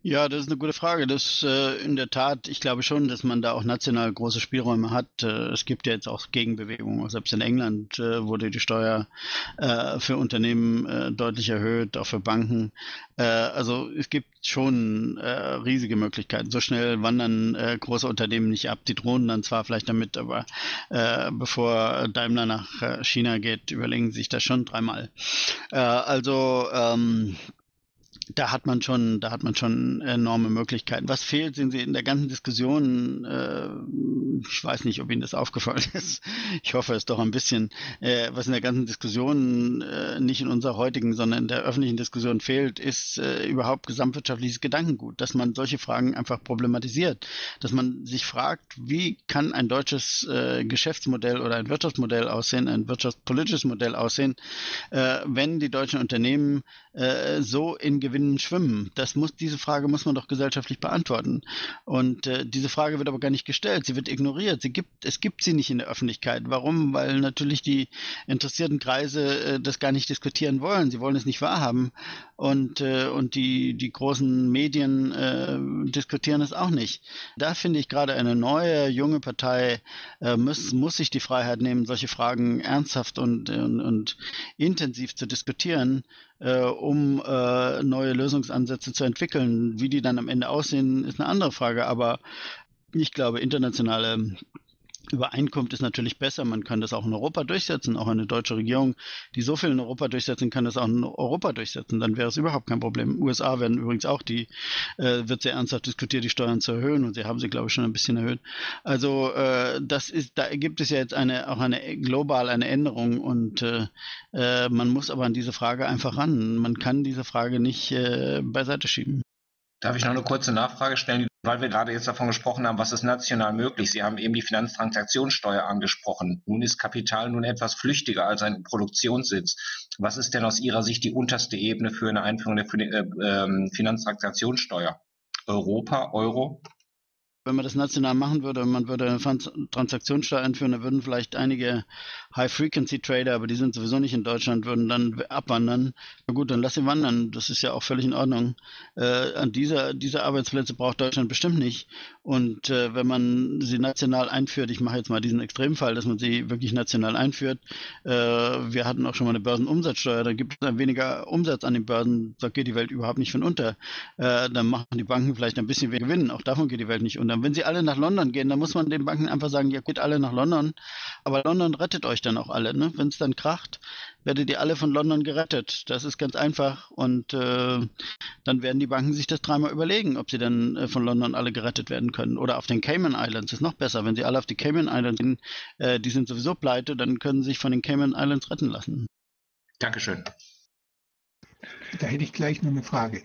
Ja, das ist eine gute Frage. Das in der Tat, ich glaube schon, dass man da auch national große Spielräume hat. Es gibt ja jetzt auch Gegenbewegungen. Selbst in England wurde die Steuer für Unternehmen deutlich erhöht, auch für Banken. Also es gibt schon riesige Möglichkeiten. So schnell wandern große Unternehmen nicht ab. Die drohen dann zwar vielleicht damit, aber bevor Daimler nach China geht, überlegen sie sich das schon dreimal. Da hat man schon enorme Möglichkeiten. Was fehlt, sind Sie in der ganzen Diskussion, ich weiß nicht, ob Ihnen das aufgefallen ist, ich hoffe es doch ein bisschen, was in der ganzen Diskussion, nicht in unserer heutigen, sondern in der öffentlichen Diskussion fehlt, ist überhaupt gesamtwirtschaftliches Gedankengut, dass man solche Fragen einfach problematisiert, dass man sich fragt, wie kann ein deutsches Geschäftsmodell oder ein Wirtschaftsmodell aussehen, ein wirtschaftspolitisches Modell aussehen, wenn die deutschen Unternehmen so in Gewinnen schwimmen. Diese Frage muss man doch gesellschaftlich beantworten. Und diese Frage wird aber gar nicht gestellt. Sie wird ignoriert. Es gibt sie nicht in der Öffentlichkeit. Warum? Weil natürlich die interessierten Kreise das gar nicht diskutieren wollen. Sie wollen es nicht wahrhaben. Und die großen Medien diskutieren es auch nicht. Da finde ich gerade eine neue, junge Partei muss sich die Freiheit nehmen, solche Fragen ernsthaft und intensiv zu diskutieren, um neue Lösungsansätze zu entwickeln. Wie die dann am Ende aussehen, ist eine andere Frage. Aber ich glaube, internationale Übereinkunft ist natürlich besser. Man kann das auch in Europa durchsetzen. Auch eine deutsche Regierung, die so viel in Europa durchsetzen kann, das auch in Europa durchsetzen. Dann wäre es überhaupt kein Problem. USA werden übrigens auch, wird sehr ernsthaft diskutiert, die Steuern zu erhöhen. Und sie haben sie, glaube ich, schon ein bisschen erhöht. Also da gibt es ja jetzt global eine Änderung. Und man muss aber an diese Frage einfach ran. Man kann diese Frage nicht beiseite schieben. Darf ich noch eine kurze Nachfrage stellen? Weil wir gerade jetzt davon gesprochen haben, was ist national möglich? Sie haben eben die Finanztransaktionssteuer angesprochen. Nun ist Kapital nun etwas flüchtiger als ein Produktionssitz. Was ist denn aus Ihrer Sicht die unterste Ebene für eine Einführung der Finanztransaktionssteuer? Europa, Euro? Wenn man das national machen würde und man würde eine Transaktionssteuer einführen, dann würden vielleicht einige High-Frequency-Trader, aber die sind sowieso nicht in Deutschland, würden dann abwandern. Na gut, dann lass sie wandern. Das ist ja auch völlig in Ordnung. Diese Arbeitsplätze braucht Deutschland bestimmt nicht. Und wenn man sie national einführt, ich mache jetzt mal diesen Extremfall, dass man sie wirklich national einführt. Wir hatten auch schon mal eine Börsenumsatzsteuer, da gibt es dann weniger Umsatz an den Börsen, da geht die Welt überhaupt nicht von unter. Dann machen die Banken vielleicht ein bisschen mehr Gewinn, auch davon geht die Welt nicht unter. Und wenn sie alle nach London gehen, dann muss man den Banken einfach sagen, ja, geht alle nach London, aber London rettet euch dann auch alle. Ne? Wenn es dann kracht, werdet ihr alle von London gerettet. Das ist ganz einfach und dann werden die Banken sich das dreimal überlegen, ob sie dann von London alle gerettet werden können. Oder auf den Cayman Islands ist noch besser. Wenn sie alle auf die Cayman Islands gehen, die sind sowieso pleite, dann können sie sich von den Cayman Islands retten lassen. Dankeschön. Da hätte ich gleich noch eine Frage.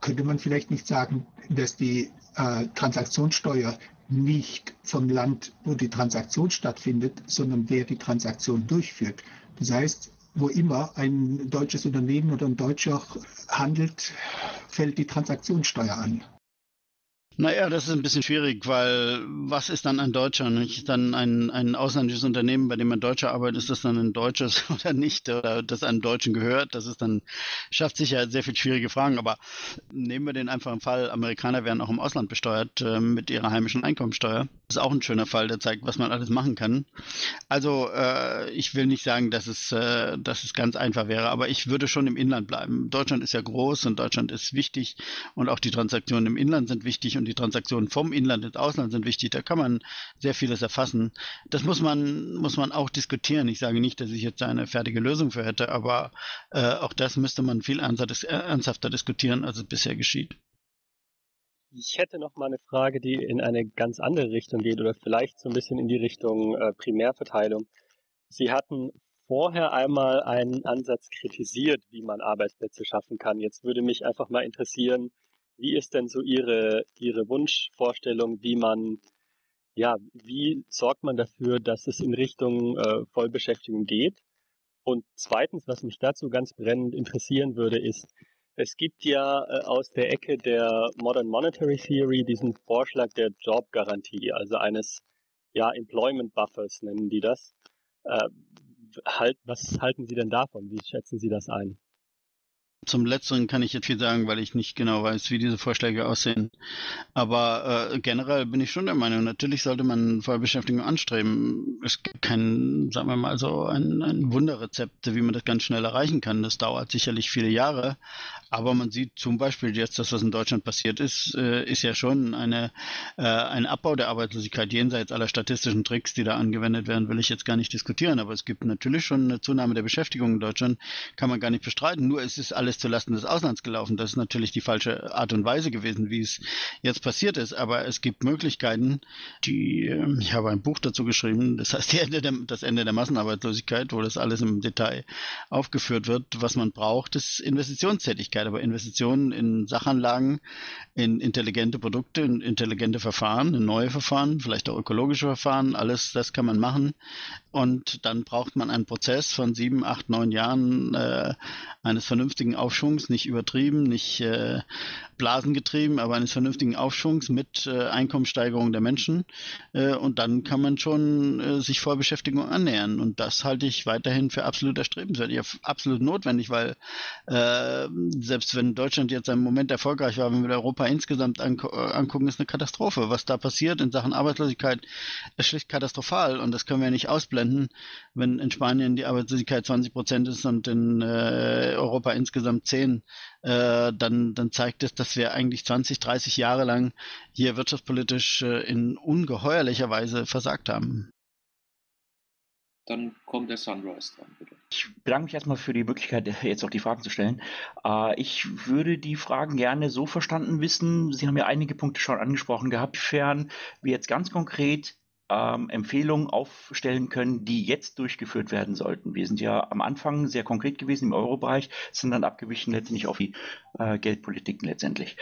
Könnte man vielleicht nicht sagen, dass die Transaktionssteuer nicht vom Land, wo die Transaktion stattfindet, sondern wer die Transaktion durchführt? Das heißt, wo immer ein deutsches Unternehmen oder ein Deutscher handelt, fällt die Transaktionssteuer an. Naja, das ist ein bisschen schwierig, weil was ist dann ein Deutscher? Nicht dann ein ausländisches Unternehmen, bei dem ein Deutscher arbeitet, ist das dann ein deutsches oder nicht? Oder das einem Deutschen gehört? Das ist dann, schafft sich ja sehr viele schwierige Fragen. Aber nehmen wir den einfachen Fall, Amerikaner werden auch im Ausland besteuert mit ihrer heimischen Einkommensteuer. Das ist auch ein schöner Fall, der zeigt, was man alles machen kann. Also ich will nicht sagen, dass es ganz einfach wäre, aber ich würde schon im Inland bleiben. Deutschland ist ja groß und Deutschland ist wichtig und auch die Transaktionen im Inland sind wichtig und die Transaktionen vom Inland ins Ausland sind wichtig, da kann man sehr vieles erfassen. Das muss man auch diskutieren. Ich sage nicht, dass ich jetzt eine fertige Lösung für hätte, aber auch das müsste man viel ernsthafter diskutieren, als es bisher geschieht. Ich hätte noch mal eine Frage, die in eine ganz andere Richtung geht oder vielleicht so ein bisschen in die Richtung Primärverteilung. Sie hatten vorher einmal einen Ansatz kritisiert, wie man Arbeitsplätze schaffen kann. Jetzt würde mich einfach mal interessieren, wie ist denn so Ihre Wunschvorstellung, wie sorgt man dafür, dass es in Richtung Vollbeschäftigung geht? Und zweitens, was mich dazu ganz brennend interessieren würde, ist, es gibt ja aus der Ecke der Modern Monetary Theory diesen Vorschlag der Jobgarantie, also eines Employment Buffers nennen die das. Was halten Sie denn davon? Wie schätzen Sie das ein? Zum Letzteren kann ich jetzt viel sagen, weil ich nicht genau weiß, wie diese Vorschläge aussehen. Aber generell bin ich schon der Meinung, natürlich sollte man Vollbeschäftigung anstreben. Es gibt kein, sagen wir mal so, ein Wunderrezept, wie man das ganz schnell erreichen kann. Das dauert sicherlich viele Jahre. Aber man sieht zum Beispiel jetzt, dass was in Deutschland passiert ist, ist ja schon ein Abbau der Arbeitslosigkeit jenseits aller statistischen Tricks, die da angewendet werden, will ich jetzt gar nicht diskutieren. Aber es gibt natürlich schon eine Zunahme der Beschäftigung in Deutschland, kann man gar nicht bestreiten. Nur es ist alles zulasten des Auslands gelaufen. Das ist natürlich die falsche Art und Weise gewesen, wie es jetzt passiert ist. Aber es gibt Möglichkeiten, ich habe ein Buch dazu geschrieben, das heißt das Ende der Massenarbeitslosigkeit, wo das alles im Detail aufgeführt wird. Was man braucht, ist Investitionstätigkeit, aber Investitionen in Sachanlagen, in intelligente Produkte, in intelligente Verfahren, in neue Verfahren, vielleicht auch ökologische Verfahren, alles das kann man machen. Und dann braucht man einen Prozess von 7, 8, 9 Jahren eines vernünftigen Aufschwungs, nicht übertrieben, nicht blasengetrieben, aber eines vernünftigen Aufschwungs mit Einkommenssteigerung der Menschen. Und dann kann man schon sich Vollbeschäftigung annähern. Und das halte ich weiterhin für absolut erstrebenswert, ja, absolut notwendig, weil selbst wenn Deutschland jetzt im Moment erfolgreich war, wenn wir Europa insgesamt angucken, ist eine Katastrophe. Was da passiert in Sachen Arbeitslosigkeit, ist schlicht katastrophal. Und das können wir nicht ausblenden, wenn in Spanien die Arbeitslosigkeit 20% ist und in Europa insgesamt 10, dann zeigt es, dass wir eigentlich 20, 30 Jahre lang hier wirtschaftspolitisch in ungeheuerlicher Weise versagt haben. Dann kommt der Sunrise dran, bitte. Ich bedanke mich erstmal für die Möglichkeit, jetzt auch die Fragen zu stellen. Ich würde die Fragen gerne so verstanden wissen, Sie haben ja einige Punkte schon angesprochen gehabt, fern wir jetzt ganz konkret Empfehlungen aufstellen können, die jetzt durchgeführt werden sollten. Wir sind ja am Anfang sehr konkret gewesen im Euro-Bereich, sind dann abgewichen letztendlich auf die Geldpolitiken letztendlich.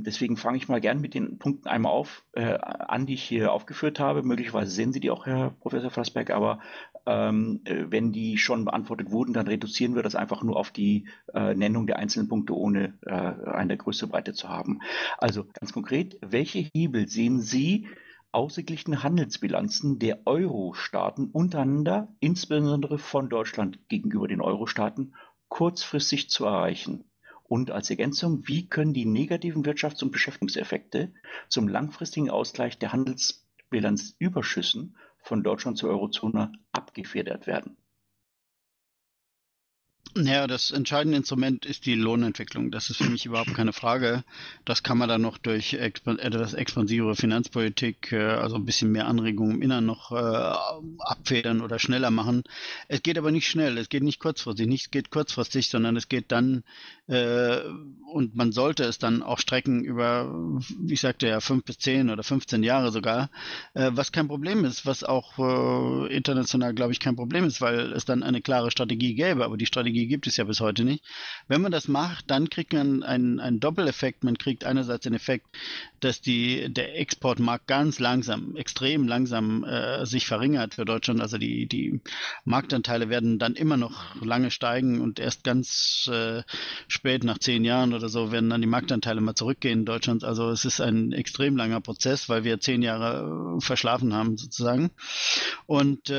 Deswegen fange ich mal gern mit den Punkten einmal an, die ich hier aufgeführt habe. Möglicherweise sehen Sie die auch, Herr Professor Flassbeck, aber wenn die schon beantwortet wurden, dann reduzieren wir das einfach nur auf die Nennung der einzelnen Punkte, ohne eine größere Breite zu haben. Also ganz konkret, welche Hebel sehen Sie, ausgeglichene Handelsbilanzen der Euro-Staaten untereinander, insbesondere von Deutschland gegenüber den Euro-Staaten, kurzfristig zu erreichen? Und als Ergänzung, wie können die negativen Wirtschafts- und Beschäftigungseffekte zum langfristigen Ausgleich der Handelsbilanzüberschüssen von Deutschland zur Eurozone abgefedert werden? Ja, das entscheidende Instrument ist die Lohnentwicklung. Das ist für mich überhaupt keine Frage. Das kann man dann noch durch etwas expansivere Finanzpolitik, also ein bisschen mehr Anregungen im Innern noch abfedern oder schneller machen. Es geht aber nicht schnell, es geht nicht kurzfristig. Nichts geht kurzfristig, sondern es geht dann, und man sollte es dann auch strecken über, ich sagte ja, 5 bis 10 oder 15 Jahre sogar, was kein Problem ist, was auch international, glaube ich, kein Problem ist, weil es dann eine klare Strategie gäbe, aber die Strategie gibt es ja bis heute nicht. Wenn man das macht, dann kriegt man einen Doppeleffekt. Man kriegt einerseits den Effekt, dass der Exportmarkt ganz langsam, extrem langsam sich verringert für Deutschland. Also die Marktanteile werden dann immer noch lange steigen und erst ganz spät, nach 10 Jahren oder so, werden dann die Marktanteile mal zurückgehen in Deutschland. Also es ist ein extrem langer Prozess, weil wir 10 Jahre verschlafen haben sozusagen. Und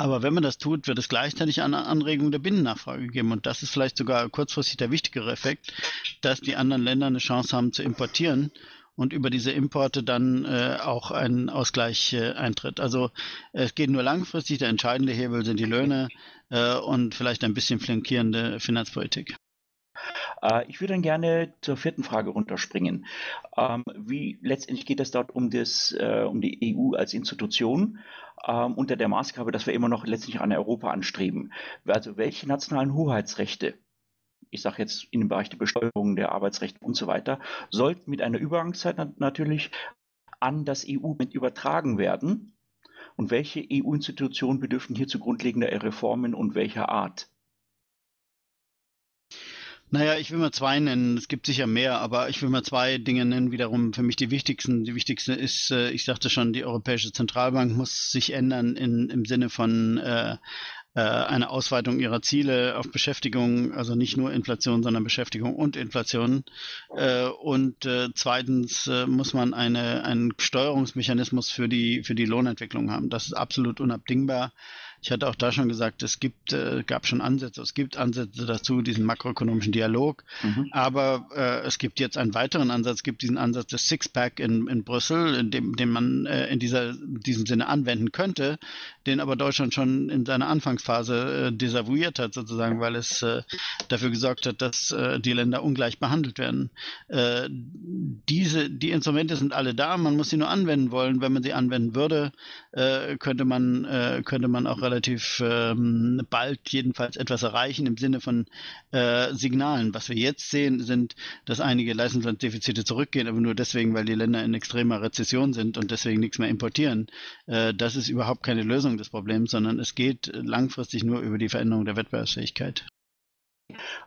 aber wenn man das tut, wird es gleichzeitig eine Anregung der Binnennachfrage geben. Und das ist vielleicht sogar kurzfristig der wichtigere Effekt, dass die anderen Länder eine Chance haben zu importieren und über diese Importe dann auch ein Ausgleich eintritt. Also es geht nur langfristig, der entscheidende Hebel sind die Löhne und vielleicht ein bisschen flankierende Finanzpolitik. Ich würde dann gerne zur 4. Frage runterspringen. Wie letztendlich geht es dort um die EU als Institution unter der Maßgabe, dass wir immer noch letztlich an Europa anstreben? Also welche nationalen Hoheitsrechte, ich sage jetzt in dem Bereich der Besteuerung, der Arbeitsrechte und so weiter, sollten mit einer Übergangszeit natürlich an das EU mit übertragen werden? Und welche EU-Institutionen bedürfen hierzu grundlegender Reformen und welcher Art? Naja, ich will mal 2 nennen, es gibt sicher mehr, aber ich will mal 2 Dinge nennen, wiederum für mich die wichtigsten. Die wichtigste ist, ich sagte schon, die Europäische Zentralbank muss sich ändern im Sinne von eine Ausweitung ihrer Ziele auf Beschäftigung, also nicht nur Inflation, sondern Beschäftigung und Inflation. Und zweitens muss man einen Steuerungsmechanismus für die Lohnentwicklung haben. Das ist absolut unabdingbar. Ich hatte auch da schon gesagt, es gibt Ansätze dazu, diesen makroökonomischen Dialog. Aber es gibt jetzt einen weiteren Ansatz, es gibt diesen Ansatz des Sixpack in Brüssel, den man in diesem Sinne anwenden könnte, den aber Deutschland schon in seiner Anfangsphase desavouiert hat sozusagen, weil es dafür gesorgt hat, dass die Länder ungleich behandelt werden. Die Instrumente sind alle da, man muss sie nur anwenden wollen. Wenn man sie anwenden würde, könnte man auch relativ bald jedenfalls etwas erreichen im Sinne von Signalen. Was wir jetzt sehen, sind, dass einige Leistungsdefizite zurückgehen, aber nur deswegen, weil die Länder in extremer Rezession sind und deswegen nichts mehr importieren. Das ist überhaupt keine Lösung des Problems, sondern es geht langfristig nur über die Veränderung der Wettbewerbsfähigkeit.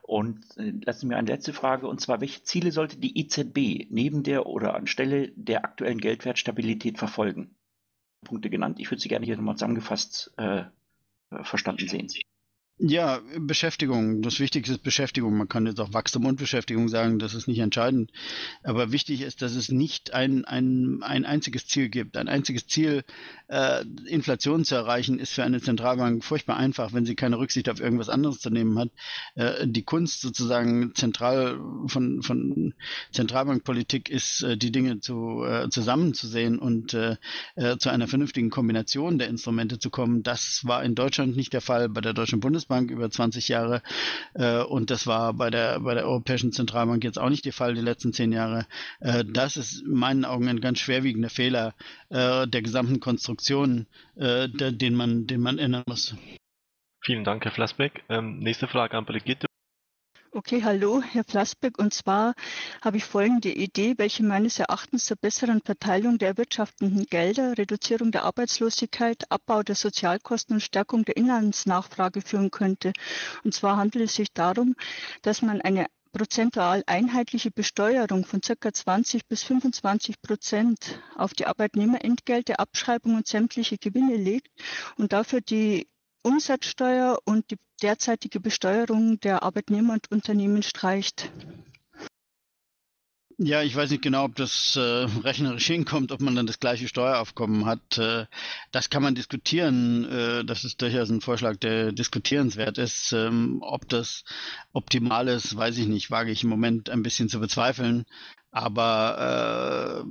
Und lassen Sie mir eine letzte Frage, und zwar, welche Ziele sollte die EZB neben der oder anstelle der aktuellen Geldwertstabilität verfolgen? Punkte genannt. Ich würde sie gerne hier nochmal zusammengefasst verstanden sehen. Ja, Beschäftigung. Das Wichtigste ist Beschäftigung. Man kann jetzt auch Wachstum und Beschäftigung sagen, das ist nicht entscheidend. Aber wichtig ist, dass es nicht ein einziges Ziel gibt. Ein einziges Ziel, Inflation zu erreichen, ist für eine Zentralbank furchtbar einfach, wenn sie keine Rücksicht auf irgendwas anderes zu nehmen hat. Die Kunst sozusagen von Zentralbankpolitik ist, die Dinge zusammenzusehen und zu einer vernünftigen Kombination der Instrumente zu kommen. Das war in Deutschland nicht der Fall, bei der Deutschen Bundesbank über 20 Jahre und das war bei der Europäischen Zentralbank jetzt auch nicht der Fall die letzten 10 Jahre. Das ist in meinen Augen ein ganz schwerwiegender Fehler der gesamten Konstruktion, den man ändern muss. Vielen Dank, Herr Flassbeck. Nächste Frage an Brigitte. Okay, hallo, Herr Flassbeck. Und zwar habe ich folgende Idee, welche meines Erachtens zur besseren Verteilung der erwirtschaftenden Gelder, Reduzierung der Arbeitslosigkeit, Abbau der Sozialkosten und Stärkung der Inlandsnachfrage führen könnte. Und zwar handelt es sich darum, dass man eine prozentual einheitliche Besteuerung von ca. 20 bis 25% auf die Arbeitnehmerentgelte, Abschreibung und sämtliche Gewinne legt und dafür die Umsatzsteuer und die derzeitige Besteuerung der Arbeitnehmer und Unternehmen streicht. Ja, ich weiß nicht genau, ob das rechnerisch hinkommt, ob man dann das gleiche Steueraufkommen hat. Das kann man diskutieren. Das ist durchaus ein Vorschlag, der diskutierenswert ist. Ob das optimal ist, weiß ich nicht. Wage ich im Moment ein bisschen zu bezweifeln. Aber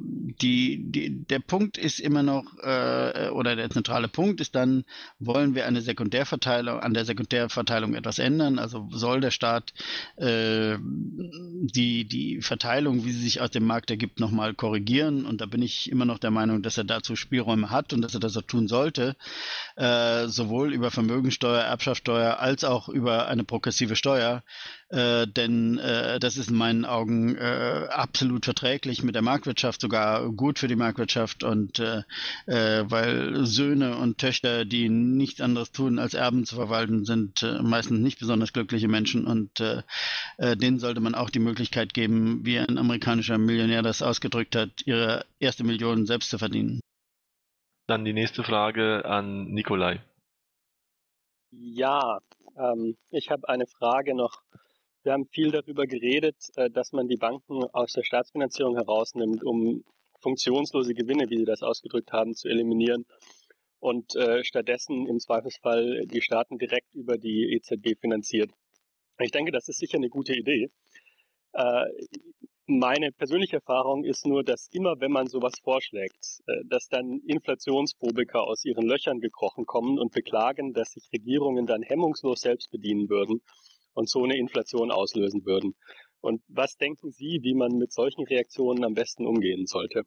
der Punkt ist immer noch, oder der zentrale Punkt ist dann, wollen wir eine Sekundärverteilung, an der Sekundärverteilung etwas ändern? Also soll der Staat die Verteilung, wie sie sich aus dem Markt ergibt, nochmal korrigieren? Und da bin ich immer noch der Meinung, dass er dazu Spielräume hat und dass er das auch tun sollte, sowohl über Vermögensteuer, Erbschaftssteuer als auch über eine progressive Steuer. Denn das ist in meinen Augen absolut verträglich mit der Marktwirtschaft, sogar gut für die Marktwirtschaft. Und weil Söhne und Töchter, die nichts anderes tun, als Erben zu verwalten, sind meistens nicht besonders glückliche Menschen. Und denen sollte man auch die Möglichkeit geben, wie ein amerikanischer Millionär das ausgedrückt hat, ihre erste Million selbst zu verdienen. Dann die nächste Frage an Nikolai. Ja, ich habe eine Frage noch. Wir haben viel darüber geredet, dass man die Banken aus der Staatsfinanzierung herausnimmt, um funktionslose Gewinne, wie Sie das ausgedrückt haben, zu eliminieren und stattdessen im Zweifelsfall die Staaten direkt über die EZB finanziert. Ich denke, das ist sicher eine gute Idee. Meine persönliche Erfahrung ist nur, dass immer, wenn man sowas vorschlägt, dass dann Inflationsphobiker aus ihren Löchern gekrochen kommen und beklagen, dass sich Regierungen dann hemmungslos selbst bedienen würden und so eine Inflation auslösen würden. Und was denken Sie, wie man mit solchen Reaktionen am besten umgehen sollte?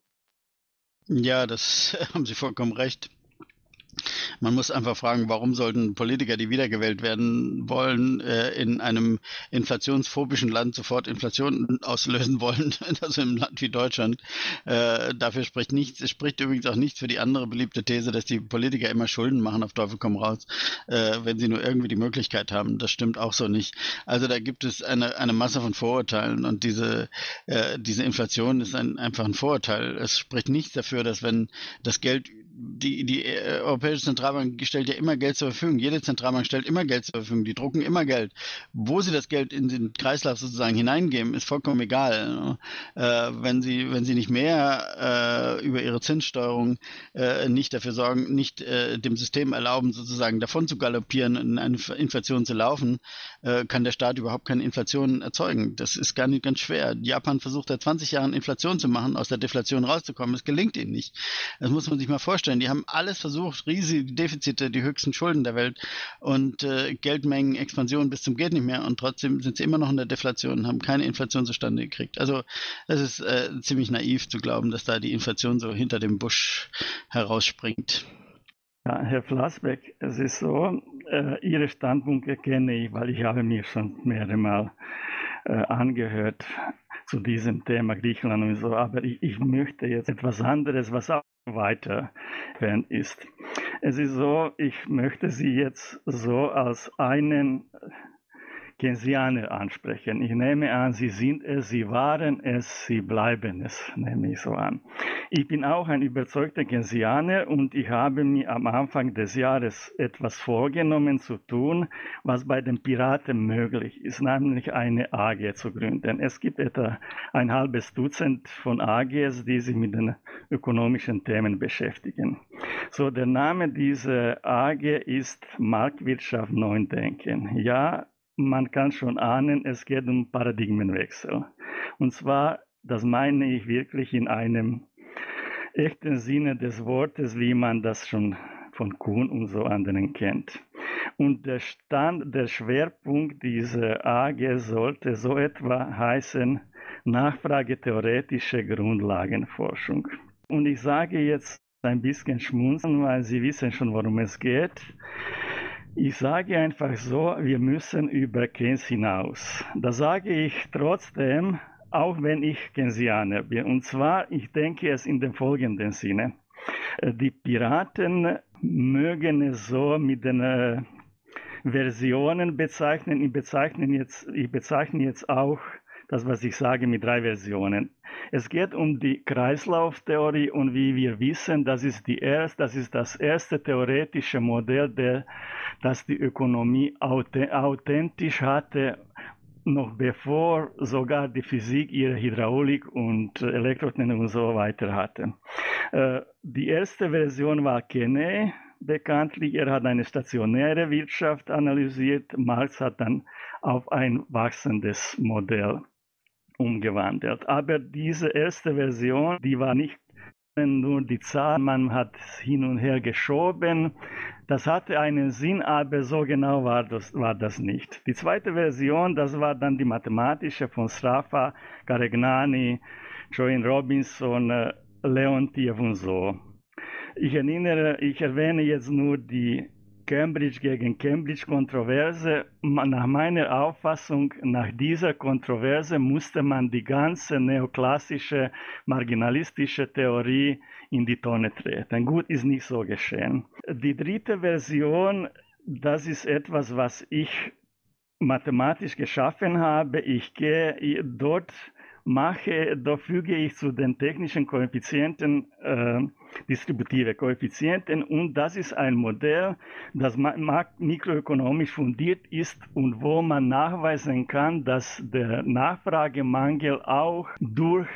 Ja, das haben Sie vollkommen recht. Man muss einfach fragen, warum sollten Politiker, die wiedergewählt werden wollen, in einem inflationsphobischen Land sofort Inflation auslösen wollen, also im Land wie Deutschland. Dafür spricht nichts. Es spricht übrigens auch nichts für die andere beliebte These, dass die Politiker immer Schulden machen, auf Teufel komm raus, wenn sie nur irgendwie die Möglichkeit haben. Das stimmt auch so nicht. Also da gibt es eine Masse von Vorurteilen und diese Inflation ist einfach ein Vorurteil. Es spricht nichts dafür, dass wenn das Geld, die Europäische Zentralbank stellt ja immer Geld zur Verfügung. Jede Zentralbank stellt immer Geld zur Verfügung. Die drucken immer Geld. Wo sie das Geld in den Kreislauf sozusagen hineingeben, ist vollkommen egal. Wenn sie nicht mehr über ihre Zinssteuerung nicht dafür sorgen, nicht dem System erlauben, sozusagen davon zu galoppieren und in eine Inflation zu laufen, kann der Staat überhaupt keine Inflation erzeugen. Das ist gar nicht ganz schwer. Japan versucht seit 20 Jahren Inflation zu machen, aus der Deflation rauszukommen. Es gelingt ihnen nicht. Das muss man sich mal vorstellen. Die haben alles versucht, riesige Defizite, die höchsten Schulden der Welt und Geldmengen, Expansion bis zum geht nicht mehr und trotzdem sind sie immer noch in der Deflation und haben keine Inflation zustande gekriegt. Also es ist ziemlich naiv zu glauben, dass da die Inflation so hinter dem Busch herausspringt. Ja, Herr Flassbeck, es ist so, Ihre Standpunkte kenne ich, weil ich habe mir schon mehrere Mal angehört zu diesem Thema Griechenland und so, aber ich möchte jetzt etwas anderes, was auch weiter ist. Es ist so, ich möchte Sie jetzt so als einen Keynesianer ansprechen. Ich nehme an, Sie sind es, Sie waren es, Sie bleiben es, nehme ich so an. Ich bin auch ein überzeugter Keynesianer und ich habe mir am Anfang des Jahres etwas vorgenommen zu tun, was bei den Piraten möglich ist, nämlich eine AG zu gründen. Es gibt etwa ein halbes Dutzend von AGs, die sich mit den ökonomischen Themen beschäftigen. So, der Name dieser AG ist Marktwirtschaft Neudenken. Ja, man kann schon ahnen, es geht um Paradigmenwechsel. Und zwar, das meine ich wirklich in einem echten Sinne des Wortes, wie man das schon von Kuhn und so anderen kennt. Und der Schwerpunkt dieser AG sollte so etwa heißen, nachfragetheoretische Grundlagenforschung. Und ich sage jetzt ein bisschen schmunzeln, weil Sie wissen schon, worum es geht. Ich sage einfach so, wir müssen über Keynes hinaus. Das sage ich trotzdem, auch wenn ich Keynesianer bin. Und zwar, ich denke es in dem folgenden Sinne. Die Piraten mögen es so mit den Versionen bezeichnen. Ich bezeichne jetzt auch das, was ich sage, mit 3 Versionen. Es geht um die Kreislauftheorie und wie wir wissen, das ist das erste theoretische Modell, das die Ökonomie authentisch hatte, noch bevor sogar die Physik ihre Hydraulik und Elektrotechnik und so weiter hatten. Die erste Version war Keynes, bekanntlich. Er hat eine stationäre Wirtschaft analysiert. Marx hat dann auf ein wachsendes Modell umgewandelt. Aber diese erste Version, die war nicht nur die Zahl, man hat hin und her geschoben. Das hatte einen Sinn, aber so genau war das nicht. Die zweite Version, das war dann die mathematische von Sraffa, Caregnani, Joan Robinson, Leontief und so. Ich erwähne jetzt nur die Cambridge gegen Cambridge-Kontroverse. Nach meiner Auffassung, nach dieser Kontroverse musste man die ganze neoklassische, marginalistische Theorie in die Tonne treten. Gut, ist nicht so geschehen. Die dritte Version, das ist etwas, was ich mathematisch geschaffen habe. Ich gehe dort... füge ich zu den technischen Koeffizienten distributive Koeffizienten, und das ist ein Modell, das mikroökonomisch fundiert ist und wo man nachweisen kann, dass der Nachfragemangel auch durch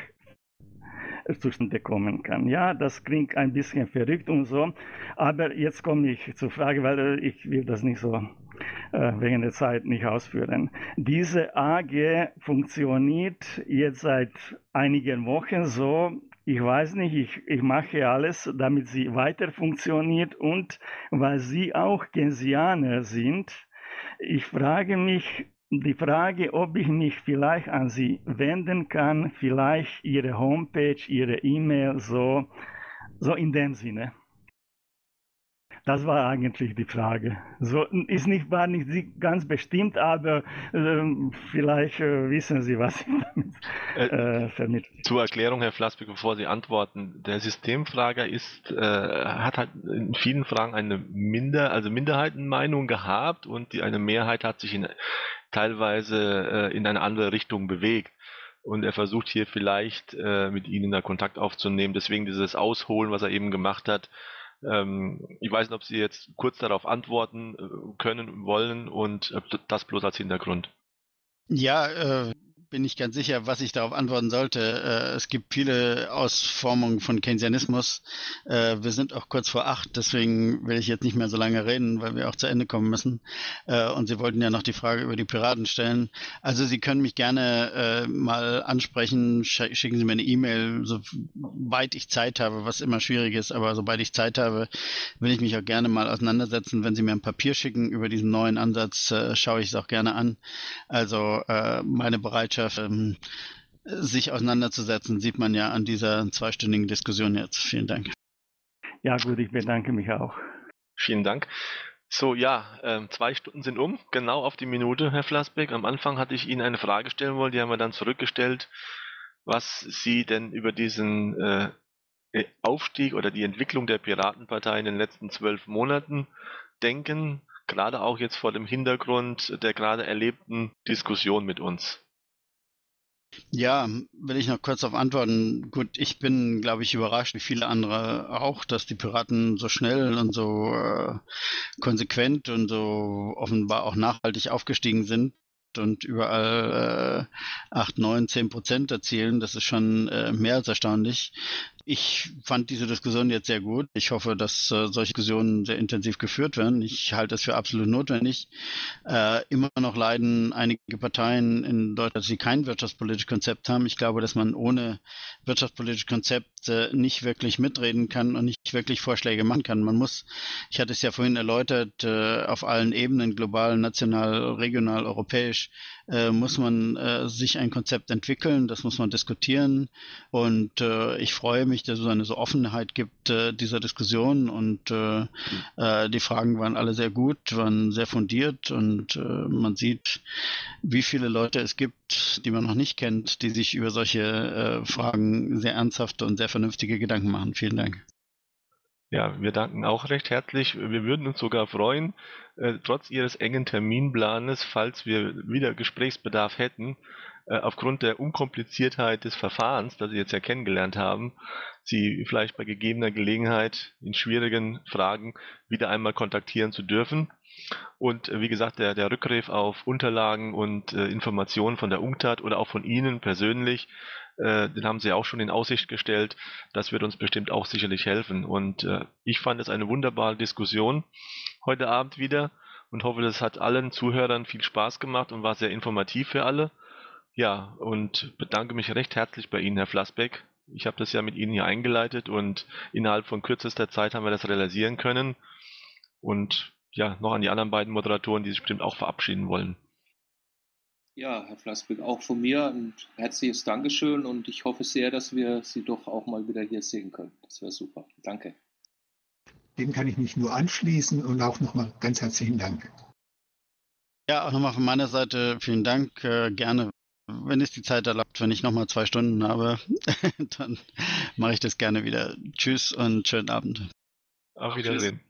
zustande kommen kann. Ja, das klingt ein bisschen verrückt und so, aber jetzt komme ich zur Frage, weil ich will das nicht so wegen der Zeit nicht ausführen. Diese AG funktioniert jetzt seit einigen Wochen so, ich weiß nicht, ich mache alles, damit sie weiter funktioniert, und weil sie auch Keynesianer sind, ich frage mich, die Frage, ob ich mich vielleicht an Sie wenden kann, vielleicht Ihre Homepage, Ihre E-Mail, so in dem Sinne. Das war eigentlich die Frage. So ist nicht, war nicht ganz bestimmt, aber vielleicht wissen Sie, was ich damit vermittle. Zur Erklärung, Herr Flassbeck, bevor Sie antworten: Der Systemfrager hat halt in vielen Fragen eine Minderheitenmeinung gehabt, und eine Mehrheit hat sich teilweise in eine andere Richtung bewegt. Und er versucht hier vielleicht mit Ihnen da Kontakt aufzunehmen. Deswegen dieses Ausholen, was er eben gemacht hat. Ich weiß nicht, ob Sie jetzt kurz darauf antworten können, wollen, und das bloß als Hintergrund. Ja, bin ich ganz sicher, was ich darauf antworten sollte. Es gibt viele Ausformungen von Keynesianismus. Wir sind auch kurz vor 8, deswegen will ich jetzt nicht mehr so lange reden, weil wir auch zu Ende kommen müssen. Und Sie wollten ja noch die Frage über die Piraten stellen. Also Sie können mich gerne mal ansprechen. Schicken Sie mir eine E-Mail, soweit ich Zeit habe, was immer schwierig ist. Aber sobald ich Zeit habe, will ich mich auch gerne mal auseinandersetzen. Wenn Sie mir ein Papier schicken über diesen neuen Ansatz, schaue ich es auch gerne an. Also meine Bereitschaft, sich auseinanderzusetzen, sieht man ja an dieser zweistündigen Diskussion jetzt. Vielen Dank. Ja gut, ich bedanke mich auch. Vielen Dank. So, ja, 2 Stunden sind um, genau auf die Minute, Herr Flassbeck. Am Anfang hatte ich Ihnen eine Frage stellen wollen, die haben wir dann zurückgestellt, was Sie denn über diesen Aufstieg oder die Entwicklung der Piratenpartei in den letzten 12 Monaten denken, gerade auch jetzt vor dem Hintergrund der gerade erlebten Diskussion mit uns. Ja, will ich noch kurz auf antworten. Gut, ich bin, glaube ich, überrascht, wie viele andere auch, dass die Piraten so schnell und so konsequent und so offenbar auch nachhaltig aufgestiegen sind und überall 8, 9, 10% erzielen. Das ist schon mehr als erstaunlich. Ich fand diese Diskussion jetzt sehr gut. Ich hoffe, dass solche Diskussionen sehr intensiv geführt werden. Ich halte das für absolut notwendig. Immer noch leiden einige Parteien in Deutschland, die kein wirtschaftspolitisches Konzept haben. Ich glaube, dass man ohne wirtschaftspolitisches Konzept nicht wirklich mitreden kann und nicht wirklich Vorschläge machen kann. Man muss, ich hatte es ja vorhin erläutert, auf allen Ebenen, global, national, regional, europäisch, muss man sich ein Konzept entwickeln. Das muss man diskutieren. Und ich freue mich, dass es eine so Offenheit gibt dieser Diskussion, und die Fragen waren alle sehr gut, waren sehr fundiert, und man sieht, wie viele Leute es gibt, die man noch nicht kennt, die sich über solche Fragen sehr ernsthafte und sehr vernünftige Gedanken machen. Vielen Dank. Ja, wir danken auch recht herzlich. Wir würden uns sogar freuen, trotz Ihres engen Terminplanes, falls wir wieder Gesprächsbedarf hätten, aufgrund der Unkompliziertheit des Verfahrens, das Sie jetzt ja kennengelernt haben, Sie vielleicht bei gegebener Gelegenheit in schwierigen Fragen wieder einmal kontaktieren zu dürfen. Und wie gesagt, der Rückgriff auf Unterlagen und Informationen von der UNCTAD oder auch von Ihnen persönlich, den haben Sie auch schon in Aussicht gestellt. Das wird uns bestimmt auch sicherlich helfen. Und ich fand es eine wunderbare Diskussion heute Abend wieder und hoffe, das hat allen Zuhörern viel Spaß gemacht und war sehr informativ für alle. Ja, und bedanke mich recht herzlich bei Ihnen, Herr Flassbeck. Ich habe das ja mit Ihnen hier eingeleitet und innerhalb von kürzester Zeit haben wir das realisieren können. Und ja, noch an die anderen beiden Moderatoren, die sich bestimmt auch verabschieden wollen. Ja, Herr Flassbeck, auch von mir ein herzliches Dankeschön und ich hoffe sehr, dass wir Sie doch auch mal wieder hier sehen können. Das wäre super. Danke. Dem kann ich mich nur anschließen und auch nochmal ganz herzlichen Dank. Ja, auch nochmal von meiner Seite vielen Dank. Gerne, wenn es die Zeit erlaubt, wenn ich nochmal 2 Stunden habe, dann mache ich das gerne wieder. Tschüss und schönen Abend. Auf Wiedersehen.